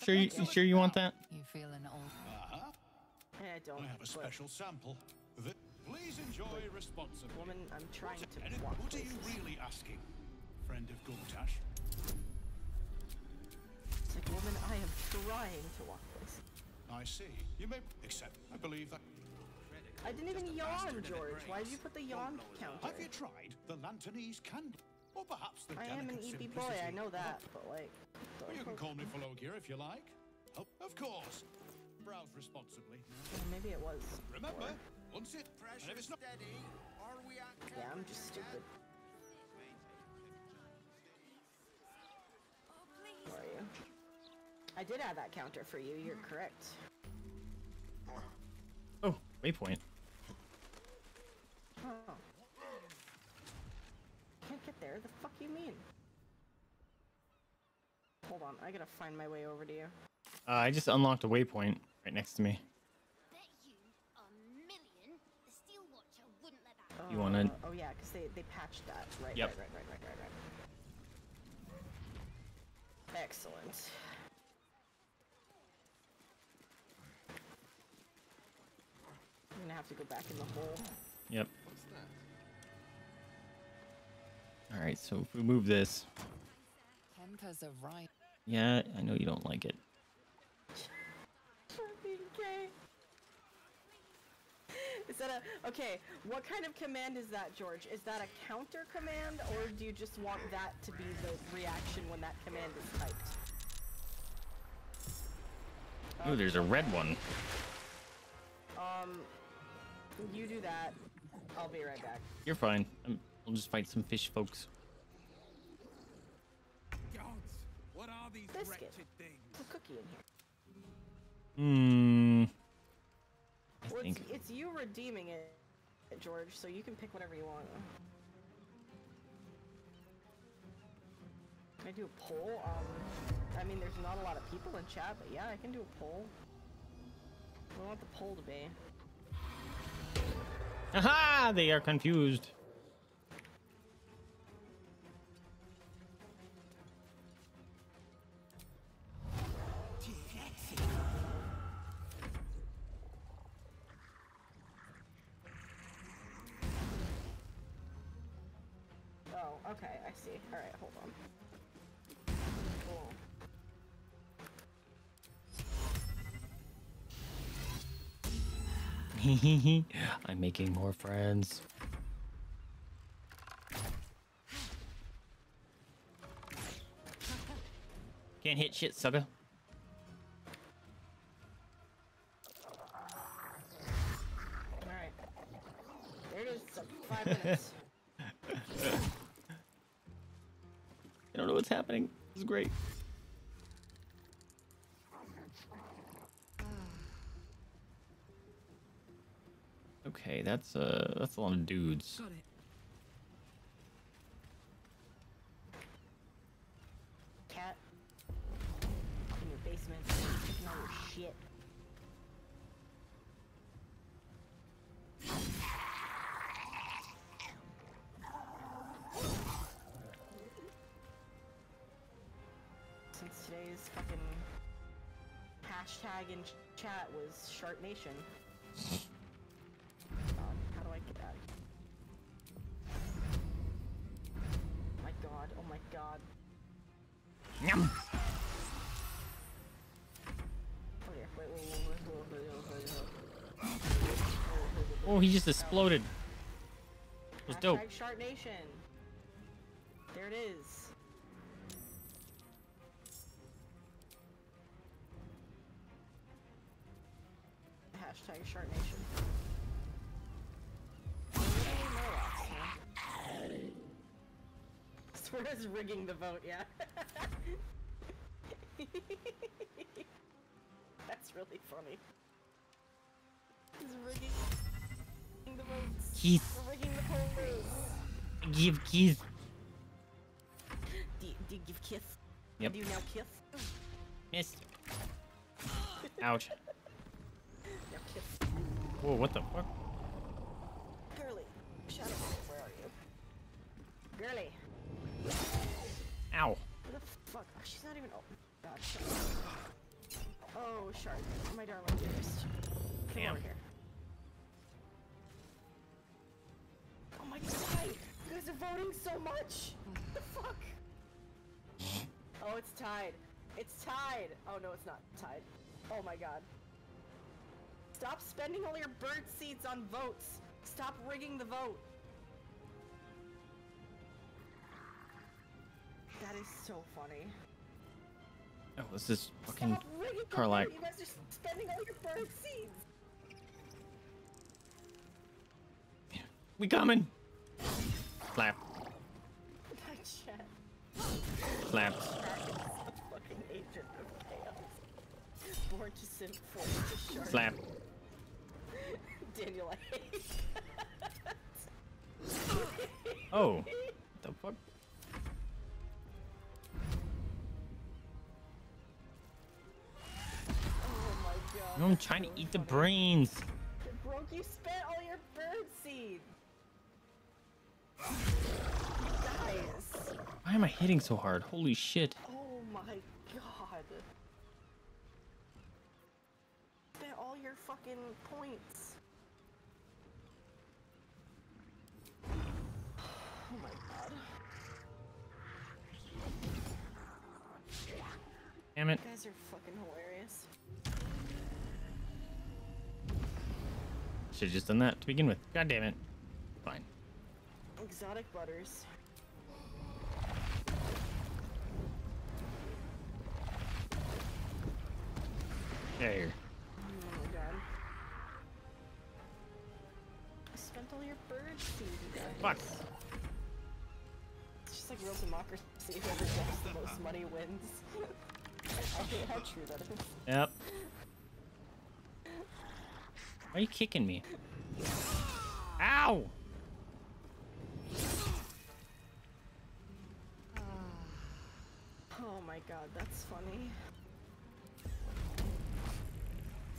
Sure you want that? You feel an old. I don't. I have a special sample. Please enjoy responsibly. Woman, I'm trying to walk. What are you really asking, friend of Gortash? It's like, woman, I am trying to walk this. I see. You may accept. I believe that. I didn't even yawn, George. Why did you put the yawn counter? Have you tried the Lantonese candle? Or perhaps the I am an EP boy. I know that, but like. Well, you can call me Philogia if you like. Oh, of course. Browse responsibly. Well, maybe it was. Remember, once it pressure is steady, are we at? Yeah, I'm just stupid. Where are you? I did add that counter for you. You're correct. Oh, waypoint. Oh. Can't get there. The fuck you mean? Hold on, I gotta find my way over to you. I just unlocked a waypoint right next to me. Bet you a million the Steel Watcher wouldn't let that you want to? Oh yeah, because they patched that. Right, yep. Right. Excellent. gonna have to go back in the hole. Yep. What's that? All right, so if we move this. Yeah, I know you don't like it. Is that a, okay, what kind of command is that, George? Is that a counter command, or do you just want that to be the reaction when that command is typed? Oh, there's a red one. You do that. I'll be right back. You're fine. I'll just fight some fish, folks. Gods, what are these wretched things? There's a cookie in here. Well, it's you redeeming it, George, so you can pick whatever you want. Can I do a poll? I mean, there's not a lot of people in chat, but yeah, I can do a poll. What do I want the poll to be? Aha! They are confused. Okay, I see. All right, hold on. Cool. Hehehe, I'm making more friends. Can't hit shit, sucker. All right. There it is. 5 minutes. I don't know what's happening. This is great. Okay, that's a lot of dudes. Got it. Cat in your basement. No shit. Today's fucking hashtag in chat was Shark Nation. How do I get out of here? My god, oh my god. Yum. Oh yeah, wait. Oh, he just exploded. It was dope. Hashtag Shark Nation. There it is. Hashtag Shark Nation. I swear it's rigging the vote, yeah. That's really funny. He's rigging the votes. Keith. Rigging the whole race. Give kiss. Do you give kiss? Yep. Do you now kiss? Missed. Ouch. Whoa, what the fuck? Girly, Shadowheart, where are you? Girly. Ow. What the fuck? Oh, she's not even. Oh, God. Oh, Shar, my darling dearest. Come over here. Oh my god! You guys are voting so much! What the fuck? Oh, it's tied. It's tied! Oh no, it's not tied. Oh my god. Stop spending all your bird seeds on votes. Stop rigging the vote. That is so funny. Oh, this is fucking Karlach. You guys are spending all your bird seeds. We coming. Clap. Clap. Born to simp, forced to shark. Slap. Daniel, I hate that. Oh. What the fuck? Oh my god. I'm trying to eat the brains. Broke, you spent all your bird seed. Guys. Why am I hitting so hard? Holy shit. Oh my god. All your fucking points. Damn it. You guys are fucking hilarious. Should've just done that to begin with. God damn it. Fine. Exotic butters. There. Oh my god. I spent all your bird seed, you guys. Fuck. It's just like real democracy. Whoever gets the most money wins. I hate how true that is. Yep. Why are you kicking me? Ow! Oh my god, that's funny.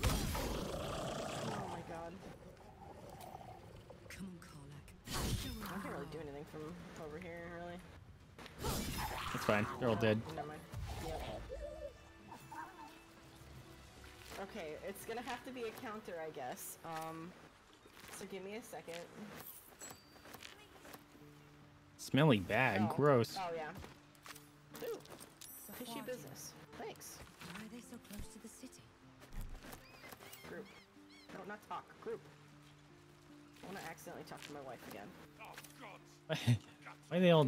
Oh my god. Come on, Karlach. I can't really do anything from over here, really. It's fine. They're all dead. Never mind. Yeah. Okay, it's gonna have to be a counter, I guess. So give me a second. Smelly bag. Oh. Gross. Oh yeah. Ooh. Fishy business. Thanks. Why are they so close to the city? Group. No, not talk. Group. I wanna accidentally talk to my wife again. Oh god. Why are they all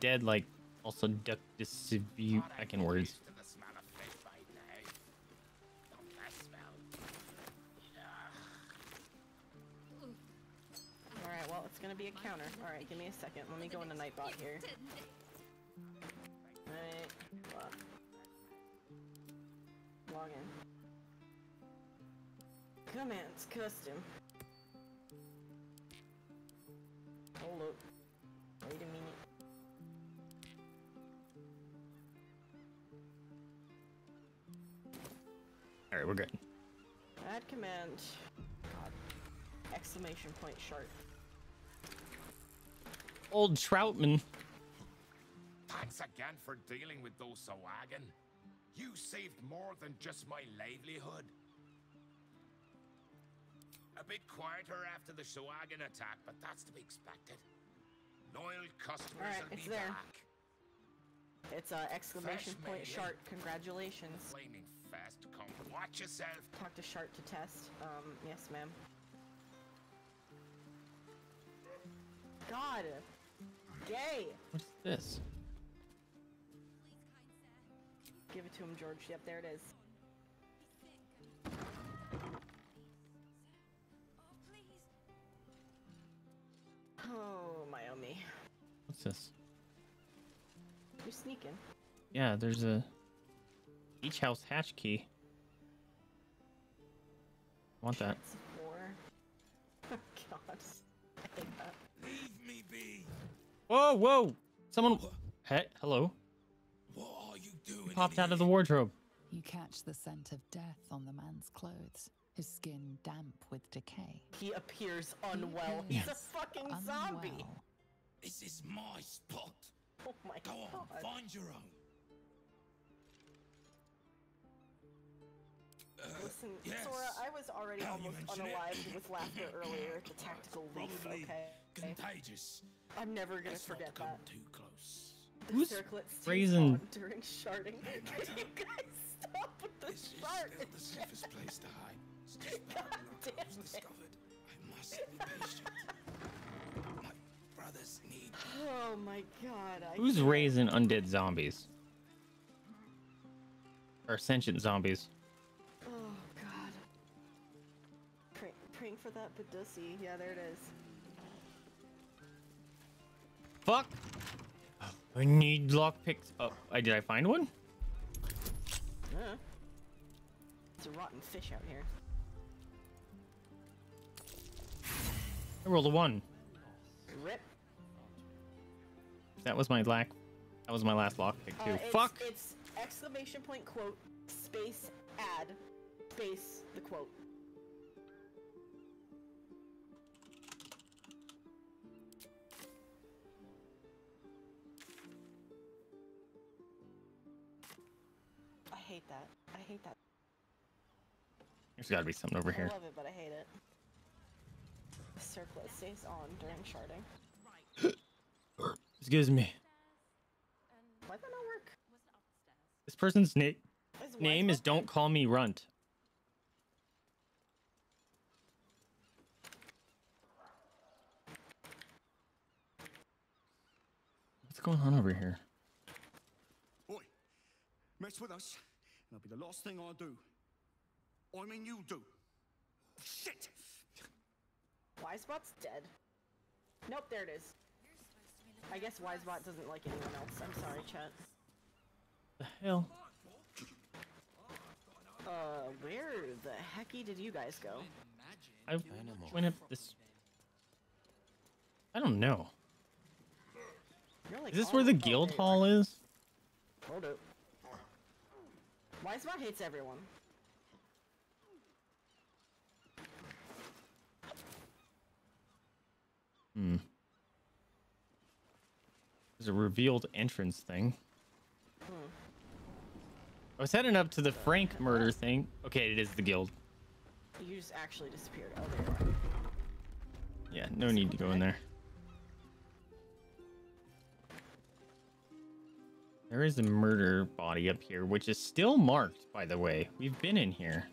dead, like, also duck distribute back in words? Alright, well, it's gonna be a counter. Alright, give me a second. Let me go into Nightbot here. Alright. Log in. Commands, custom. Hold up. Wait a minute. All right, we're good. Add command. God. Exclamation point sharp. Old Troutman. Thanks again for dealing with those Sawagan. You saved more than just my livelihood. A bit quieter after the Sawagan attack, but that's to be expected. Loyal customers will be there. Back. It's exclamation point Shart. Congratulations. Fast. Come watch yourself. Talk to Shart to test. Yes, ma'am. God. Gay. What's this? Give it to him, George. Yep, there it is. Oh, Miami. What's this? You're sneaking. Yeah, there's a each house hatch key. I want that. Oh, God. I hate that. Leave me be. Whoa, whoa! Someone. Hey, hello. What are you doing? He popped out of the wardrobe. You catch the scent of death on the man's clothes. His skin damp with decay. He appears unwell. He appears He's a fucking zombie. This is my spot. Oh my God. Go on, find your own. Listen, yes. Sora, I was already almost unalived with laughter earlier at the tactical lead, okay? Contagious. I'm never gonna forget that. Too close. Who's brazen during sharding? Can you guys stop with the shard? This is still the safest place to hide. I must be patient. My brothers need. Oh my god. Who's raising undead zombies? Or sentient zombies? Oh god. Praying for that Badusi. Yeah, there it is. Fuck! I need lockpicks. Oh, did I find one? Yeah. It's a rotten fish out here. I rolled a 1. Rip. That was my lack. That was my last lockpick too. Fuck. It's exclamation point quote space add space the quote. I hate that. I hate that. There's got to be something over here. I love it, but I hate it. The circlet stays on during sharding. Excuse me. Why'd that not work? This person's name is Don't Call Me Runt. What's going on over here? Oi, mess with us, and that'll be the last thing I do. I mean, you do. Shit! Wisebot's dead. Nope, there it is. I guess Wisebot doesn't like anyone else. I'm sorry, chat. The hell? Where the hecky did you guys go? I went up this... I don't know. Like, is this where the guild hall is? Hold up. Wisebot hates everyone. Hmm. There's a revealed entrance thing. Hmm. I was heading up to the Frank murder thing. Okay, it is the guild. You just actually disappeared. Oh, there you are. Yeah, no need to go in there. There is a murder body up here, which is still marked, by the way. We've been in here.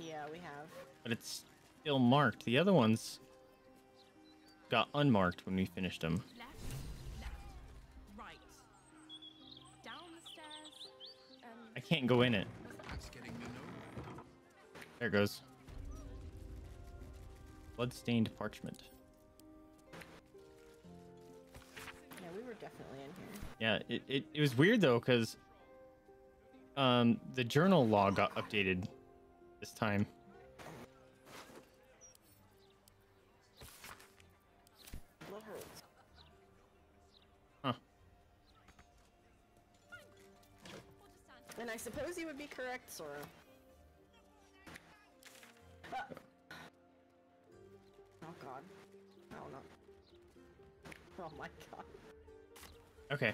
Yeah, we have. But it's still marked. The other ones got unmarked when we finished them. I can't go in it. There it goes. Bloodstained parchment. Yeah, we were definitely in here. Yeah, it was weird though, because the journal log got updated this time. And I suppose you would be correct, Sora. Ah. Oh god. Oh no. Oh my god. Okay.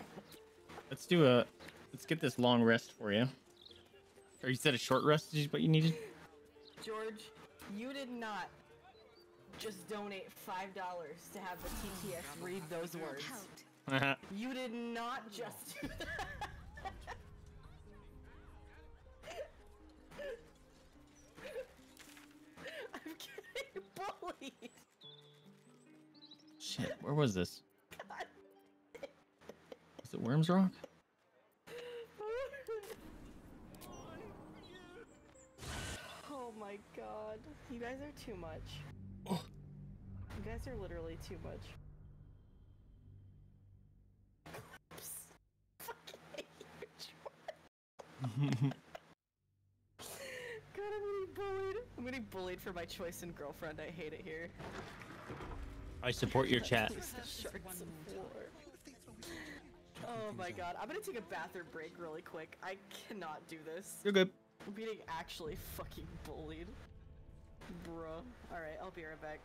Let's do a... Let's get this long rest for you. Or you said a short rest is what you needed? George, you did not just donate $5 to have the TTS read those words. You did not just do that. Shit, where was this? Is it Wyrm's Rock? Oh my god. You guys are too much. Oh. You guys are literally too much. I fucking hate you, George. God, I'm getting bullied. I'm getting bullied for my choice in girlfriend. I hate it here. I support your chat. Oh my god. I'm gonna take a bathroom break really quick. I cannot do this. You're good. I'm getting actually fucking bullied. Bruh. Alright, I'll be right back.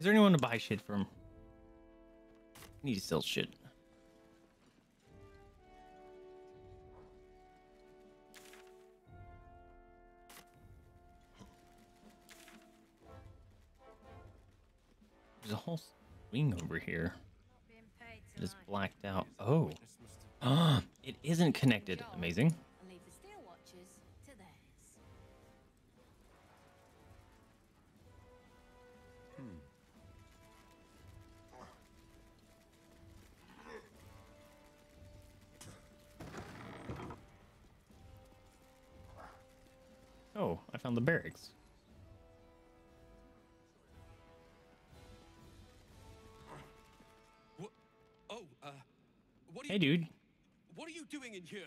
Is there anyone to buy shit from? I need to sell shit. There's a whole swing over here. It is blacked out. Oh. Ah, it isn't connected. Amazing. Leave the Steel Watchers to theirs. Oh, I found the barracks. Hey, dude. What are you doing in here?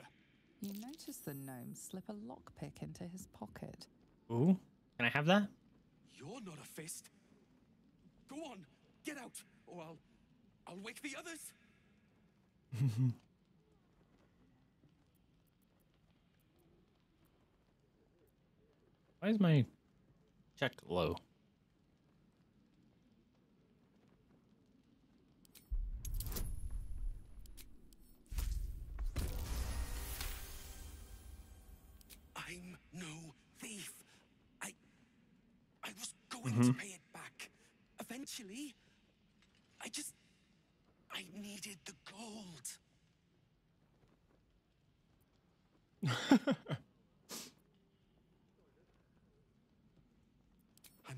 You notice the gnome slip a lockpick into his pocket. Ooh, can I have that? You're not a fist. Go on, get out, or I'll wake the others. Why is my check low? No thief. I was going to pay it back. Eventually, I needed the gold. I'm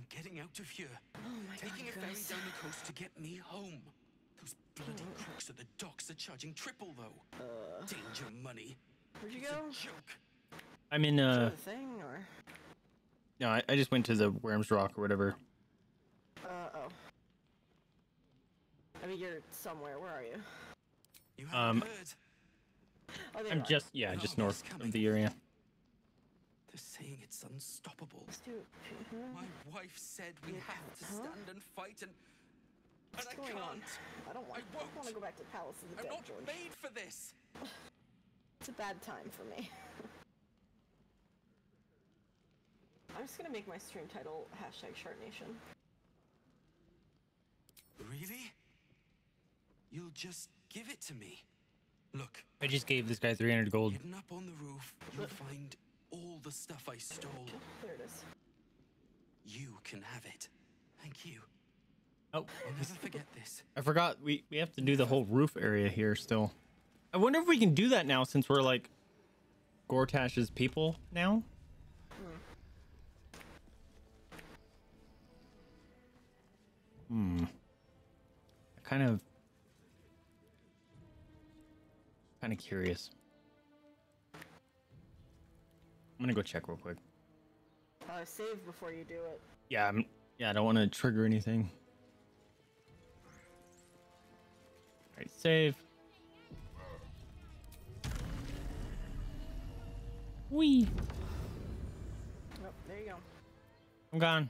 getting out of here. Oh my Taking God, a ferry guys. Down the coast to get me home. Those bloody crooks at the docks are charging triple, though. Danger money. Where'd you go? Joke. I'm in the thing, or? No, I just went to the Wyrm's Rock or whatever. Oh. I mean, you're somewhere. Where are you? You haven't heard. Oh, I'm just, yeah, just north of the area. They're saying it's unstoppable. My wife said we have to stand and fight, and I can't. I don't want to go back to the Palace of the Dead, George. I'm not made for this. It's a bad time for me. I'm just gonna make my stream title #ShartNation. Really? You'll just give it to me? Look, I just gave this guy 300 gold. Hidden up on the roof, you'll find all the stuff I stole. There it is. You can have it. Thank you. Oh, I'll never forget this. I forgot we have to do the whole roof area here still. I wonder if we can do that now since we're like Gortash's people now. I kind of curious. I'm gonna go check real quick. Save before you do it. Yeah, I don't want to trigger anything. All right, save. Wee. Oh, there you go. I'm gone.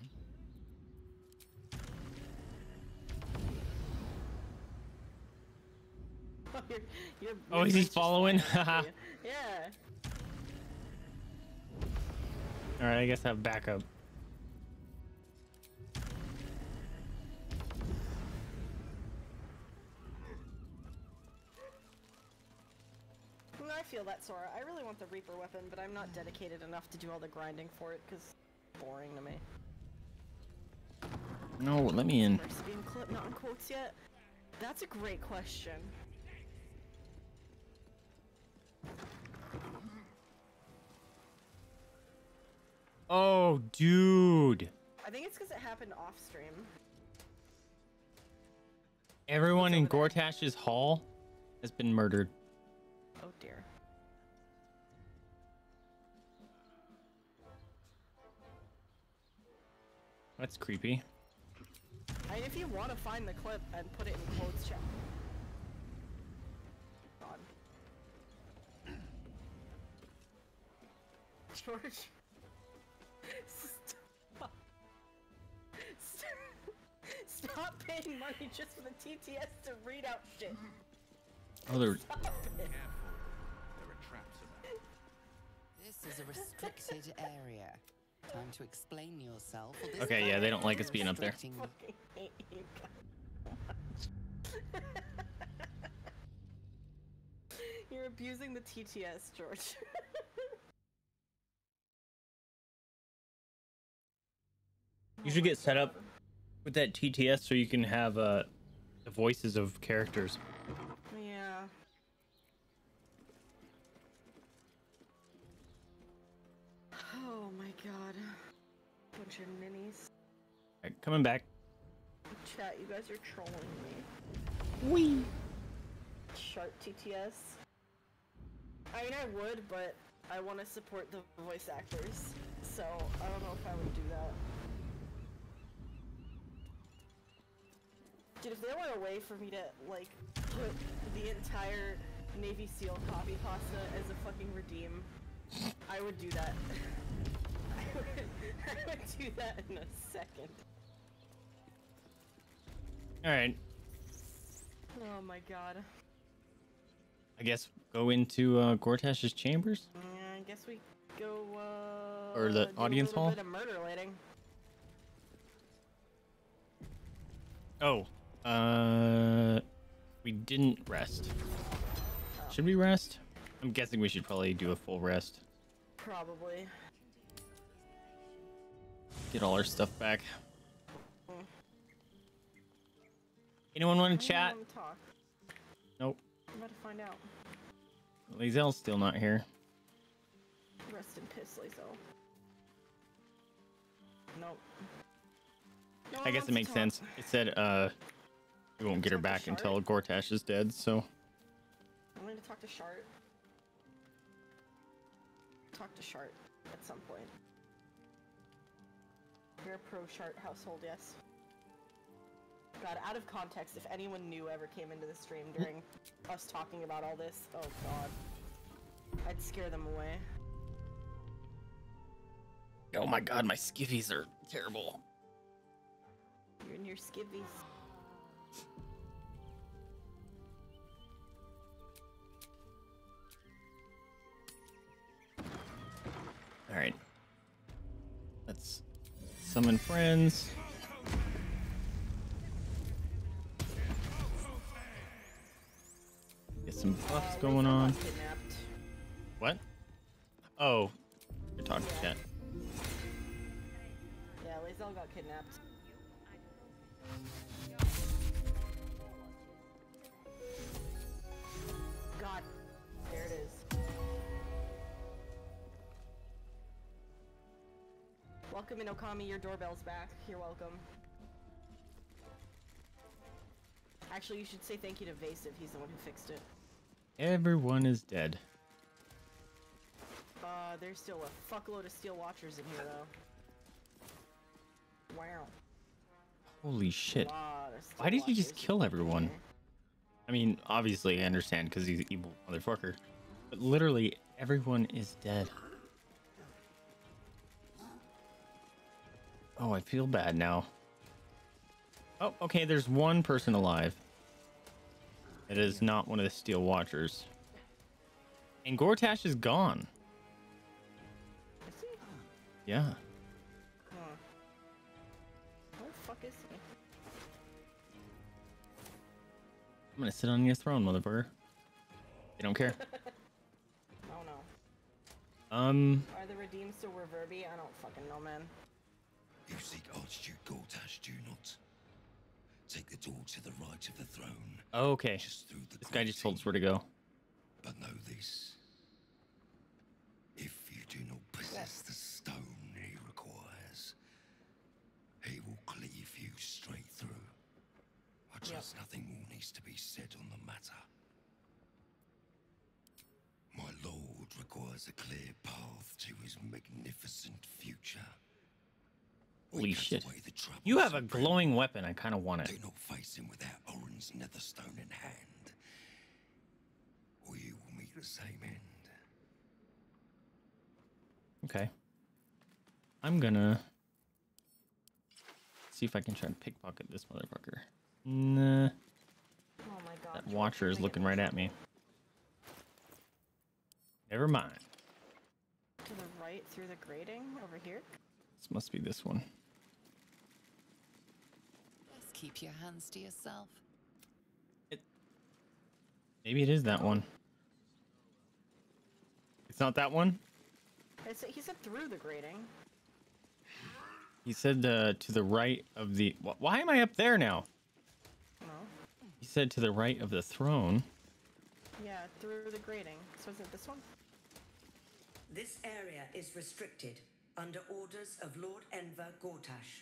You're oh, is he following? Yeah. All right, I guess I have backup. I feel that, Sora. I really want the Reaper weapon, but I'm not dedicated enough to do all the grinding for it because it's boring to me. No, let me in. Being clipped, not in quotes yet. That's a great question. Oh, dude. I think it's because it happened off stream. Everyone in Gortash's hall has been murdered. Oh, dear. That's creepy. I mean, if you want to find the clip and put it in quotes, chat. God. George. Stop. Stop paying money just for the TTS to read out shit. Oh, they're careful. There are traps around. This is a restricted area. Time to explain yourself. Okay, yeah, they don't like us being up there. Fucking hate you guys. You're abusing the TTS, George. You should get set up with that TTS so you can have the voices of characters. Yeah. Oh my god. Bunch of minis. Alright, coming back. Chat, you guys are trolling me. Wee! Shart TTS. I mean, I would, but I want to support the voice actors. So, I don't know if I would do that. Dude, if there were a way for me to, like, put the entire Navy SEAL copy pasta as a fucking redeem, I would do that. I would do that in a second. Alright. Oh my god. I guess go into Gortash's chambers? Yeah, I guess we go, or the audience hall? Do a little bit of murder lighting. Oh. We didn't rest. Oh. Should we rest? I'm guessing we should probably do a full rest. Probably. Get all our stuff back. Mm. Anyone want to chat? Talk. Nope. I'm about to find out. Lae'zel's still not here. Rest in piss, Lae'zel. Nope. No, I guess it makes sense. It said, we won't get her back until Gortash is dead, so. I'm going to talk to Shart. Talk to Shart at some point. You're a pro-Shart household, yes. God, out of context, if anyone new ever came into the stream during us talking about all this, oh god. I'd scare them away. Oh my god, my skivvies are terrible. You're in your skivvies. Alright. Let's summon friends. Get some buffs going on. What? Oh, you're talking shit. Yeah, Lae'zel got kidnapped. God, there it is. Welcome in Okami, your doorbell's back. You're welcome. Actually, you should say thank you to Vaesive. He's the one who fixed it. Everyone is dead. There's still a fuckload of Steel Watchers in here, though. Wow. Holy shit. Why did he just kill everyone? I mean, obviously, I understand, because he's an evil motherfucker. But literally, everyone is dead. Oh, I feel bad now. Oh, okay, there's one person alive. It is not one of the Steel Watchers. And Gortash is gone. Is he? Yeah. Huh. Where the fuck is he? I'm gonna sit on your throne, motherfucker. You don't care. Oh no. Are the redeems still Reverbi? I don't fucking know, man. You seek Archduke Gortash, do not. Take the door to the right of the throne. Oh, okay. Just through the this guy just told us where to go. But know this. If you do not possess the stone he requires, he will cleave you straight through. I trust nothing more needs to be said on the matter. My lord requires a clear path to his magnificent future. Holy shit. You have a glowing weapon. I kind of want it. Do not face him without Orin's Netherstone in hand, or you will meet the same end. Okay. I'm gonna see if I can try and pickpocket this motherfucker. Nah. Oh my god. That watcher is looking right at me. Never mind. To the right through the grating over here? This must be this one. Keep your hands to yourself. Maybe it is that one. It's not that one? He said through the grating. He said to the right of the... Why am I up there now? No. He said to the right of the throne. Yeah, through the grating. So is it this one? This area is restricted under orders of Lord Enver Gortash.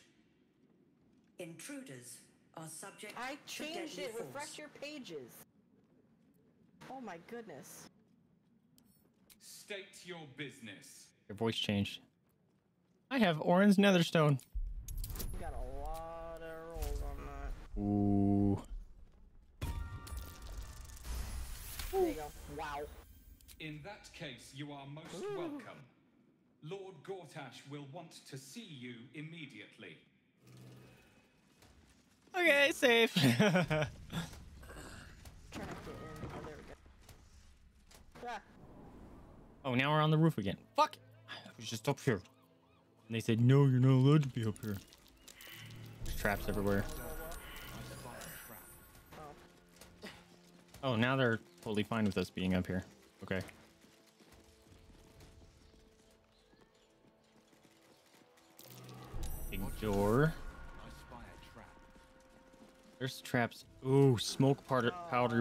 Intruders are subject to deadly force. I changed it. Refresh your pages. Oh my goodness. State your business. Your voice changed. I have Orin's Netherstone. We got a lot of rolls on that. Ooh. There you go. Wow. In that case, you are most welcome. Lord Gortash will want to see you immediately. Okay, safe. Trying to get in. Oh, there we go. Ah. Oh, now we're on the roof again. Fuck! I was just up here. And they said, no, you're not allowed to be up here. There's traps everywhere. Oh, now they're totally fine with us being up here. Okay. Big door. There's traps. Ooh, smoke powder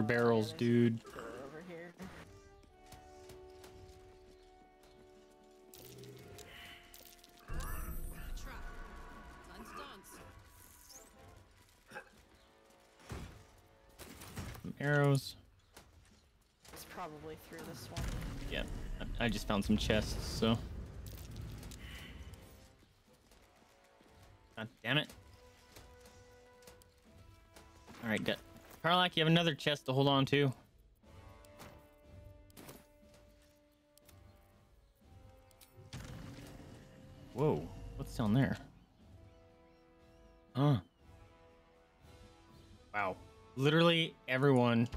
barrels, dude. Over here. arrows. It's probably through this one. Yeah, I just found some chests, so. God damn it. Alright, Karlach, you have another chest to hold on to. Whoa, what's down there? Huh. Wow. Literally everyone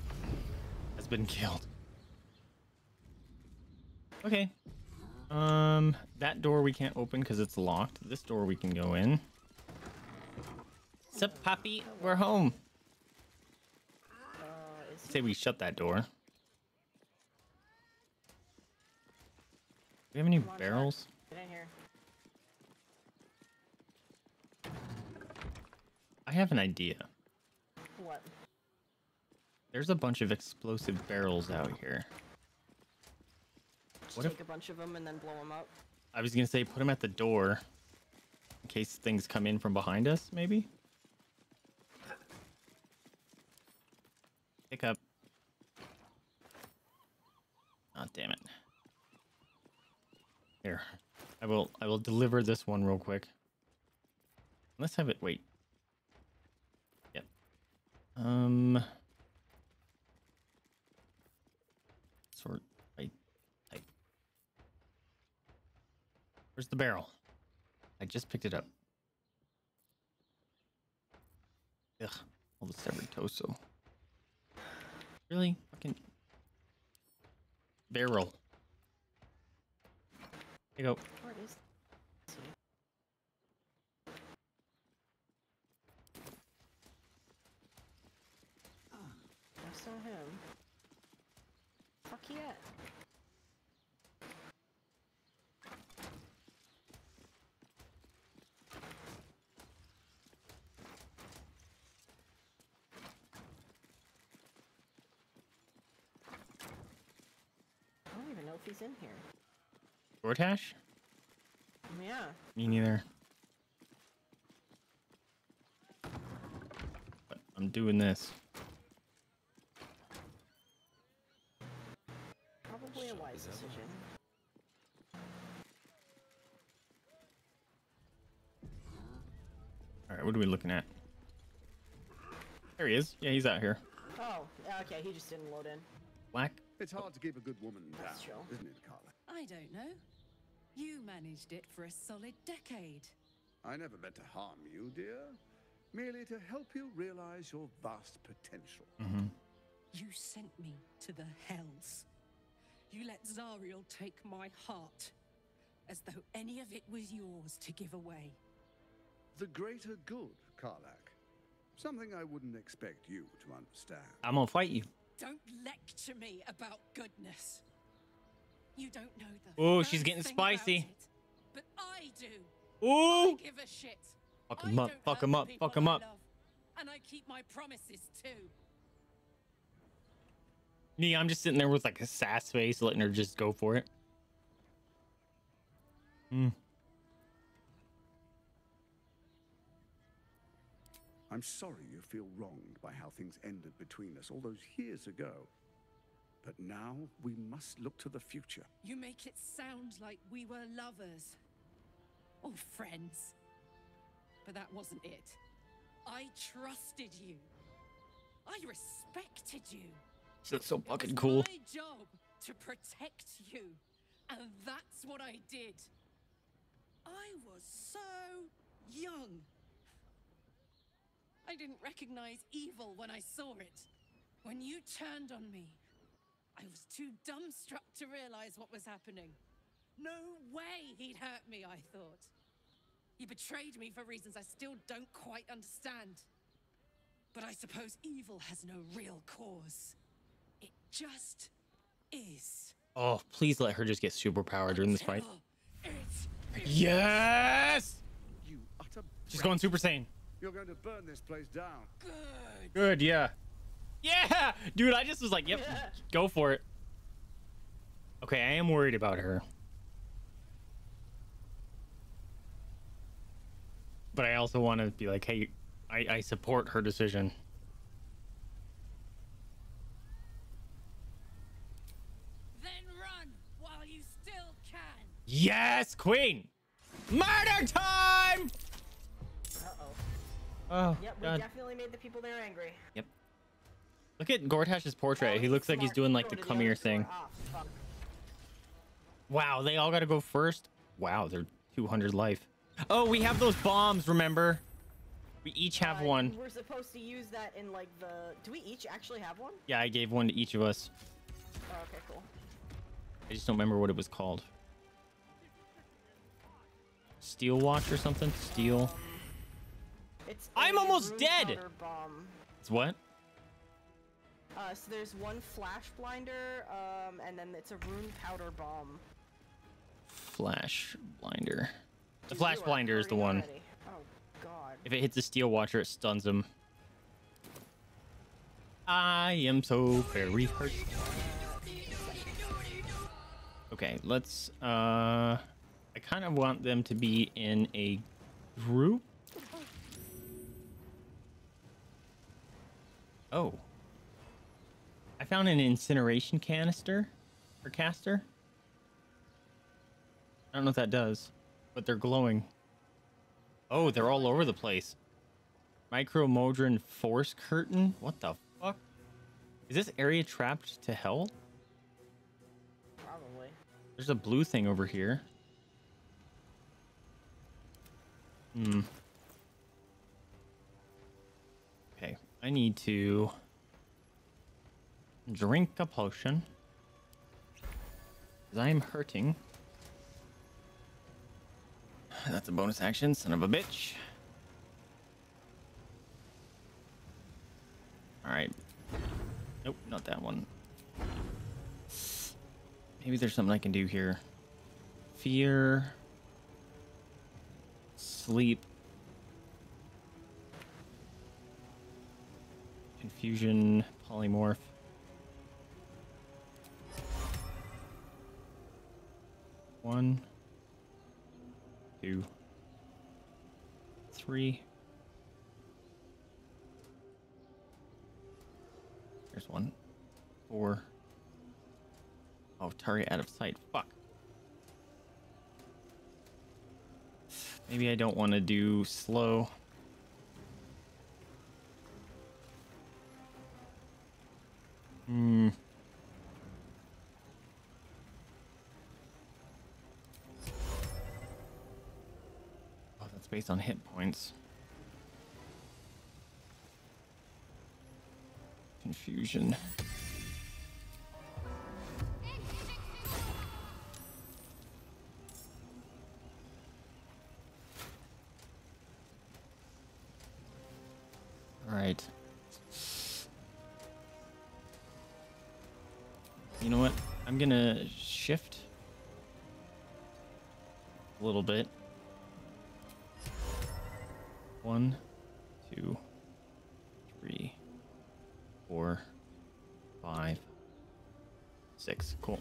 has been killed. Okay. That door we can't open because it's locked. This door we can go in. Sup, Poppy? We're home. I'd say we shut that door. Do we have any barrels? Get in here. I have an idea. What? There's a bunch of explosive barrels out here. Just take a bunch of them and then blow them up. I was gonna say put them at the door in case things come in from behind us, maybe. Pick up. Oh, damn it. Here. I will deliver this one real quick. Let's have it wait. Yep. Sort by type. Where's the barrel? I just picked it up. Ugh, all the severed torso. Really? Fucking barrel. Here you go. Where is it? Oh, I saw him. Fuck yeah. He's in here. Gortash? Yeah. Me neither. But I'm doing this. Probably a wise decision. Alright, what are we looking at? There he is. Yeah, he's out here. Oh, okay. He just didn't load in. Black. It's hard to keep a good woman down, isn't it, Karlach? I don't know. You managed it for a solid decade. I never meant to harm you, dear. Merely to help you realize your vast potential. Mm-hmm. You sent me to the hells. You let Zariel take my heart, as though any of it was yours to give away. The greater good, Karlach. Something I wouldn't expect you to understand. I'm gonna fight you. Don't lecture me about goodness. You don't know the. Oh, she's getting spicy. It, but I do. Ooh. I give a shit. Fuck him up. Fuck him up. Fuck him up. And I keep my promises too. Yeah, I'm just sitting there with like a sass face, letting her just go for it. Hmm. I'm sorry you feel wronged by how things ended between us all those years ago. But now we must look to the future. You make it sound like we were lovers. Or friends. But that wasn't it. I trusted you. I respected you. That's so fucking cool. It was my job to protect you. And that's what I did. I was so young. I didn't recognize evil when I saw it. When you turned on me, I was too dumbstruck to realize what was happening. No way he'd hurt me, I thought. You betrayed me for reasons I still don't quite understand. But I suppose evil has no real cause. It just is. Oh, please let her just get superpowered during this fight. Yes! She's going Super Saiyan. You're going to burn this place down. Good. Good, yeah. Yeah! Dude, I just was like, yep, yeah. Go for it. Okay, I am worried about her. But I also want to be like, hey, I support her decision. Yes, queen! Murder time! Uh-oh. Oh, yep, we God. Definitely made the people there angry. Yep. Look at Gortash's portrait. He looks like he's doing like the come here thing. Wow, they all gotta go first? Wow, they're 200 life. Oh, we have those bombs, remember? We each have one. We're supposed to use that in like the... Do we each actually have one? Yeah, I gave one to each of us. Oh, okay, cool. I just don't remember what it was called. Steel Watch or something? Steel. It's I'm almost dead! Bomb. It's what? So there's one flash blinder, and then it's a rune powder bomb. Flash blinder. The flash blinder is the one. Already. Oh God. If it hits the Steel Watcher, it stuns him. I am so very hurt. Okay, let's, I kind of want them to be in a group. Oh. I found an incineration canister or caster. I don't know what that does, but they're glowing. Oh, they're all over the place. Micromodron force curtain. What the fuck? Is this area trapped to hell? Probably. There's a blue thing over here. Hmm. Okay, I need to drink a potion because I'm hurting. That's a bonus action, son of a bitch. All right. Nope, not that one. Maybe there's something I can do here. Fear. Sleep. Confusion. Polymorph. One. 2, 3. There's 1, 4. Oh, target out of sight. Fuck. Maybe I don't want to do slow. Hmm. Based on hit points. Confusion. All right. You know what? I'm gonna shift a little bit. 1, 2, 3, 4, 5, 6. Cool.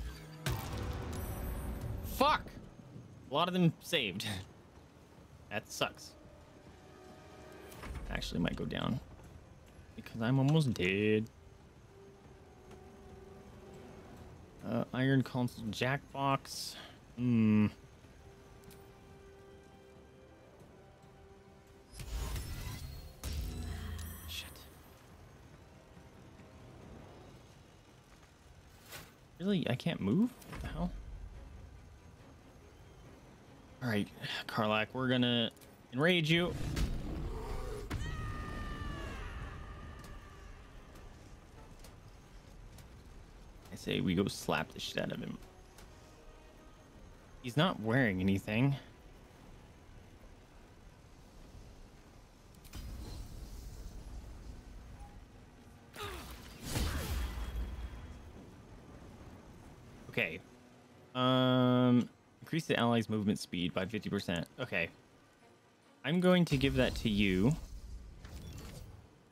Fuck! A lot of them saved. That sucks. Actually might go down because I'm almost dead. Iron console jackbox. Hmm. Really? I can't move? What the hell? Alright, Karlach, we're gonna enrage you. I say we go slap the shit out of him. He's not wearing anything. Okay. Increase the ally's movement speed by 50%. Okay. I'm going to give that to you.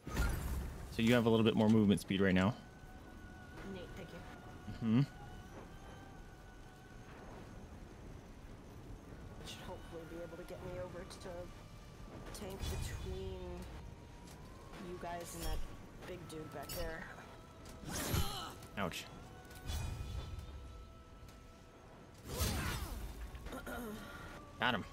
So you have a little bit more movement speed right now. Neat, thank you. Mm-hmm. Should hopefully be able to get me over to tank between you guys and that big dude back there. Ouch. Got him.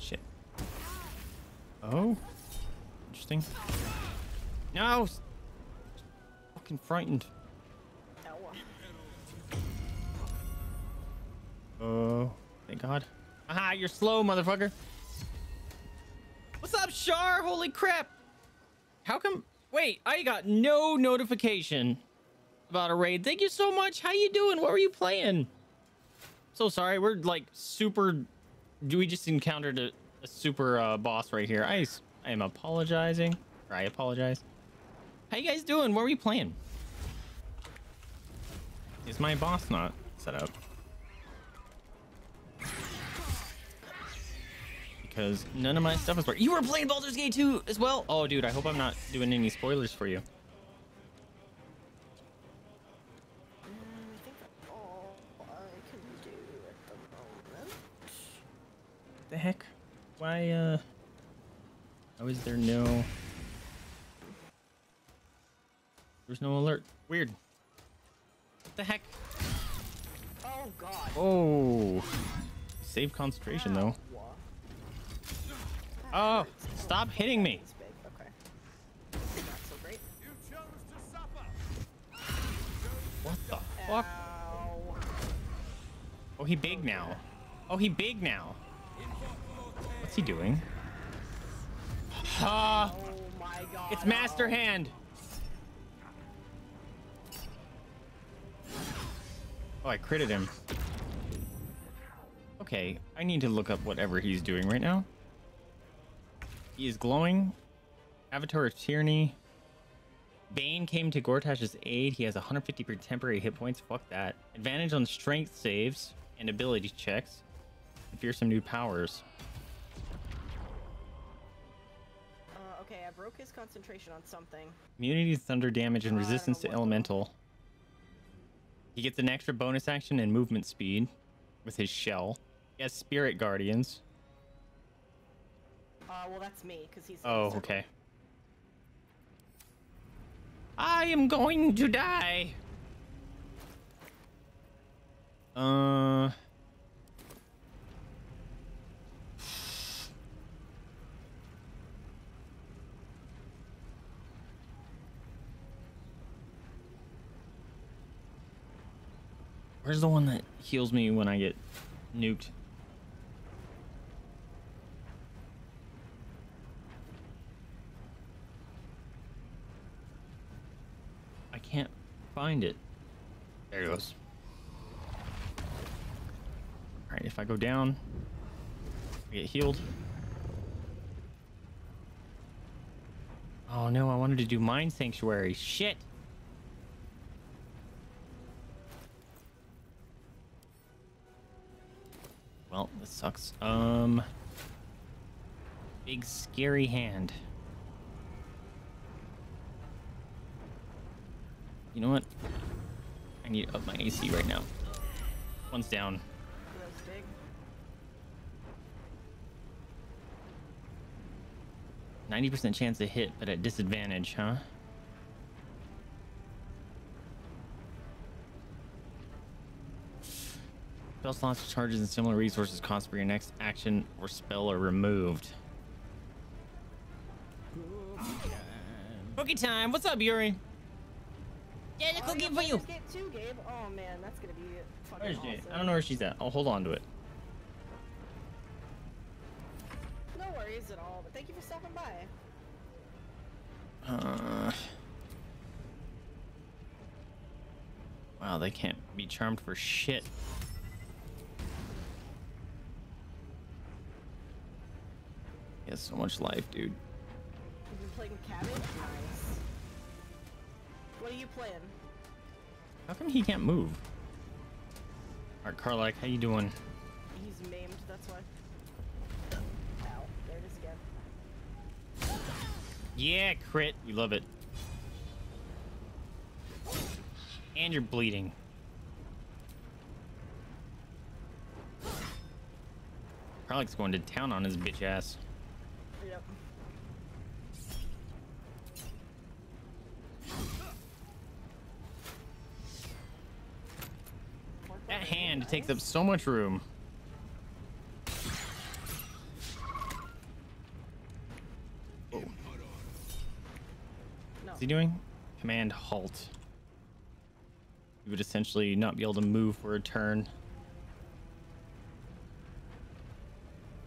Shit. Oh. Interesting. No! Fucking frightened. Oh, thank God. Aha, you're slow, motherfucker. What's up, Shar? Holy crap. How come? Wait, I got no notification about a raid. Thank you so much. How you doing? What were you playing? So sorry. We're like super. We just encountered a super boss right here. I am apologizing. Or I apologize. How you guys doing? What were you playing? Is my boss not set up? Because none of my stuff is working. You were playing Baldur's Gate 2 as well? Oh, dude, I hope I'm not doing any spoilers for you. I think that's all I can do at the moment. What the heck? Why, how is there no... There's no alert. Weird. What the heck? Oh, God. Oh. Save concentration, though. Oh, stop hitting me. Okay. Not so great. You chose to suffer. What the fuck? Ow. Oh, he big now. Oh, he big now. What's he doing? Oh my God. It's Master Hand. Oh, I critted him. Okay, I need to look up whatever he's doing right now. He is glowing. Avatar of Tyranny. Bane came to Gortash's aid. He has 150 per temporary hit points. Fuck that. Advantage on strength saves and ability checks. And fearsome new powers. Okay, I broke his concentration on something. Immunity to thunder damage and resistance to elemental. He gets an extra bonus action and movement speed with his shell. He has spirit guardians. Well, that's me, because he's... Oh, okay. I am going to die! Where's the one that heals me when I get nuked? Can't find it. There it goes. All right, if I go down, I get healed. Oh no, I wanted to do Mine Sanctuary. Shit. Well, this sucks. Big scary hand. You know what? I need to up my AC right now. One's down. That was big. 90% chance to hit, but at disadvantage, huh? Spell slots, charges, and similar resources cost for your next action or spell are removed. Cookie time! What's up, Yuri? Yeah, the cookie for you. Too, Gabe. Oh man, that's gonna be fucking awesome. I don't know where she's at. I'll hold on to it. No worries at all. But thank you for stopping by. Wow, they can't be charmed for shit. He has so much life, dude. You've been playing cabbage. Nice. What are you playing? How come he can't move? Alright, Karlach, how you doing? He's maimed, that's why. Ow, there it is again. Yeah, crit. We love it. And you're bleeding. Karlach's going to town on his bitch ass. Yep. That hand takes up so much room. Oh. No. Is he doing? Command halt. You would essentially not be able to move for a turn.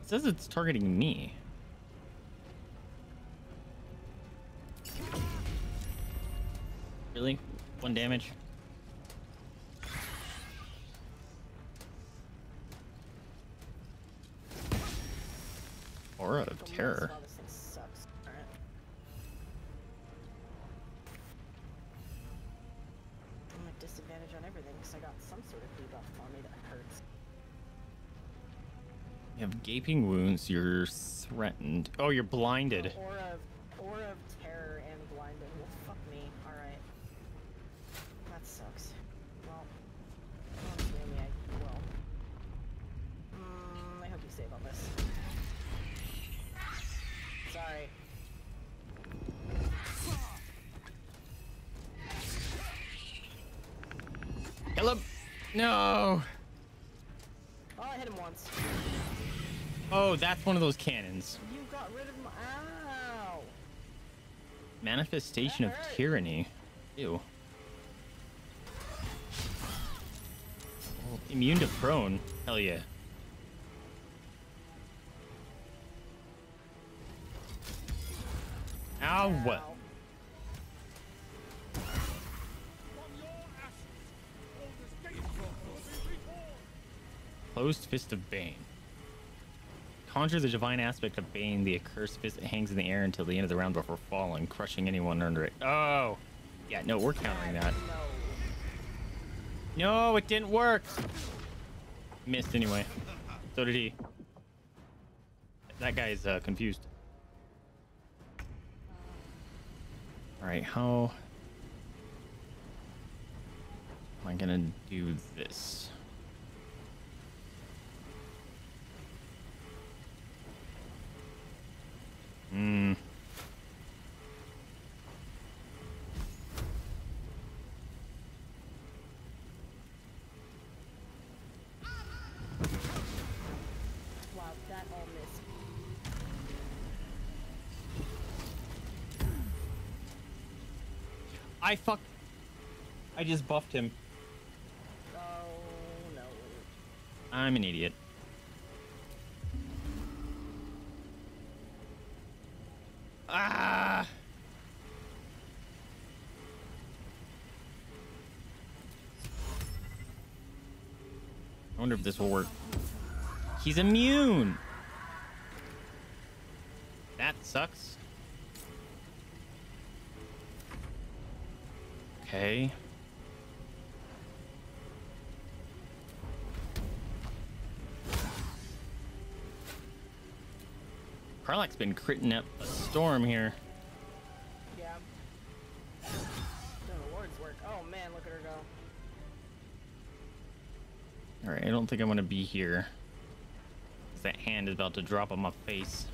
It says it's targeting me. Really? One damage? Aura of Terror. You have gaping wounds. You're threatened. Oh, you're blinded. Aura of terror and blinded. Well, fuck me. All right. That sucks. Well, maybe I will. I hope you save on this. Sorry. Hello. No. Oh, I hit him once. Oh, that's one of those cannons. You got rid of my... Ow. Manifestation of Tyranny. Ew. Oh, immune to prone. Hell yeah. Ow, what? Closed Fist of Bane. Conjure the divine aspect of Bane, the accursed fist that hangs in the air until the end of the round before falling, crushing anyone under it. Oh! Yeah, no, we're countering that. No, it didn't work! Missed anyway. So did he. That guy's confused. Alright, how am I gonna do this? Hmm. Wow, that all missed. I just buffed him. Oh no. I'm an idiot. Ah! I wonder if this will work. He's immune. That sucks. Okay. Karlach's been critting up a storm here. Yeah. Doing the Lord's work. Oh man, look at her go. Alright, I don't think I want to be here. That hand is about to drop on my face.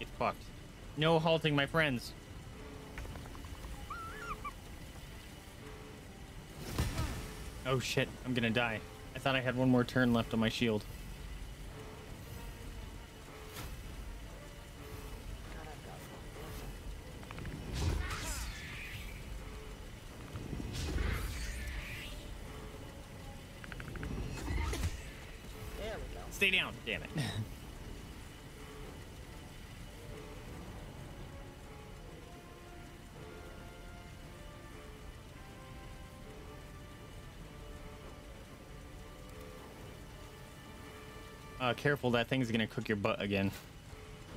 Get fucked. No halting, my friends. Oh shit, I'm gonna die. I thought I had one more turn left on my shield. There we go. Stay down, damn it. Careful, that thing's gonna cook your butt again.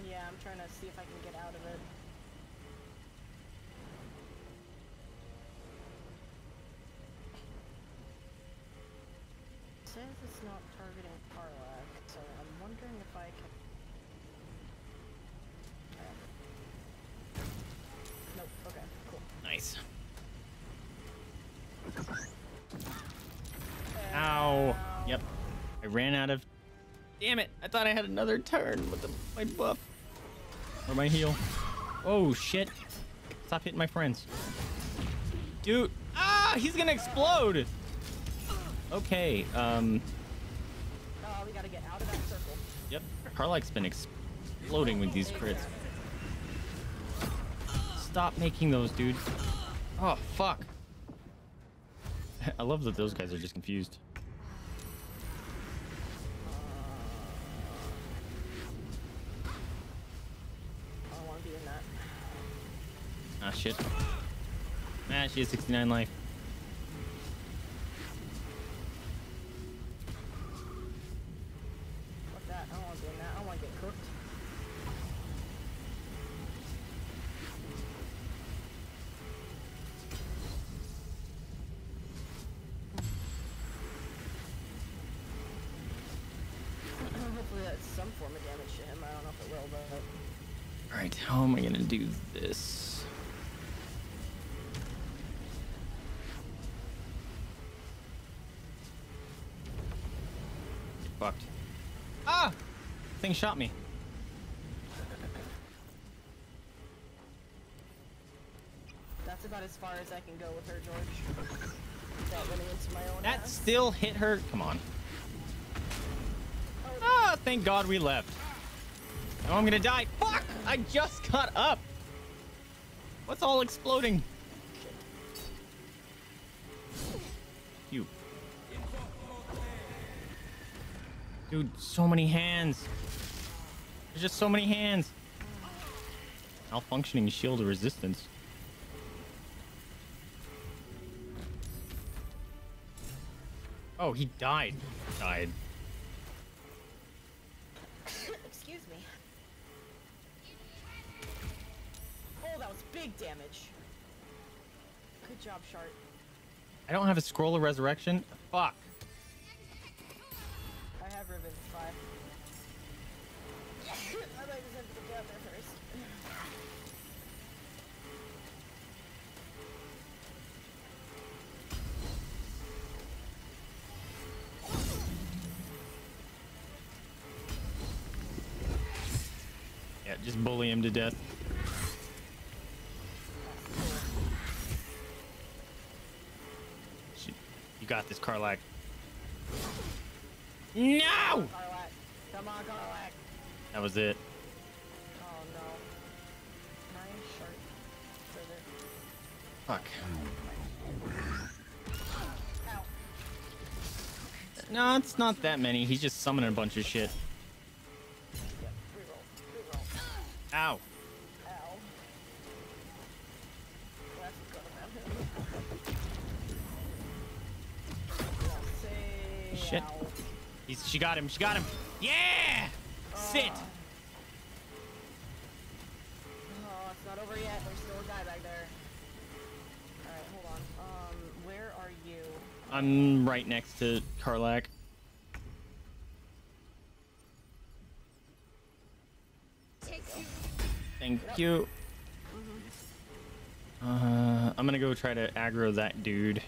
Yeah, I'm trying to see if I can get out of it. It says it's not targeting Karlach, so I'm wondering if I can... I ran out of... Damn it! I thought I had another turn with my buff. Or my heal. Oh, shit. Stop hitting my friends. Dude. Ah! He's gonna explode! Okay, we gotta get out of that circle. Yep. Karlach's been exploding with these crits. Stop making those, dude. Oh, fuck. I love that those guys are just confused. I don't want to be in that. Ah, shit. Nah, she has 69 life. Fuck that. I don't want to be in that. I don't want to get cooked. Hopefully that's some form of damage to him. I don't know if it will, but... Alright, how am I going to do this? Fucked. Ah! Thing shot me. That's about as far as I can go with her, George. That went into my own ass. That still hit her. Come on. Ah! Thank God we left. Now I'm gonna die. Fuck! I just got up. What's all exploding? You. Dude, so many hands. There's just so many hands. Malfunctioning shield of resistance. Oh, he died. Died. Excuse me. Oh, that was big damage. Good job, Shart. I don't have a scroll of resurrection. Fuck. I have ribbons, 5. I thought you just had to go down there first. Yeah, just bully him to death. Shit. You got this, Karlach. No! Karlach. Come on, Karlach. That was it. Oh no. Can I short further? Fuck. Ow. No, it's not that many. He's just summoning a bunch of shit. Yep. Reroll. Reroll. Ow. Ow. That's going shit. Ow. She got him. She got him. Yeah! Sit. Oh, it's not over yet. There's still a guy back there. All right, hold on. Where are you? I'm right next to Karlach. Thank you. Mm-hmm. I'm gonna go try to aggro that dude.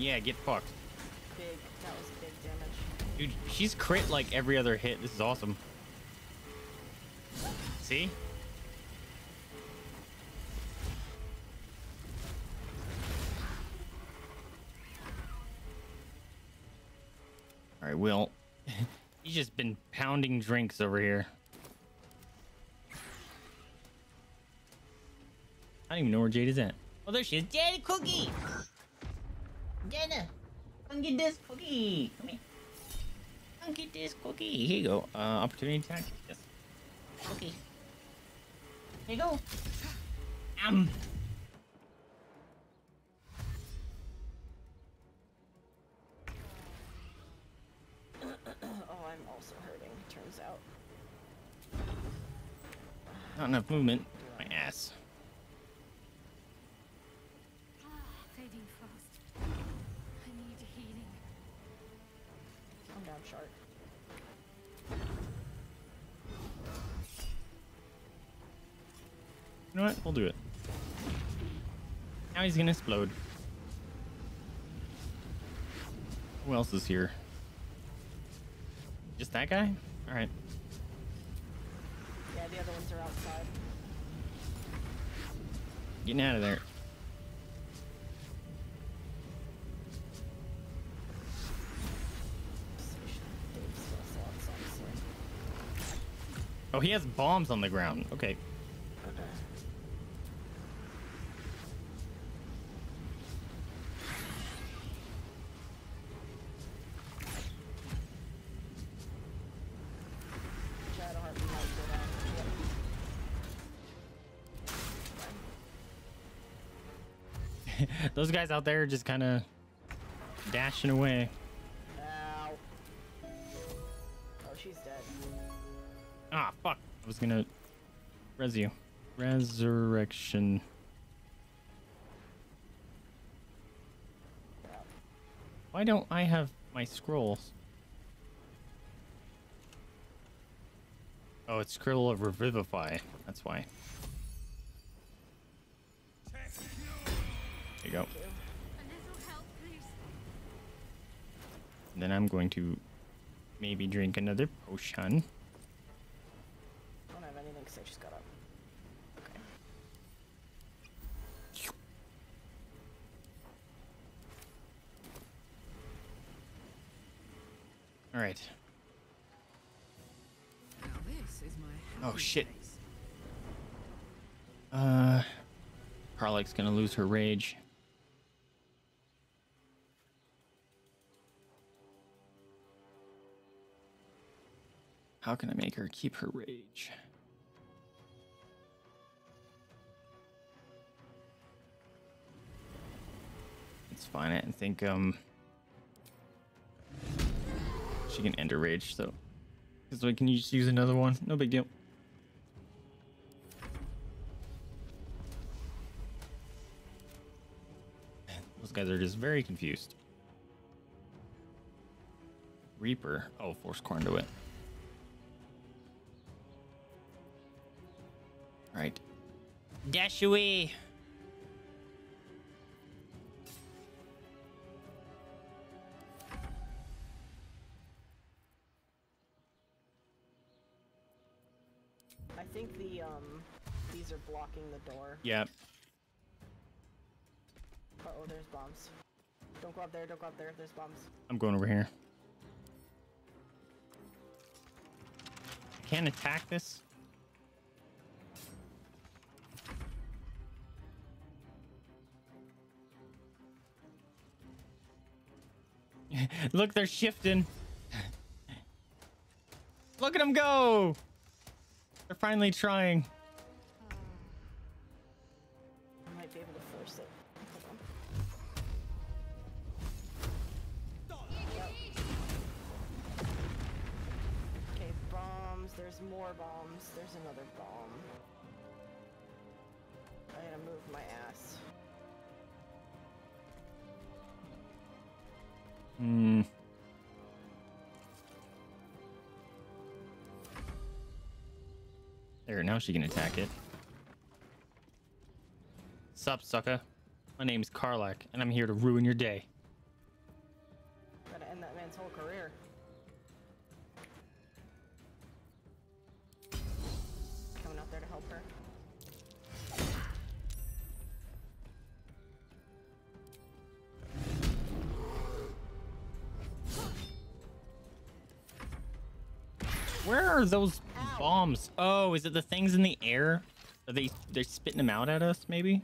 Yeah, get fucked. Big. That was big damage. Dude, she's crit like every other hit. This is awesome. See? All right, Wyll. He's just been pounding drinks over here. I don't even know where Jade is at. Oh, there she is. Jade Cookie! Jenna, come get this cookie. Come here. Come get this cookie. Here you go. Opportunity attack. Yes. Cookie. Here you go. Oh, I'm also hurting. Turns out. Not enough movement. My ass. Shark. You know what? I'll do it. Now he's gonna explode. Who else is here? Just that guy? Alright. Yeah, the other ones are outside. Getting out of there. Oh, he has bombs on the ground. Okay. Those guys out there just kind of dashing away. Ow. Oh, she's dead. Ah, fuck. I was gonna res you. Resurrection. Why don't I have my scrolls? Oh, it's Scroll of Revivify. That's why. There you go. And then I'm going to maybe drink another potion. I just got up. Okay. All right. Now this is my oh shit. Place. Karlach's gonna lose her rage. How can I make her keep her rage? Let's find it and think she can end her rage, so because we can just use another one, no big deal. Those guys are just very confused. Reaper, oh, force conduit. All right, dash away. I think the these are blocking the door. Yep. Uh oh, there's bombs. Don't go up there, don't go up there, there's bombs. I'm going over here. I can't attack this. Look, they're shifting. Look at them go! They're finally trying. I might be able to force it. Hold on. Okay, bombs. There's more bombs. There's another bomb. I gotta move my ass. Hmm. There, now she can attack it. Sup, sucker. My name's Karlach, and I'm here to ruin your day. Gotta end that man's whole career. Coming out there to help her. Where are those bombs? Oh, is it the things in the air? Are they're spitting them out at us, maybe?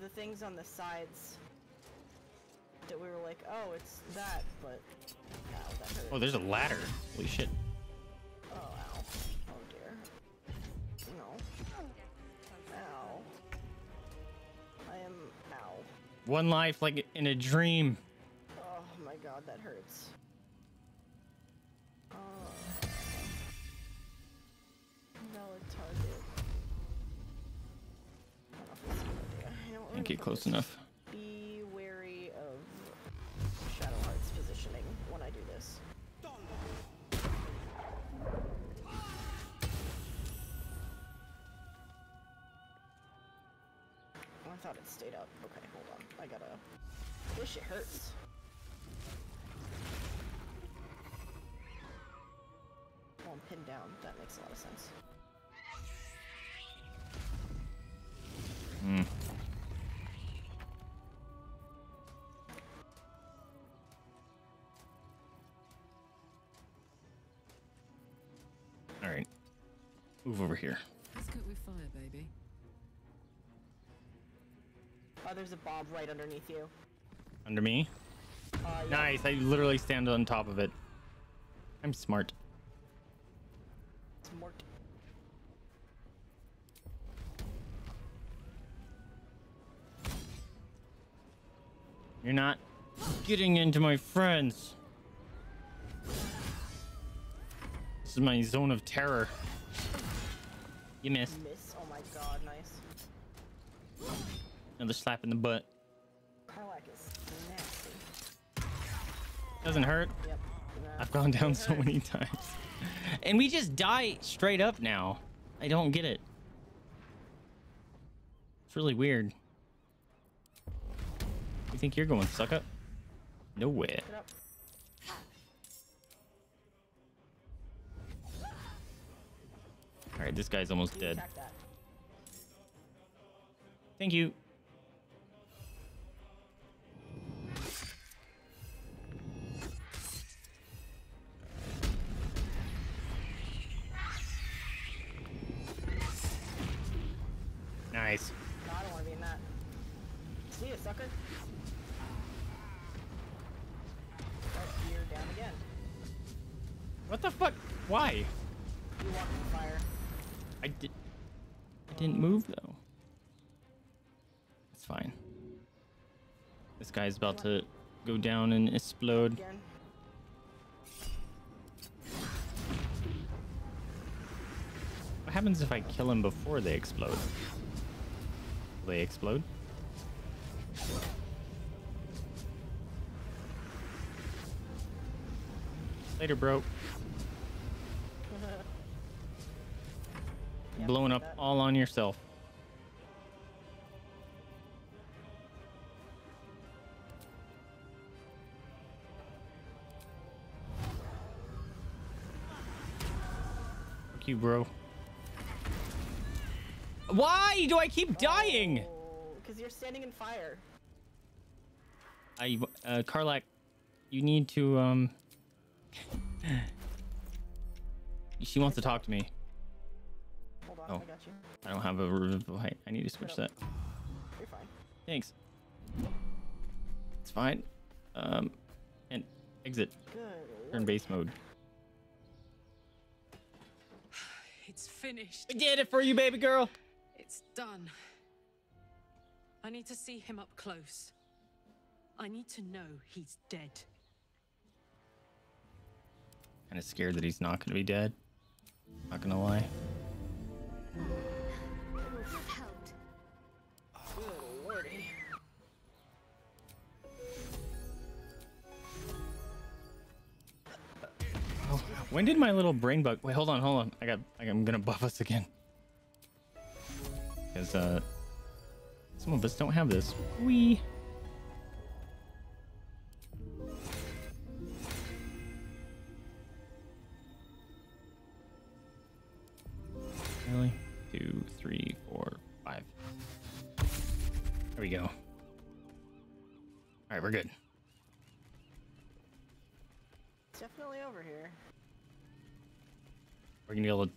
The things on the sides that we were like, oh, it's that, but ow, that hurt. Oh, there's a ladder. Holy shit. Oh, ow. Oh, dear. No. Ow. I am ow. One life like in a dream. Oh, my God, that hurts. Get close enough. Be wary of Shadowheart's positioning when I do this. thought it stayed up. Okay, hold on. I gotta... This shit hurts. Oh, I'm pinned down. That makes a lot of sense. Hmm. Alright. Move over here. Let's cook with fire, baby. Oh, there's a bob right underneath you. Under me? Yeah. Nice, I literally stand on top of it. I'm smart. Smart. You're not getting into my friends. This is my zone of terror. You missed. Miss? Oh my god, nice. Another slap in the butt. Karlach is nasty. Doesn't hurt. Yep. Nah. I've gone down so many times. And we just die straight up now. I don't get it. It's really weird. You think you're going, suck up? Nowhere. Alright, this guy's almost dead. Thank you. Nice. No, I don't want to be in that. See ya, sucker. You're down again. What the fuck? Why? You walked in fire. I didn't move though. It's fine. This guy's about to go down and explode. Again. What happens if I kill him before they explode? Will they explode? Later, bro. Blowing up all on yourself. Fuck you, bro. Why do I keep dying? Because you're standing in fire. Karlach, you need to she wants to talk to me. Hold on, I got you. I don't have a revival height. I need to switch that. You're fine. Thanks. It's fine. And exit. Good. Turn base mode. It's finished. We did it for you, baby girl. It's done. I need to see him up close. I need to know he's dead. Kind of scared that he's not going to be dead. Not going to lie. Oh, when did my little brain bug? Wait, hold on. I'm gonna buff us again. Because some of us don't have this. Wee. Really? 2, 3, 4, 5. There we go. All right, we're good. Definitely over here. We're gonna be able to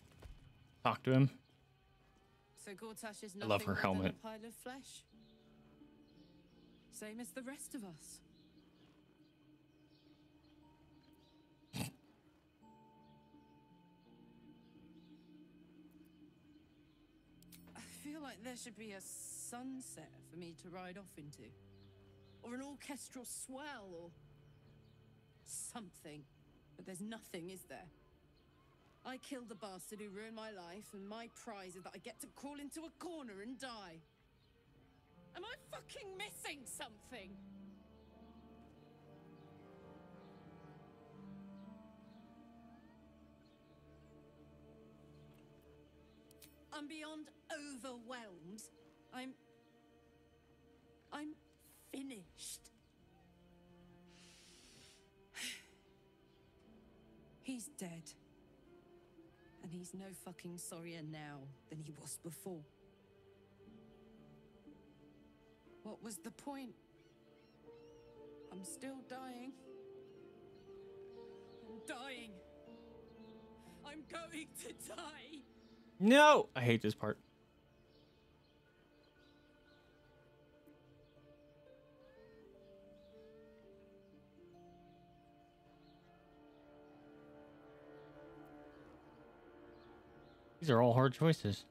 talk to him. So Gortash is nothing. I love her helmet. But a pile of flesh. Same as the rest of us. I feel like there should be a sunset for me to ride off into, or an orchestral swell, or something. But there's nothing, is there? I killed the bastard who ruined my life, and my prize is that I get to crawl into a corner and die. Am I fucking missing something? I'm beyond overwhelmed. I'm finished. He's dead. And he's no fucking sorrier now than he was before. What was the point? I'm still dying. I'm dying. I'm going to die. No! I hate this part. These are all hard choices.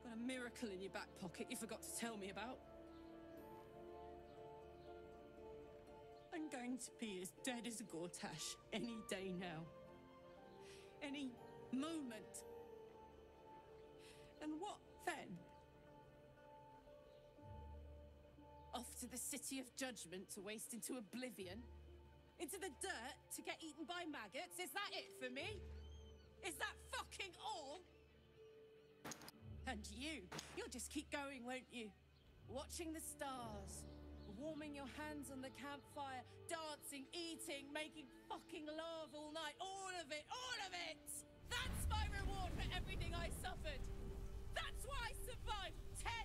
Got a miracle in your back pocket you forgot to tell me about. I'm going to be as dead as a Gortash any day now. Any moment. And what then? Off to the city of judgment to waste into oblivion? Into the dirt to get eaten by maggots? Is that it for me? Is that fucking all? And you'll just keep going, won't you? Watching the stars, warming your hands on the campfire, dancing, eating, making fucking love all night. All of it, all of it! That's my reward for everything I suffered. That's why I survived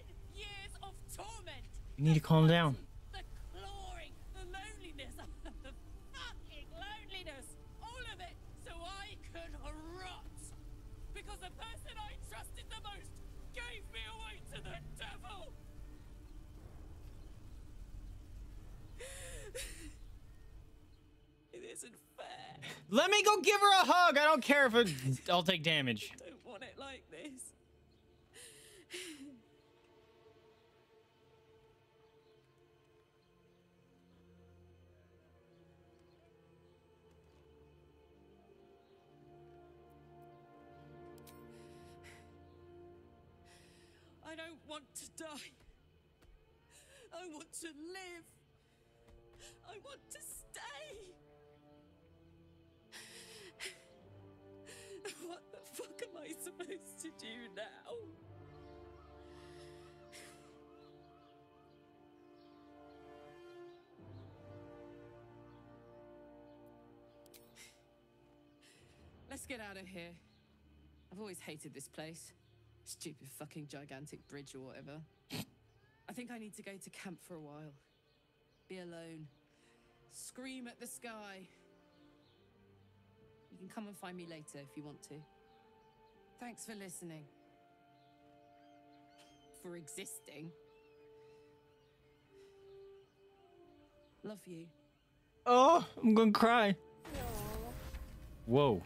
10 years of torment. You need to calm down. The clawing, the loneliness, the fucking loneliness, all of it, so I could rot. Because the person I trusted the most gave me away to the devil. It isn't fair. Let me go give her a hug. I don't care if I'll take damage. I don't want it like this. I don't want to die. I want to live. I want to stay. What the fuck am I supposed to do now? Let's get out of here. I've always hated this place. Stupid fucking gigantic bridge or whatever. I think I need to go to camp for a while. Be alone. Scream at the sky. You can come and find me later if you want to. Thanks for listening. For existing. Love you. Oh, I'm gonna cry. Aww. Whoa.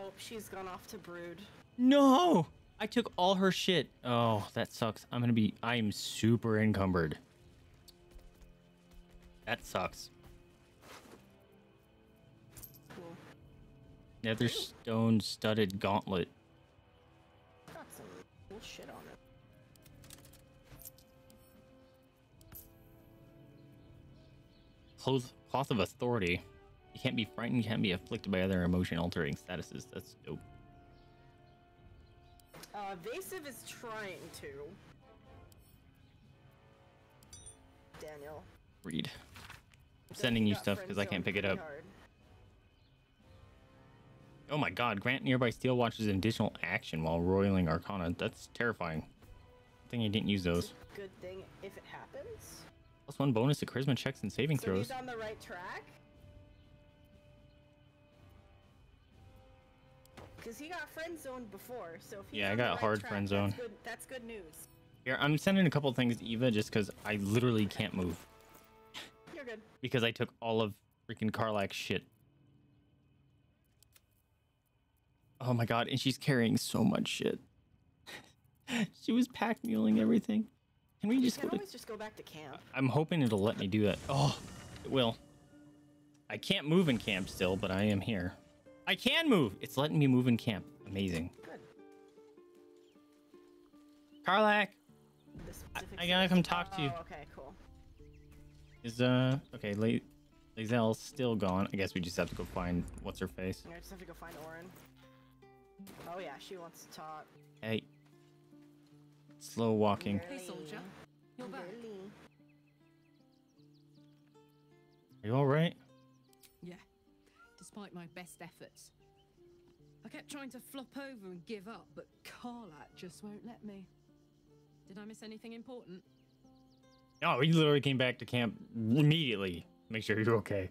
Oh, she's gone off to brood. No! I took all her shit. Oh, that sucks. I'm super encumbered. That sucks. Cool. Netherstone studded gauntlet. Got some cool shit on it. Cloth of authority. You can't be frightened, you can't be afflicted by other emotion altering statuses. That's dope. Vaesive is trying to. Daniel. Read. I'm sending you stuff because I can't pick it up. Hard. Oh my god, grant nearby Steel Watchers an additional action while roiling Arcana. That's terrifying. Good thing you didn't use those. Good thing if it happens. Plus one bonus to charisma checks and saving throws. He's on the right track? Because he got friend zoned before, so if yeah, I got hard friend zone. That's good news. Here, I'm sending a couple things to Eva just because I literally can't move. You're good. Because I took all of freaking Karlach's shit. Oh my god, and she's carrying so much shit. She was pack muling everything. Can we just? Just go back to camp. I'm hoping it'll let me do that. Oh, it will. I can't move in camp still, but I am here. I can move. It's letting me move in camp. Amazing. Good. Karlach, I gotta come talk to you. Oh, okay, cool. Okay, Lae'zel's still gone. I guess we just have to go find what's her face. I just have to go find Orin. Oh yeah, she wants to talk. Hey. Slow walking. Hey soldier. You're back. Are you alright? Yeah. Despite my best efforts. I kept trying to flop over and give up, but Karlach just won't let me. Did I miss anything important? No, we literally came back to camp immediately. Make sure you're okay.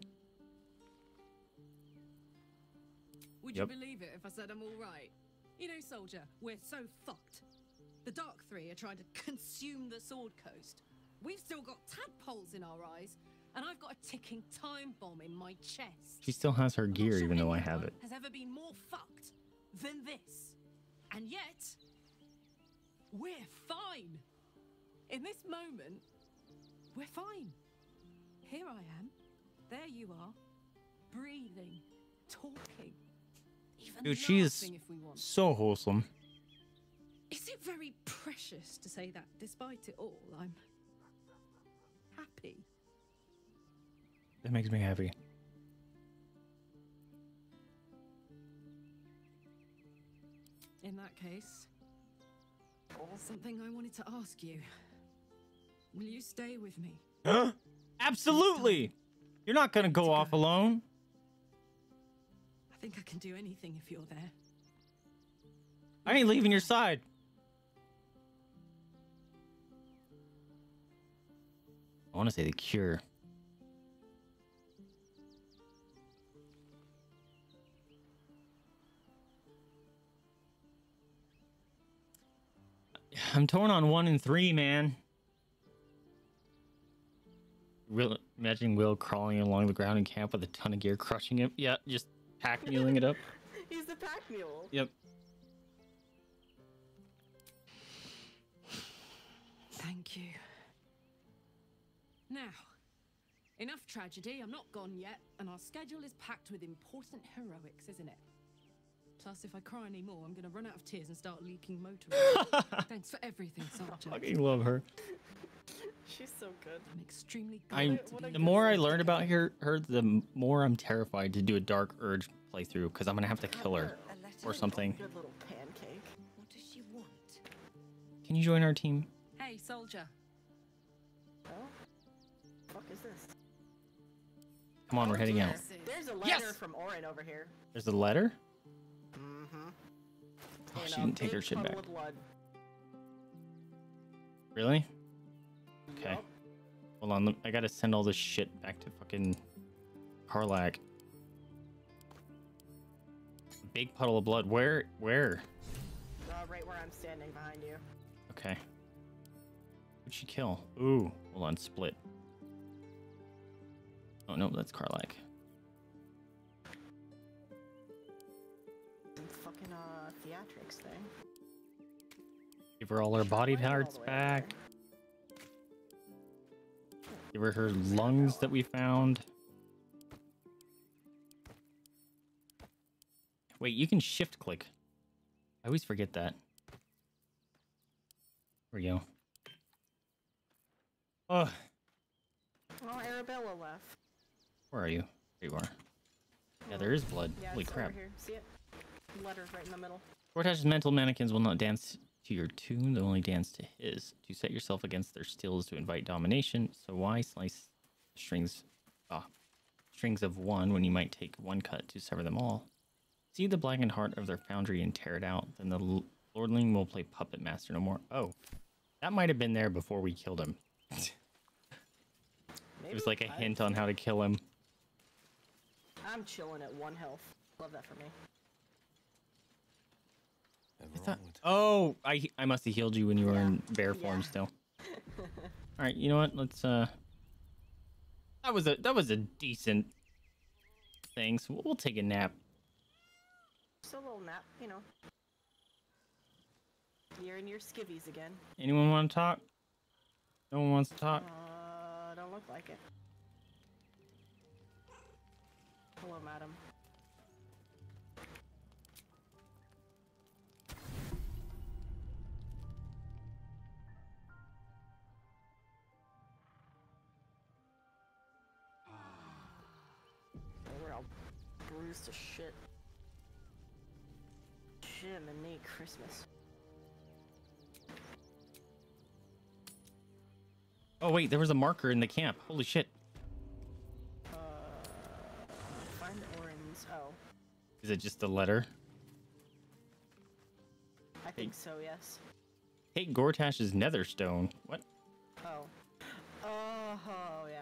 Would you believe it if I said I'm all right? You know, soldier, we're so fucked. The Dark Three are trying to consume the Sword Coast. We've still got tadpoles in our eyes, and I've got a ticking time bomb in my chest. She still has her gear, even though I have it. Has ever been more fucked than this, and yet we're fine. In this moment, we're fine. Here I am. There you are, breathing, talking. Even dude, she is so wholesome. Is it very precious to say that, despite it all, I'm happy? That makes me happy. In that case, something I wanted to ask you. Will you stay with me? Huh? Absolutely! You're not gonna go off alone. I think I can do anything if you're there. I ain't leaving your side. I want to say the cure. I'm torn on 1 and 3, man. Real, imagine Wyll crawling along the ground in camp with a ton of gear, crushing him. Yeah, just pack muling it up. He's the pack mule. Yep. Thank you. Now, enough tragedy. I'm not gone yet, and our schedule is packed with important heroics, isn't it? Plus, if I cry any more, I'm going to run out of tears and start leaking motorade. Thanks for everything, soldier. I fucking love her. She's so good. I'm extremely glad. The more I learned about her, the more I'm terrified to do a Dark Urge playthrough, because I'm going to have to kill her or something. Good little pancake. What does she want? Can you join our team? Hey, soldier. Oh, fuck is this? Come on, we're heading out. There's a letter from Orin over here. There's a letter? Mm-hmm. Oh, she didn't take her shit back. Really? Okay. Nope. Hold on, I gotta send all this shit back to fucking Karlach. Big puddle of blood. Where? Right where I'm standing behind you. Okay. Who'd she kill? Ooh. Hold on, split. Oh no, that's Karlach. Fucking theatrics thing. Give her all her body parts back. Give her her lungs that we found. Wait, you can shift click. I always forget that. There we go. Oh. Well, Arabella left. Where are you? There you are. Yeah, there is blood. Yeah, holy crap. Over here. See it? Letter right in the middle. Gortash's mental mannequins will not dance to your tune, they'll only dance to his. To set yourself against their stills to invite domination, so why slice the strings of one when you might take one cut to sever them all? See the blackened heart of their foundry and tear it out, then the lordling will play puppet master no more. Oh, that might have been there before we killed him. It was like a hint on how to kill him. I'm chilling at 1 health. Love that for me. I thought, oh, I must have healed you when you were in bear form still. All right, you know what? Let's that was a decent thing. So we'll take a nap. Just a little nap, you know. You're in your skivvies again. Anyone want to talk? No one wants to talk. Don't look like it. Hello, madam. bruised to shit. Jiminy Christmas. Oh wait, there was a marker in the camp. Holy shit. Find Orin's. Oh. Is it just a letter? I think so, yes. Take Gortash's Netherstone. What? Oh. Oh, yeah.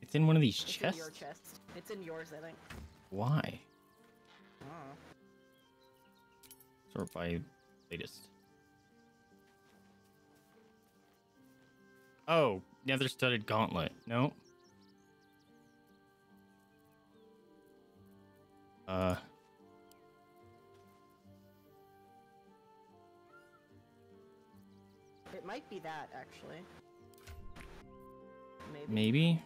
It's in one of these chests? It's in your chest. It's in yours, I think. Why? I don't know. Sort by latest. Oh, Nether-studded gauntlet. No. It might be that, actually. Maybe. Maybe?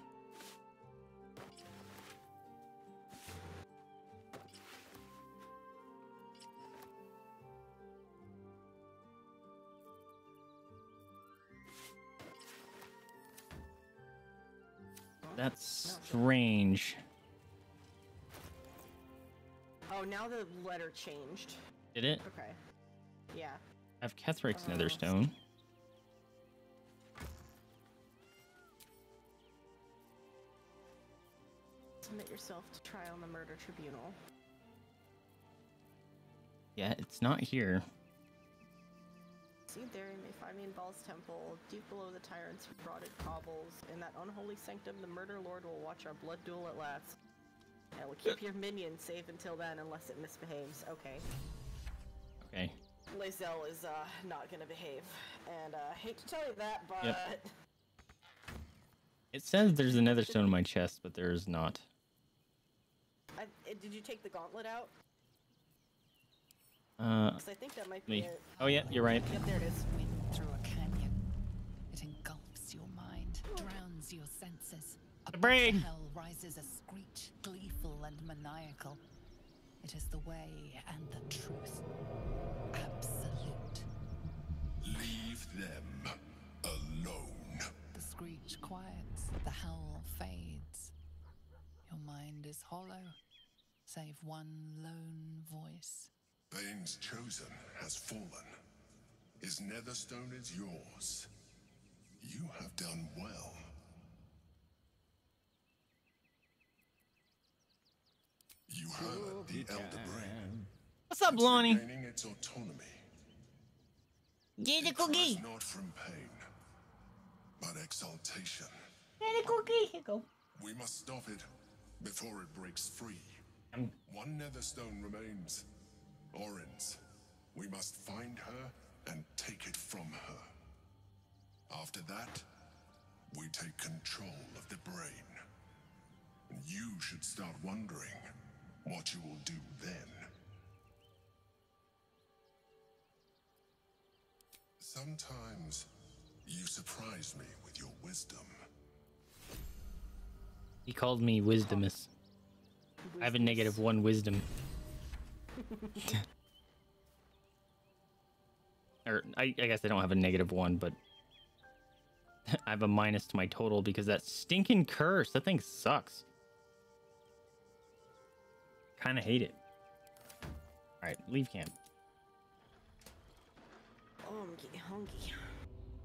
That's strange. Oh, now the letter changed. Did it? Okay. Yeah. I have Kethric's Netherstone. Submit yourself to trial in the Murder Tribunal. Yeah, it's not here. See, there you may find me in Baal's temple, deep below the tyrant's rotted cobbles. In that unholy sanctum, the murder lord will watch our blood duel at last. I will keep your minion safe until then, unless it misbehaves. Okay. Okay. Lae'zel is not gonna behave, and I hate to tell you that, but yep. It says there's another stone in my chest, but there is not. Did you take the gauntlet out? I think that might be it. Oh yeah, you're right. Yep, there it is. Wind through a canyon. It engulfs your mind, drowns your senses. A brain hell rises a screech, gleeful and maniacal. It is the way and the truth. Absolute. Leave them alone. The screech quiets, the howl fades. Your mind is hollow, save one lone voice. Bane's chosen has fallen. His Netherstone is yours. You have done well. You heard the Elder Brain. What's up, Lonnie? Regaining its autonomy. Get the cookie. Not from pain, but exaltation. Get the cookie. Here go. We must stop it before it breaks free. One Netherstone remains. Orin's. We must find her and take it from her. After that, we take control of the brain. And you should start wondering what you will do then. Sometimes you surprise me with your wisdom. He called me wisdomous. I have a -1 wisdom. Or I guess I don't have a -1, but I have a minus to my total because that stinking curse, that thing sucks. Kind of hate it. All right, leave camp. Honky.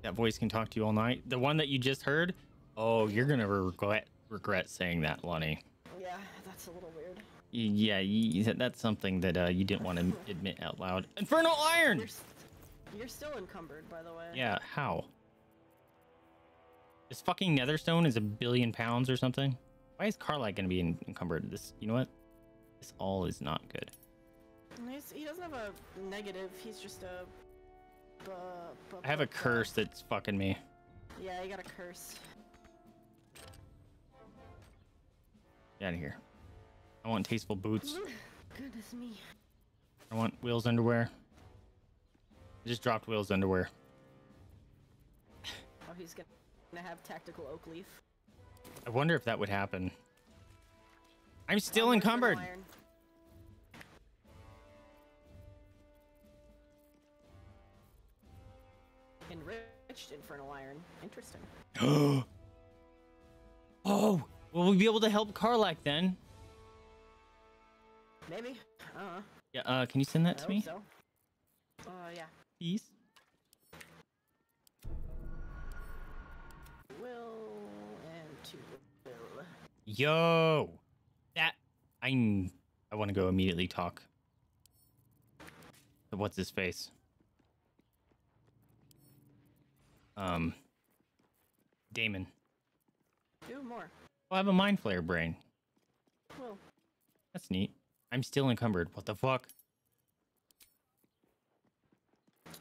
That voice can talk to you all night. The one that you just heard. Oh, you're gonna regret saying that, Lonnie. Yeah, that's a little weird. Yeah, that's something that you didn't want to admit out loud. Infernal Iron! You're still encumbered, by the way. Yeah, how? This fucking Netherstone is £1 billion or something? Why is Karlach going to be encumbered? This, you know what? This all is not good. He doesn't have a negative, he's just a... I have a curse that's fucking me. Yeah, you got a curse. Get out of here. I want tasteful boots. Goodness me. I want Will's underwear. I just dropped Will's underwear. Oh, he's gonna have tactical oak leaf. I wonder if that would happen. I'm still encumbered. Enriched Infernal Iron. Interesting. Oh, will we be able to help Karlach then? Maybe. Yeah, can you send that to me? So. Yeah. Please. Wyll and to Wyll. Yo! That... I want to go immediately talk. What's his face? Dammon. Do more. Well, I have a mind flare brain. Well. That's neat. I'm still encumbered. What the fuck?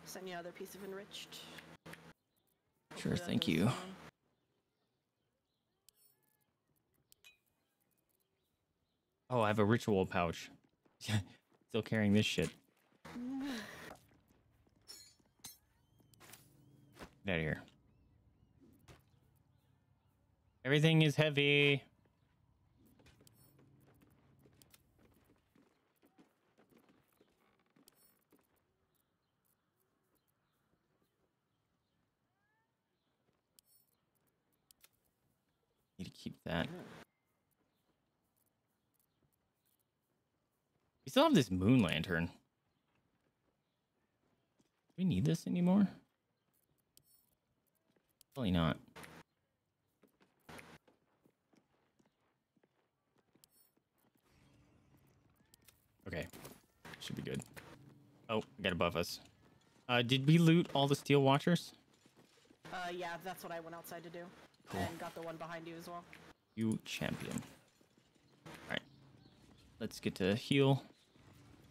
Send me another piece of enriched. Sure, hopefully thank you. Fine. Oh, I have a ritual pouch. Still carrying this shit. Get out of here. Everything is heavy. Need to keep that. We still have this moon lantern. Do we need this anymore? Probably not. Okay. Should be good. Oh, we got above us. Did we loot all the Steel Watchers? Yeah, that's what I went outside to do. Cool. And got the one behind you as well. You champion. Alright. Let's get to heal.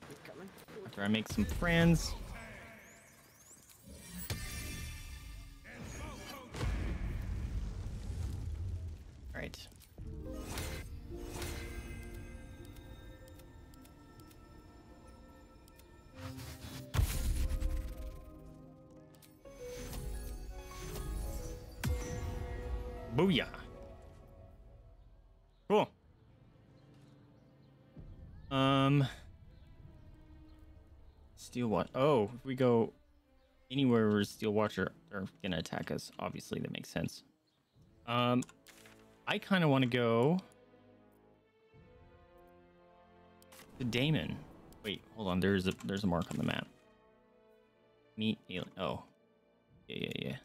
He's coming. After I make some friends. Alright. Booyah. Cool. Steel Watcher. Oh, if we go anywhere where Steel Watcher are gonna attack us, obviously that makes sense. I kind of want to go to Dammon. Wait, hold on. There's a mark on the map. Meet alien. Oh, yeah.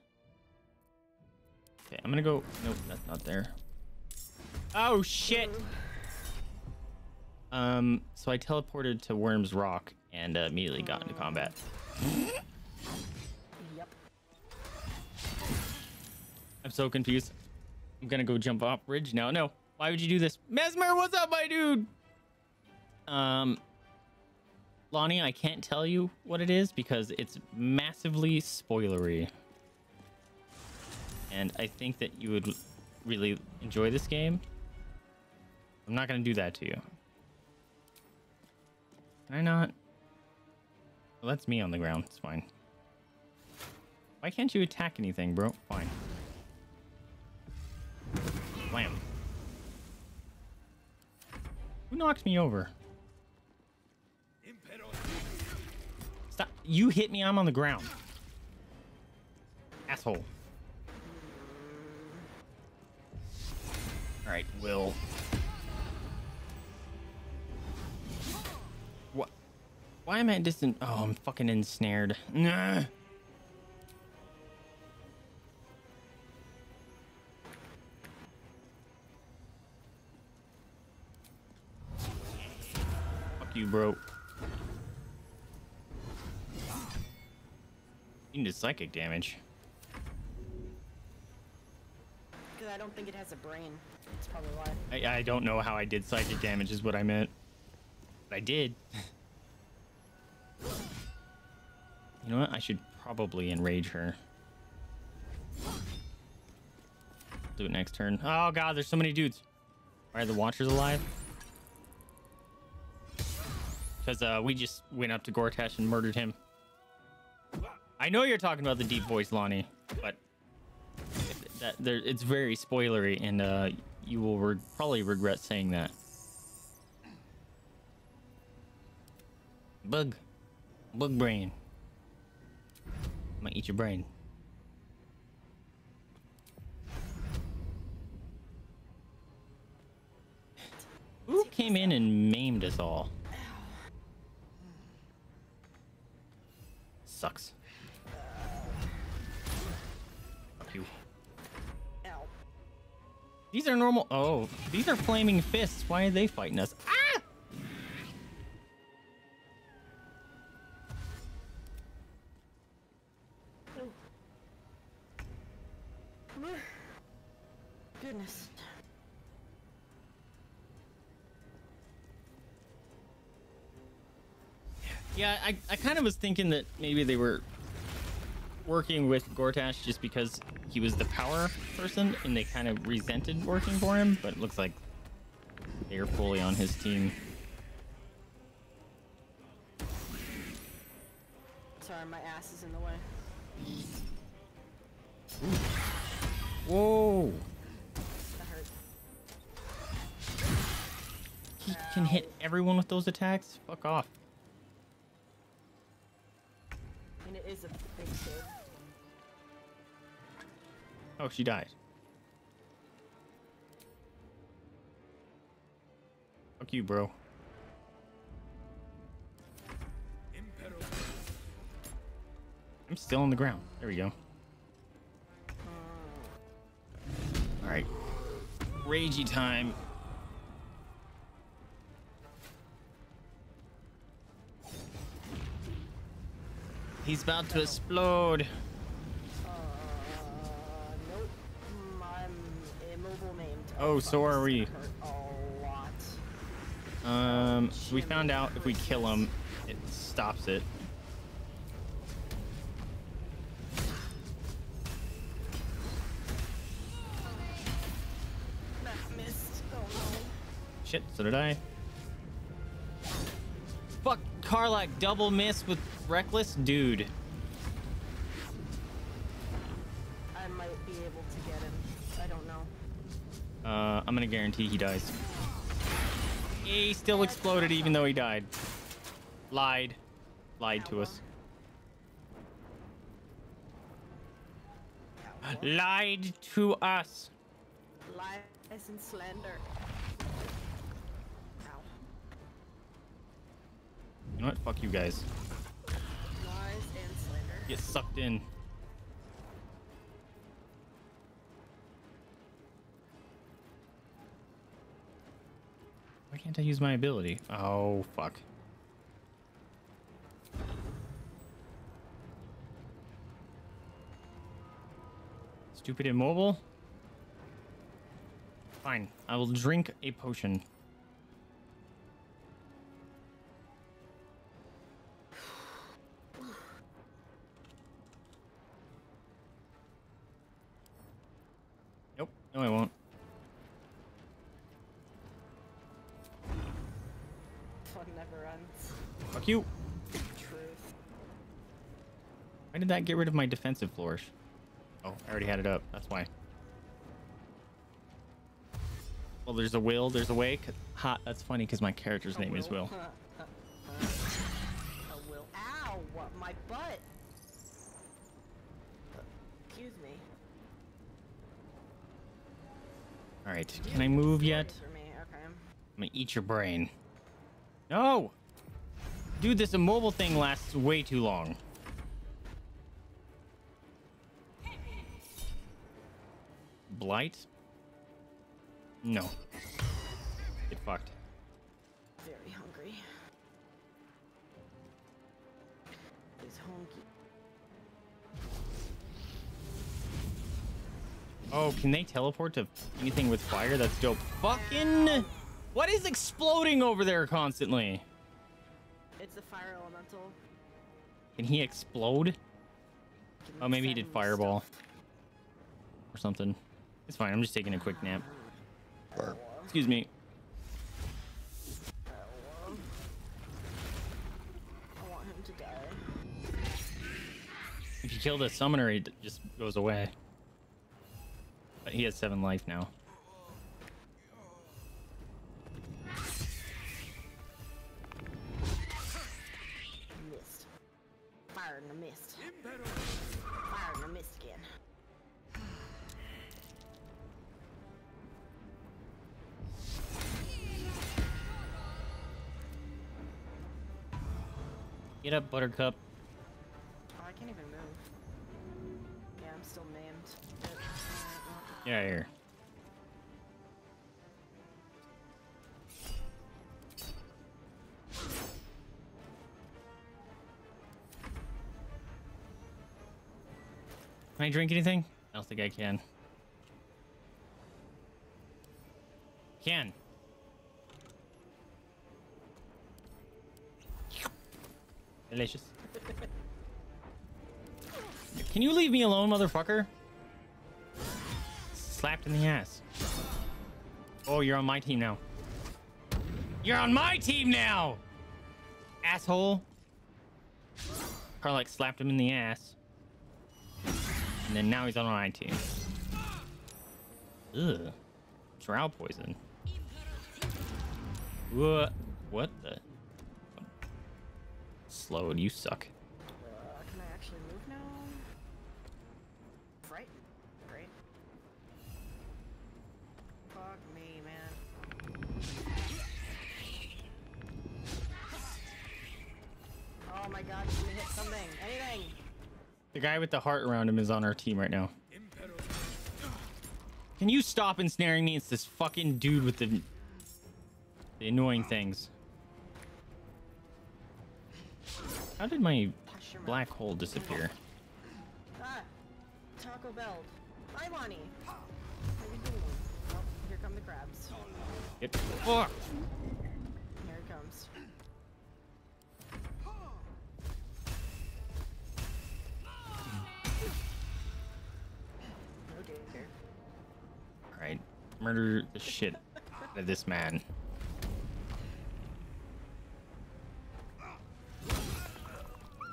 Okay, I'm gonna go. Nope, that's not there. Oh shit. So I teleported to Wyrm's Rock and immediately got into combat. Yep. I'm so confused. I'm gonna go jump off bridge now. No, why would you do this? Mesmer, what's up, my dude? Lonnie, I can't tell you what it is because it's massively spoilery. And I think that you would really enjoy this game. I'm not gonna do that to you. Can I not? Well, that's me on the ground, it's fine. Why can't you attack anything, bro? Fine. Wham. Who knocked me over? Stop. You hit me, I'm on the ground. Asshole. Alright, Wyll. What? Why am I distant? Oh, I'm fucking ensnared. Nah. You, bro. You did psychic damage. I don't think it has a brain. That's probably why. I don't know how I did psychic damage is what I meant. But I did. You know what? I should probably enrage her. Do it next turn. Oh god, there's so many dudes. Are the Watchers alive? Because we just went up to Gortash and murdered him. I know you're talking about the deep voice, Lonnie, but it's very spoilery, and you will probably regret saying that. Bug brain. I'm gonna eat your brain. Who came in and maimed us all? Sucks. Fuck you. Ow. These are normal. Oh, these are flaming fists. Why are they fighting us? Ah! Goodness. Yeah, I kind of was thinking that maybe they were working with Gortash just because he was the power person and they kind of resented working for him, but it looks like they're fully on his team. Sorry, my ass is in the way. Ooh. Whoa. He can hit everyone with those attacks? Fuck off. And it is a big shield. Oh, she died. Fuck you, bro. I'm still on the ground. There we go. Alright. Ragey time. He's about to explode. Nope. I'm immobile named. Oh, so are we. We found out if we kill him, it stops it. That missed. Oh no. Shit, so did I. Fuck, Karlach double miss with reckless, dude. I might be able to get him. I don't know. I'm gonna guarantee he dies. He still exploded even though he died. Lied. Lied to us. Lied to us. Lies and slander. You know what? Fuck you guys. Get sucked in. Why can't I use my ability? Oh, fuck. Stupid immobile. Fine. I will drink a potion. No, I won't. Fun never ends. Fuck you. Truth. Why did that get rid of my defensive flourish? Oh, I already had it up. That's why. Well, there's a Wyll, there's a way. Ha, that's funny because my character's name is Wyll. A Wyll. Ow, my butt. Excuse me. All right, can I move yet? I'm gonna eat your brain. No! Dude, this immobile thing lasts way too long. Blight? No. Get fucked. Very hungry. It's honky. Oh, can they teleport to anything with fire? That's dope. Fucking... What is exploding over there constantly? It's a fire elemental. Can he explode? Oh, maybe he did fireball. Or something. It's fine. I'm just taking a quick nap. Excuse me. I want him to die. If you kill the summoner, he just goes away. But he has 7 life now. Missed. Fire and a mist. Fire and a mist again. Get up, Buttercup. even move. Yeah, I'm still maimed. Get out of here. Can I drink anything? I don't think I can. Can. Delicious. Can you leave me alone, motherfucker? Slapped in the ass. Oh, you're on my team now. You're on my team now! Asshole. Karlach slapped him in the ass. And then now he's on my team. Ugh. Drow poison. What? What the? Slow, and you suck. Can I actually move now? Right. Great. Fuck me, man. Oh my god, he's gonna hit something. Anything. The guy with the heart around him is on our team right now. Can you stop ensnaring me? It's this fucking dude with the annoying things. How did my black hole disappear? Ah, Taco Bell. Hi, Bonnie. How are you doing? Oh, here come the crabs. Get the fuck. Here it comes. Alright, murder the shit out of this man.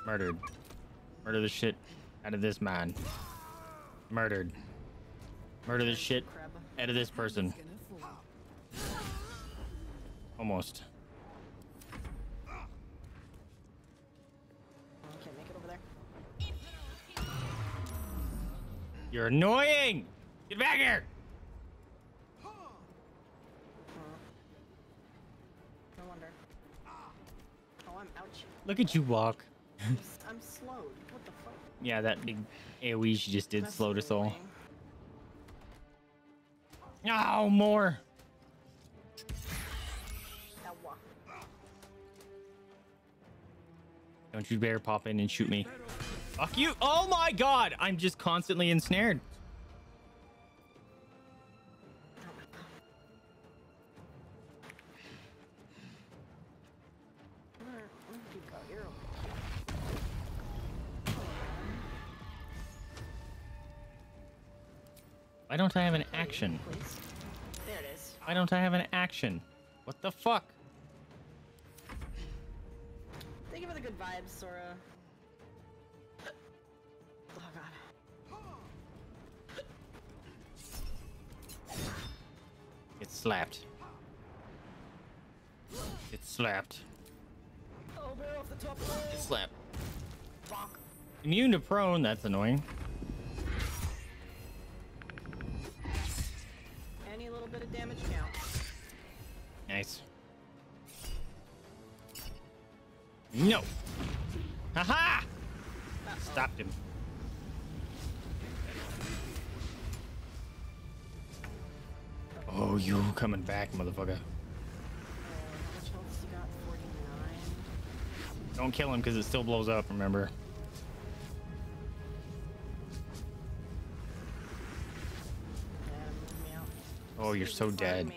Murdered. Murder the shit out of this man. Murdered. Murder the shit out of this person. Almost. Okay, make it over there. You're annoying! Get back here! Look at you walk. I'm slowed. What the fuck? Yeah, that big AoE she just did slowed us all. No more. Don't you dare pop in and shoot me. Fuck you. Oh my god. I'm just constantly ensnared. Why don't I have an action? There it is. Why don't I have an action? What the fuck? Thank you for the good vibes, Sora. Oh god. It's slapped. It's slapped. Oh, barrel off the top row. It's slapped. Fuck. Immune to prone, that's annoying. Bit of damage now. Nice. No. Haha. Uh-oh. Stopped him. Oh, you coming back, motherfucker. Which health you got? 49. Don't kill him because it still blows up, remember. Oh, you're so dead.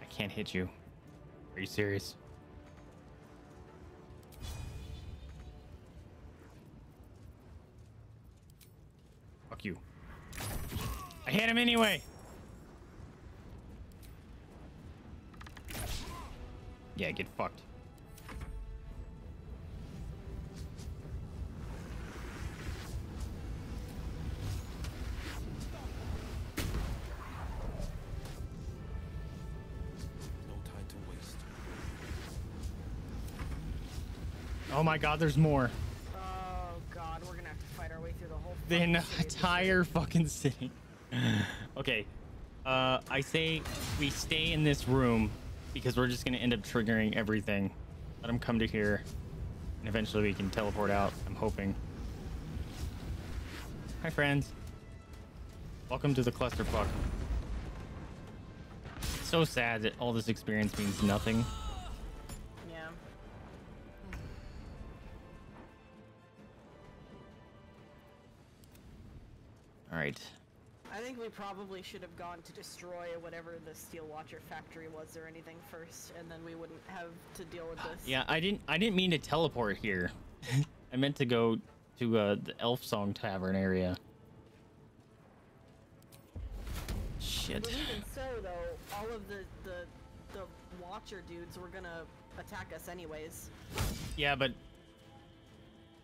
I can't hit you. Are you serious? Fuck you. I hit him anyway. Yeah, get fucked. Oh my god, there's more. Oh god, we're gonna have to fight our way through the whole fucking entire fucking city. Okay. I say we stay in this room because we're just gonna end up triggering everything. Let them come to here. and eventually we can teleport out, I'm hoping. Hi friends. Welcome to the clusterfuck. It's so sad that all this experience means nothing. Yeah. All right. I think we probably should have gone to destroy whatever the Steel Watcher factory was or anything first, and then we wouldn't have to deal with this. Yeah, I didn't mean to teleport here. I meant to go to the Elfsong Tavern area. Shit. But even so, though, all of the Watcher dudes were gonna attack us anyways. Yeah, but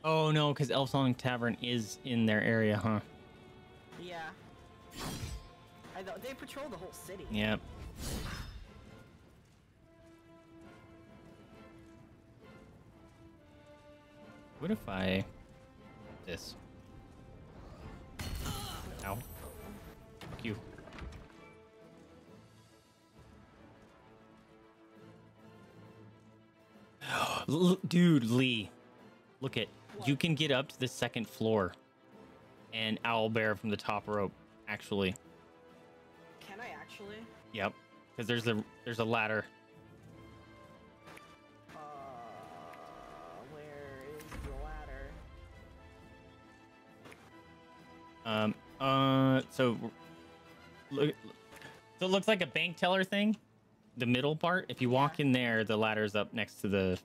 oh no, because Elfsong Tavern is in their area, huh? Yeah. They patrol the whole city. Yep. What if I... this? Ow. Fuck you. Dude, Lee. Look it. What? You can get up to the second floor. And owlbear from the top rope, actually. Can I actually? Yep, because there's a ladder. Where is the ladder? So it looks like a bank teller thing. The middle part. If you walk in there, the ladder's up next to the,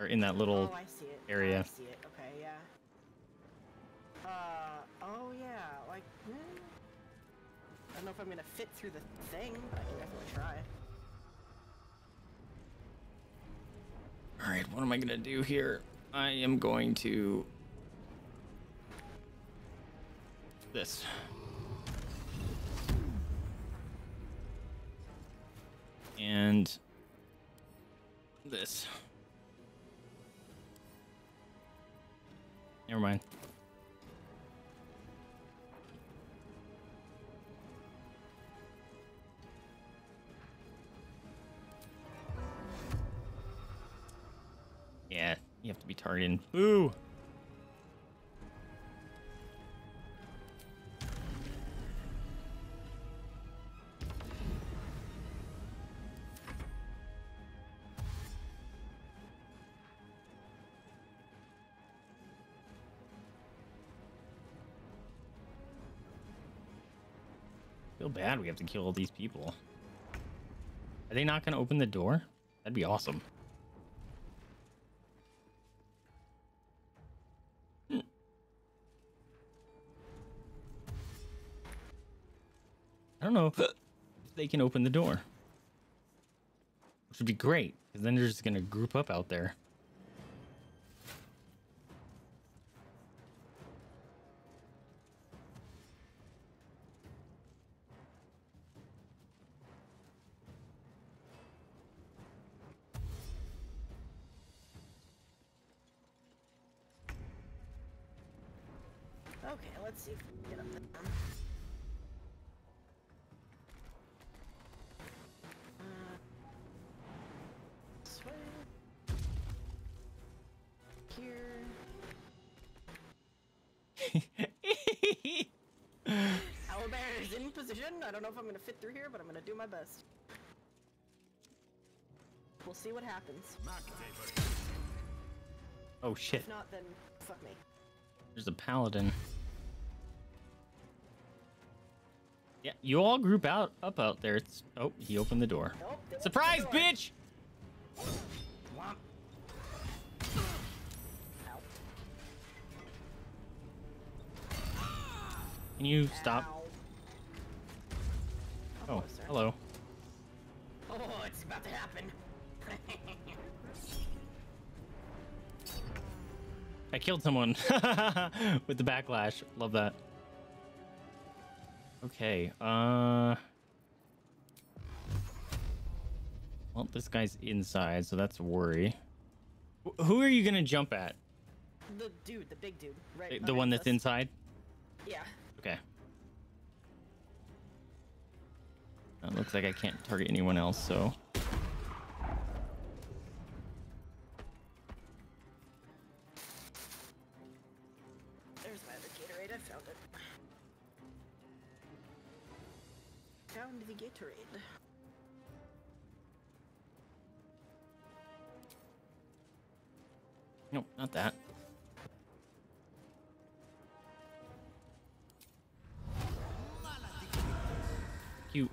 or in that little oh, I see it. Area. Oh, I see it. Okay, yeah. Oh yeah, like, I don't know if I'm gonna fit through the thing, but I can definitely try. Alright, what am I gonna do here? I am going to... this. And... this. Never mind. Yeah, you have to be targeted. Ooh. Feel bad we have to kill all these people. Are they not gonna open the door? That'd be awesome. I don't know if they can open the door, which would be great, because then they're just gonna group up out there. Okay, let's see if we can get up there. Owlbear is in position. I don't know if I'm gonna fit through here, but I'm gonna do my best. We'll see what happens. Oh shit. If not, then fuck me. There's a paladin. Yeah, you all group up out there. It's oh, he opened the door. Nope, surprise, the door. Bitch! Womp. Can you stop? Ow. Oh, hello. Oh, it's about to happen. I killed someone with the backlash. Love that. Okay. Well, this guy's inside, so that's a worry. Who are you gonna jump at? The dude, the big dude, right? The one that's inside? Yeah. Okay. It looks like I can't target anyone else, so. sounded. Found the Gatorade. Nope, not that. Cute.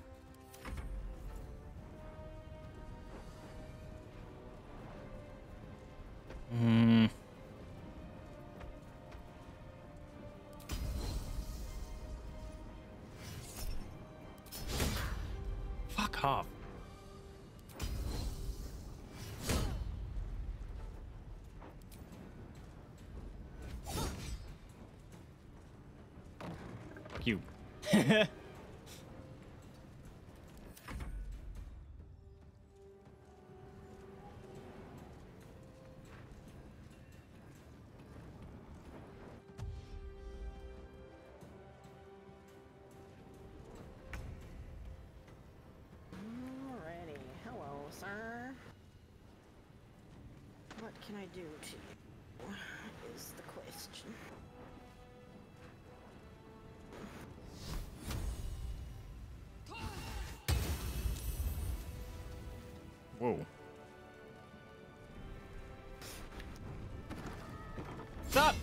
Hmm. Fuck off. You. Alrighty. Hello, sir. What can I do to you is the question. Whoa. Stop!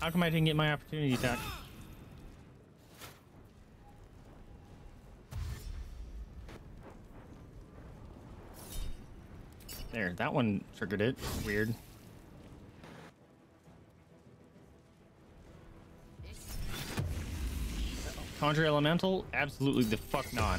How come I didn't get my opportunity attack? There, that one triggered it. Weird. Conjure Elemental? Absolutely the fuck not.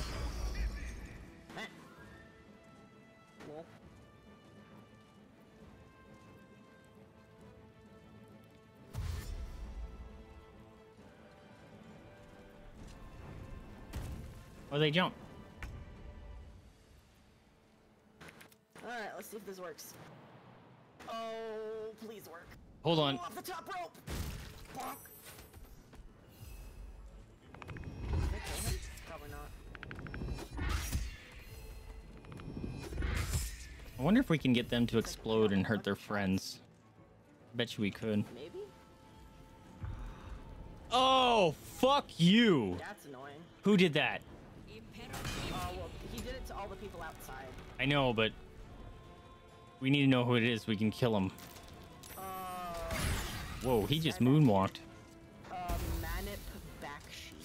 Oh, they jump. Alright, let's see if this works. Oh, please work. Hold on. Off the top rope. Bonk. Probably not. I wonder if we can get them to explode and hurt their friends. Bet you we could. Maybe? Oh, fuck you. That's annoying. Who did that? Well, he did it to all the people outside. I know, but we need to know who it is. We can kill him. Whoa, he just moonwalked. Manip Bakshi.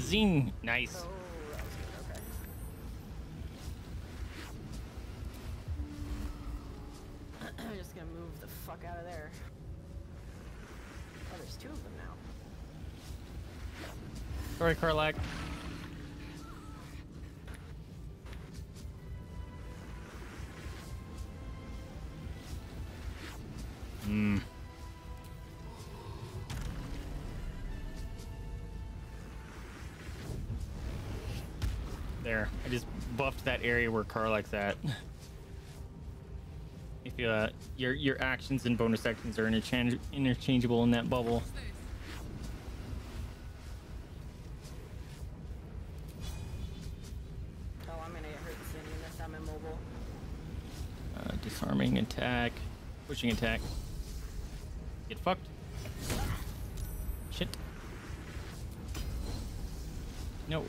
Zing! Nice. Oh. Move the fuck out of there. Oh, there's two of them now. Sorry, Karlach. Hmm. There. I just buffed that area where Karlach's at. If you, your actions and bonus actions are interchangeable in that bubble. Oh, I'm gonna get hurt soon unless I'm immobile. Disarming attack, pushing attack. Get fucked. Shit. No.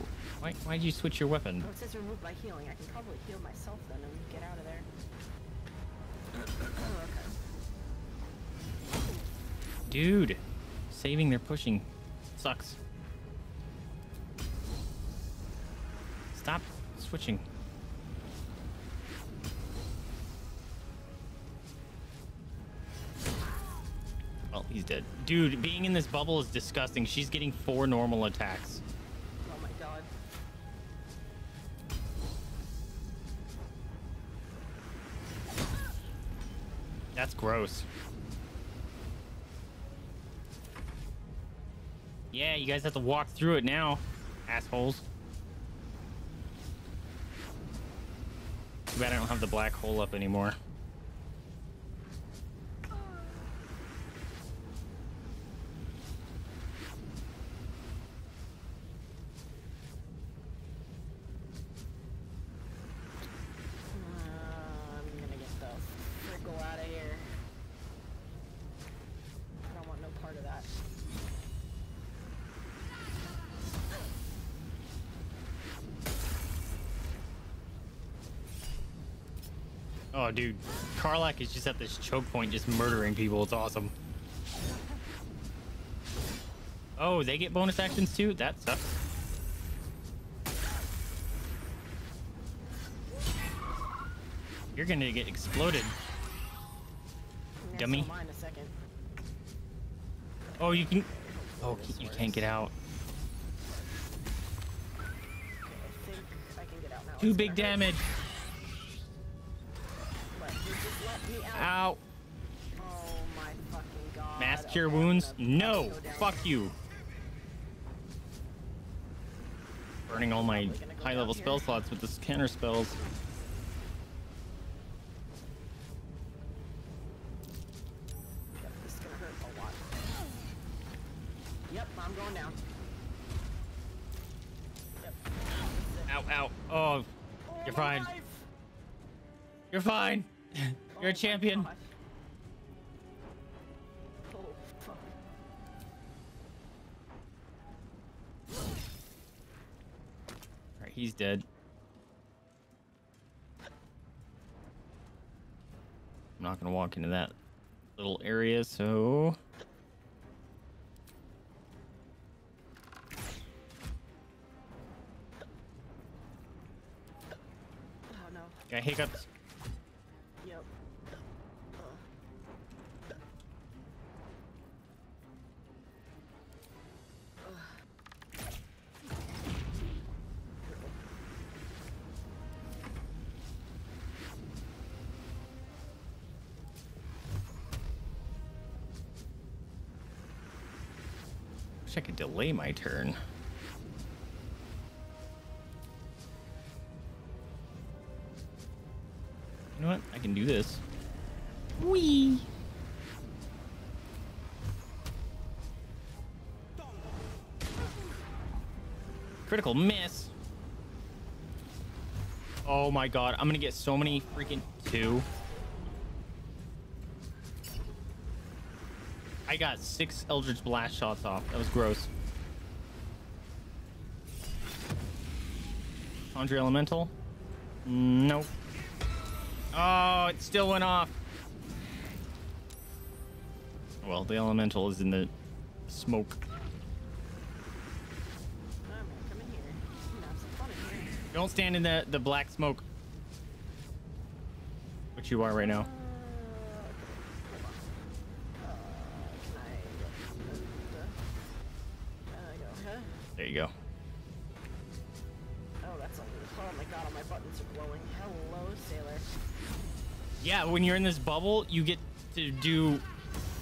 Why'd you switch your weapon? Oh, it says remove by healing. I can probably heal myself then and get out of there. Dude, saving their pushing sucks. Stop switching. Well, he's dead. Dude, being in this bubble is disgusting. She's getting 4 normal attacks. Oh my god. That's gross. Yeah, you guys have to walk through it now, assholes. Too bad I don't have the black hole up anymore. Oh, dude, Karlach is just at this choke point, just murdering people. It's awesome. Oh, they get bonus actions too? That sucks. You're gonna get exploded, dummy. Oh, you can. Oh, you can't get out. Too big damage. Ow. Mass cure wounds? No. Fuck you. Burning all my high-level spell slots with the counter spells. You're fine. You're a champion. Oh, fuck. All right, he's dead. I'm not gonna walk into that little area, so. Oh no. Got hiccups. I could delay my turn. You know what? I can do this. Whee! Critical miss. Oh my god, I'm gonna get so many freaking two. I got 6 Eldritch Blast shots off. That was gross. Andre Elemental? Nope. Oh, it still went off. Well, the Elemental is in the smoke. Don't stand in the black smoke. Which you are right now. There you go. Oh, that's all. Oh my god, all my buttons are glowing. Hello, sailor. Yeah, when you're in this bubble, you get to do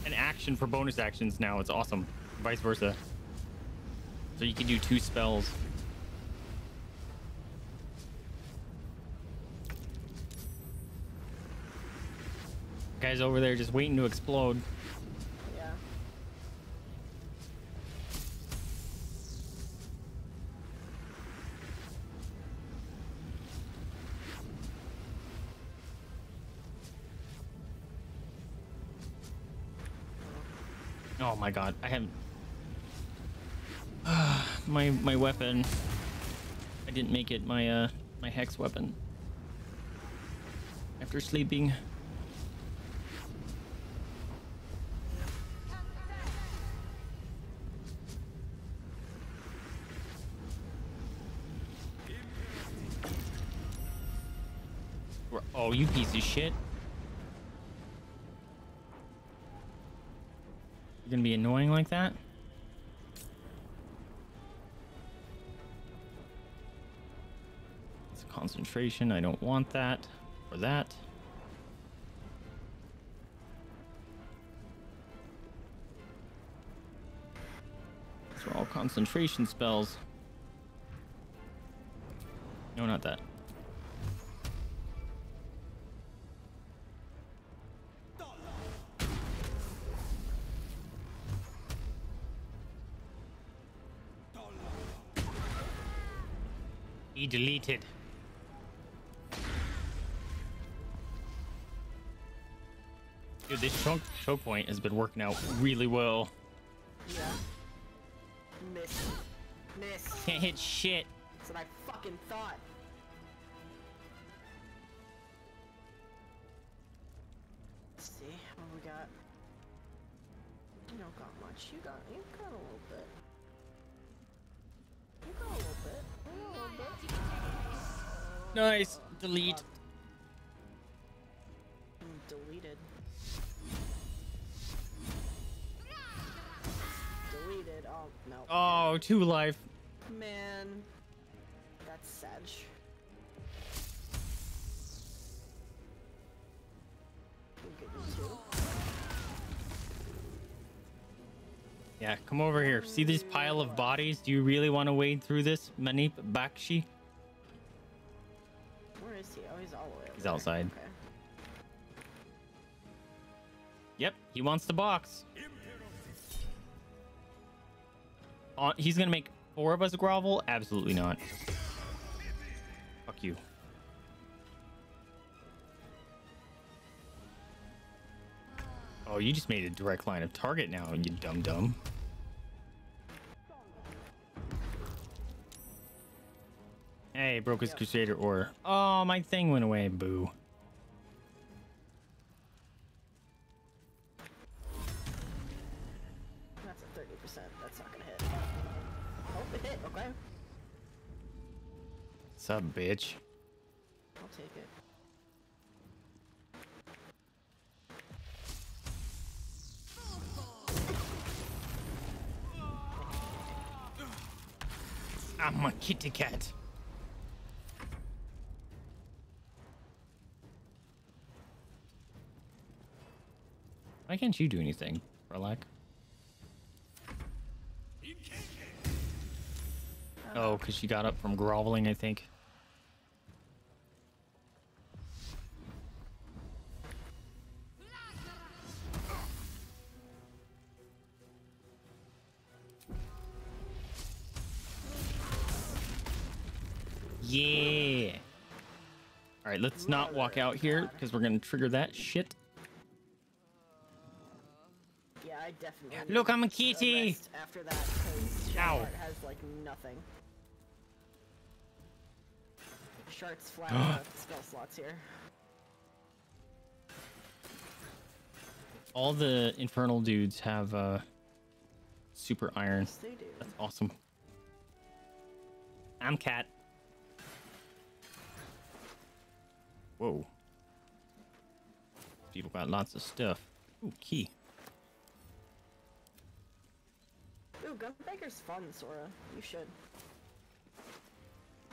an action for bonus actions now. It's awesome. Vice versa. So you can do 2 spells. Guys over there just waiting to explode. Oh my god, I have my weapon. I didn't make it my hex weapon after sleeping. Oh, you piece of shit. Gonna be annoying like that. It's a concentration. I don't want that or that. These are all concentration spells. No, not that. Deleted. Dude, this choke point has been working out really well. Yeah. Miss. Can't hit shit. That's what I fucking thought. got? You don't got much. You got a little bit. You got a little bit. Nice. Delete. Deleted. Deleted. Oh no. Oh, 2 life. Man, that's sad. Yeah, come over here. See this pile of bodies? Do you really want to wade through this? Manip Bakshi? Where is he? Oh, he's all the way over. He's outside. Okay. Yep, he wants the box. He's gonna make 4 of us grovel? Absolutely not. Fuck you. Oh, you just made a direct line of target now, you dum-dum. Hey, broke his Crusader Order. Oh, my thing went away. Boo. That's a 30%. That's not gonna hit. Oh, it hit. Okay. What's up, bitch? I'll take it. I'm a kitty cat. Why can't you do anything, Karlach? Oh, because she got up from groveling, I think. Yeah. All right, let's not walk out here because we're gonna trigger that shit. Yeah, I definitely. Look, I'm a kitty. After that, Shadowheart has like nothing. Shark's flat out spell slots here. All the infernal dudes have super iron. Yes, they do. That's awesome. I'm cat. Whoa. People got lots of stuff. Ooh, key. Ooh, Gunbreaker's fun, Sora. You should.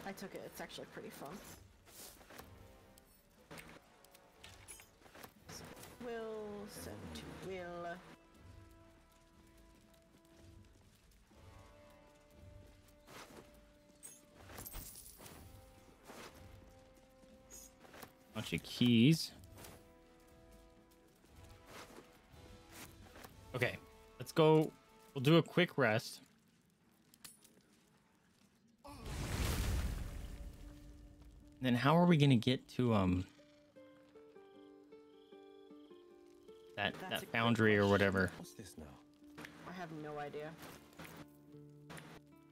I took it. It's actually pretty fun. So, Wyll, send to Wyll. Bunch of keys. Okay, let's go. We'll do a quick rest. And then how are we gonna get to that foundry or whatever? What's this now? I have no idea.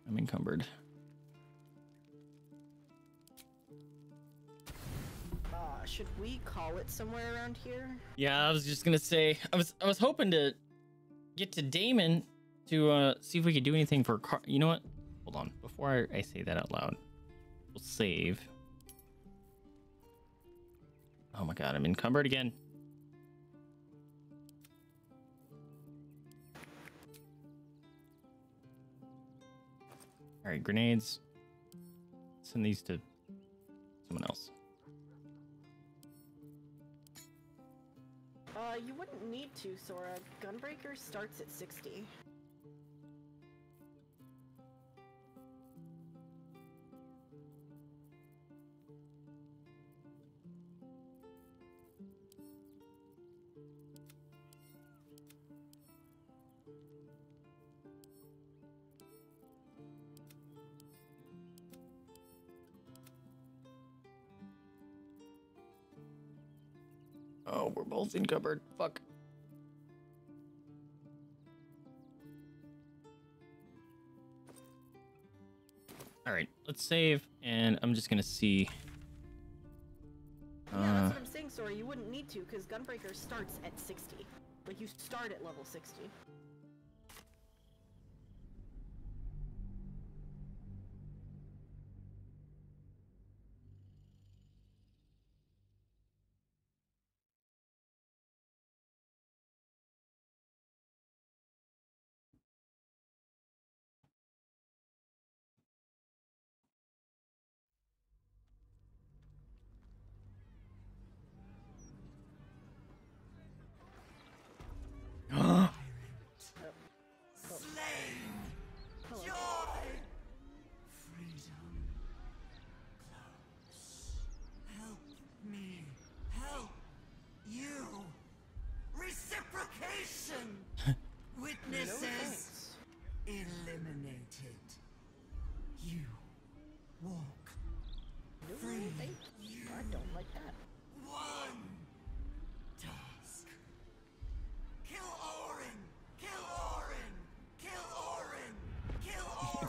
I'm encumbered. Should we call it somewhere around here? Yeah, I was just gonna say I was hoping to get to Dammon to see if we could do anything for Car. You know what? Hold on. Before I say that out loud, we'll save. Oh my god, I'm encumbered again. All right, grenades. Send these to someone else. You wouldn't need to, Sora. Gunbreaker starts at 60. Oh, we're both in cupboard. Fuck. All right, let's save, and I'm just gonna see. Yeah, that's what I'm saying, Sora. You wouldn't need to, because Gunbreaker starts at 60. Like, you start at level 60.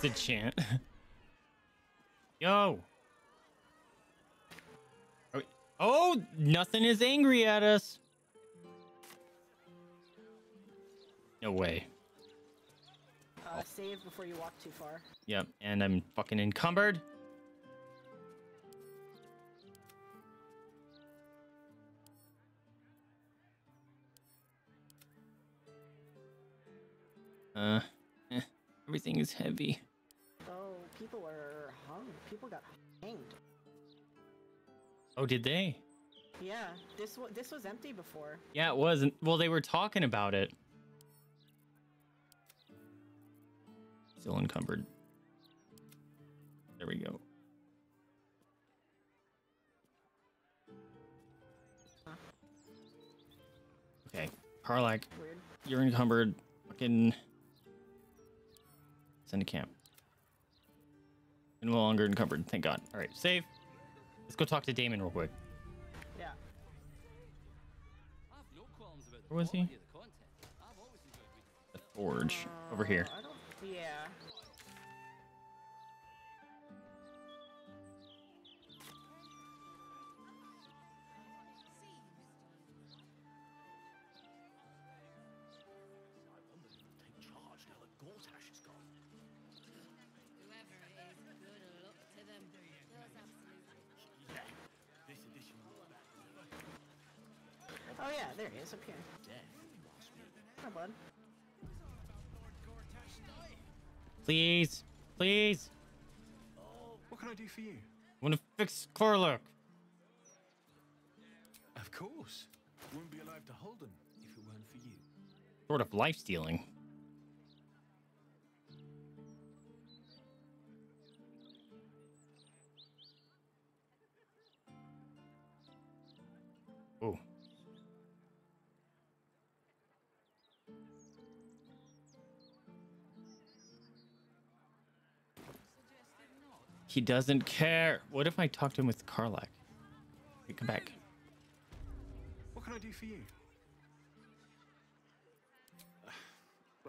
It's a chant. Yo! Oh! Nothing is angry at us! No way. Save before you walk too far. Yep, and I'm fucking encumbered. Everything is heavy. People are hung. People got hanged. Oh, did they? Yeah, this was empty before. Yeah, it wasn't. Well, they were talking about it. Still encumbered. There we go. Okay, Karlach, you're encumbered. Fucking send a camp. You're no longer encumbered. Thank God. All right, save. Let's go talk to Dammon real quick. Yeah. Where was he? The forge over here. Yeah. Oh yeah, there he is up here. Come on, bud. Please, please. What can I do for you? I want to fix Karlach. Of course. Wouldn't be alive to hold him if it weren't for you. Sort of life stealing. Oh. He doesn't care. What if I talked to him with Karlach? Hey, come back. What can I do for you?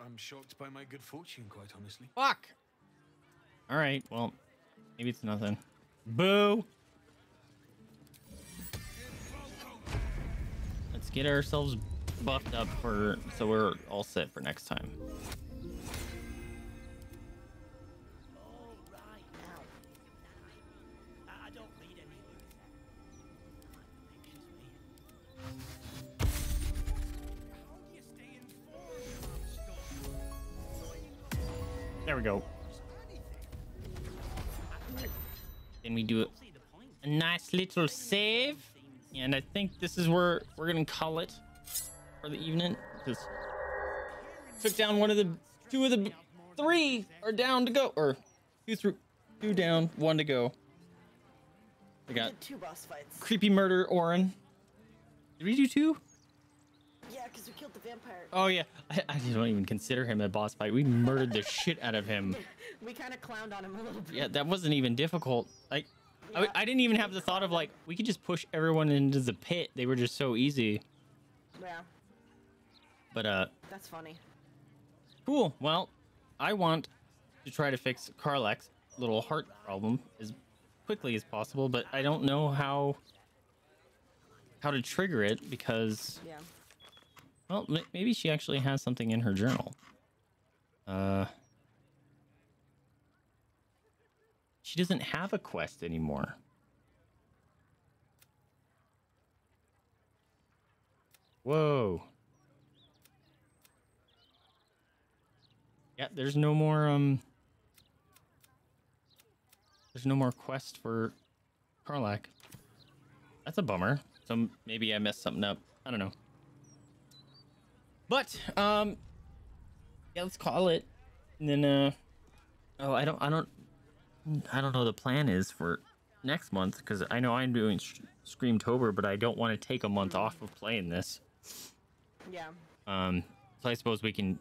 I'm shocked by my good fortune, quite honestly. Fuck! All right, well, maybe it's nothing. Boo! Let's get ourselves buffed up so we're all set for next time. There we go. Then we do a nice little save. And I think this is where we're going to call it for the evening. Just took down three are down to go. Or two down, one to go. We got two boss fights. Creepy murder Orin. Did we do two? Yeah, because we killed the vampire. Oh, yeah. I don't even consider him a boss fight. We murdered the shit out of him. We kind of clowned on him a little bit. Yeah, that wasn't even difficult. Like, yeah. I didn't even have the thought of, like, we could just push everyone into the pit. They were just so easy. Yeah. But, that's funny. Cool. Well, I want to try to fix Karlach's little heart problem as quickly as possible, but I don't know how to trigger it because... Yeah. Well, maybe she actually has something in her journal. She doesn't have a quest anymore. Whoa. Yeah, there's no more, there's no more quest for Karlach. That's a bummer. So maybe I messed something up. I don't know. But, yeah, let's call it. And then, oh, I don't know what the plan is for next month, because I know I'm doing Screamtober, but I don't want to take a month off of playing this. Yeah. So I suppose we can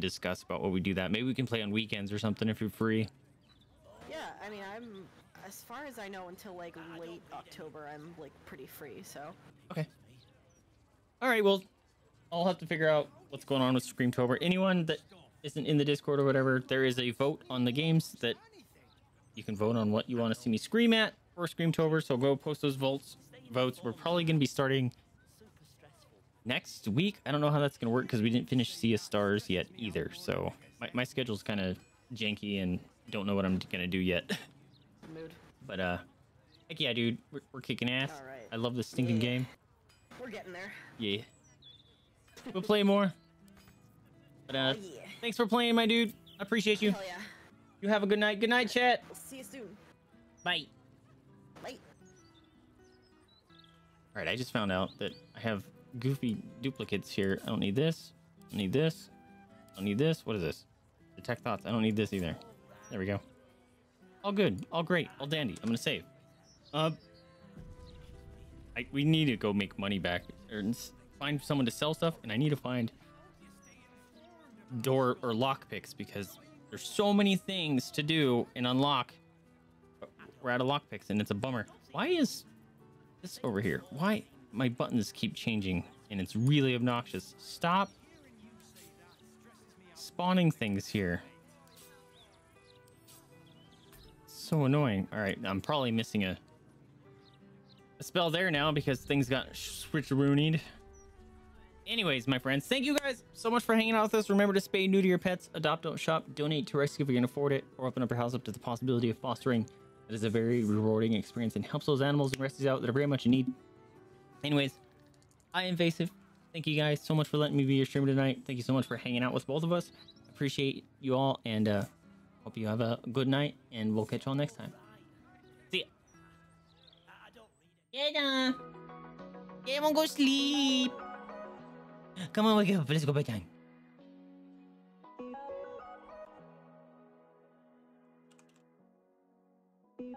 discuss about what we do that. Maybe we can play on weekends or something if you're free. Yeah, I mean, I'm, as far as I know, until like late October, I'm like pretty free, so. Okay. All right, well, I'll have to figure out what's going on with Screamtober. Anyone that isn't in the Discord or whatever, there is a vote on the games that you can vote on what you want to see me scream at for Screamtober, so go post those votes. We're probably going to be starting next week. I don't know how that's going to work because we didn't finish Sea of Stars yet either. So my schedule's kind of janky and don't know what I'm going to do yet. Mood. But, heck yeah, dude. We're kicking ass. All right. I love this stinking game. We're getting there. Yeah. We'll play more. But, yeah. Thanks for playing, my dude. I appreciate you. Hell yeah. You have a good night. Good night, chat. We'll see you soon. Bye. Bye. All right, I just found out that I have goofy duplicates here. I don't need this. I don't need this. I don't need this. What is this? Detect thoughts. I don't need this either. There we go. All good. All great. All dandy. I'm gonna save. We need to go make money back and find someone to sell stuff, and I need to find door or lock picks because there's so many things to do and unlock. We're out of lock picks, and it's a bummer. Why is this over here? Why? My buttons keep changing and it's really obnoxious. Stop spawning things here. So annoying. All right, I'm probably missing a spell there now because things got switcheroonied. Anyways, my friends, thank you guys so much for hanging out with us. Remember to spay new to your pets, adopt, don't shop, donate to rescue if you can afford it, or open up your house up to the possibility of fostering. That is a very rewarding experience and helps those animals and rescues out that are very much in need. Anyways, I am Vaesive. Thank you guys so much for letting me be your streamer tonight. Thank you so much for hanging out with both of us. Appreciate you all, and hope you have a good night, and we'll catch y'all next time. See ya. Yeah, everyone go sleep. Come on, wake up. Let's go bedtime. Beep.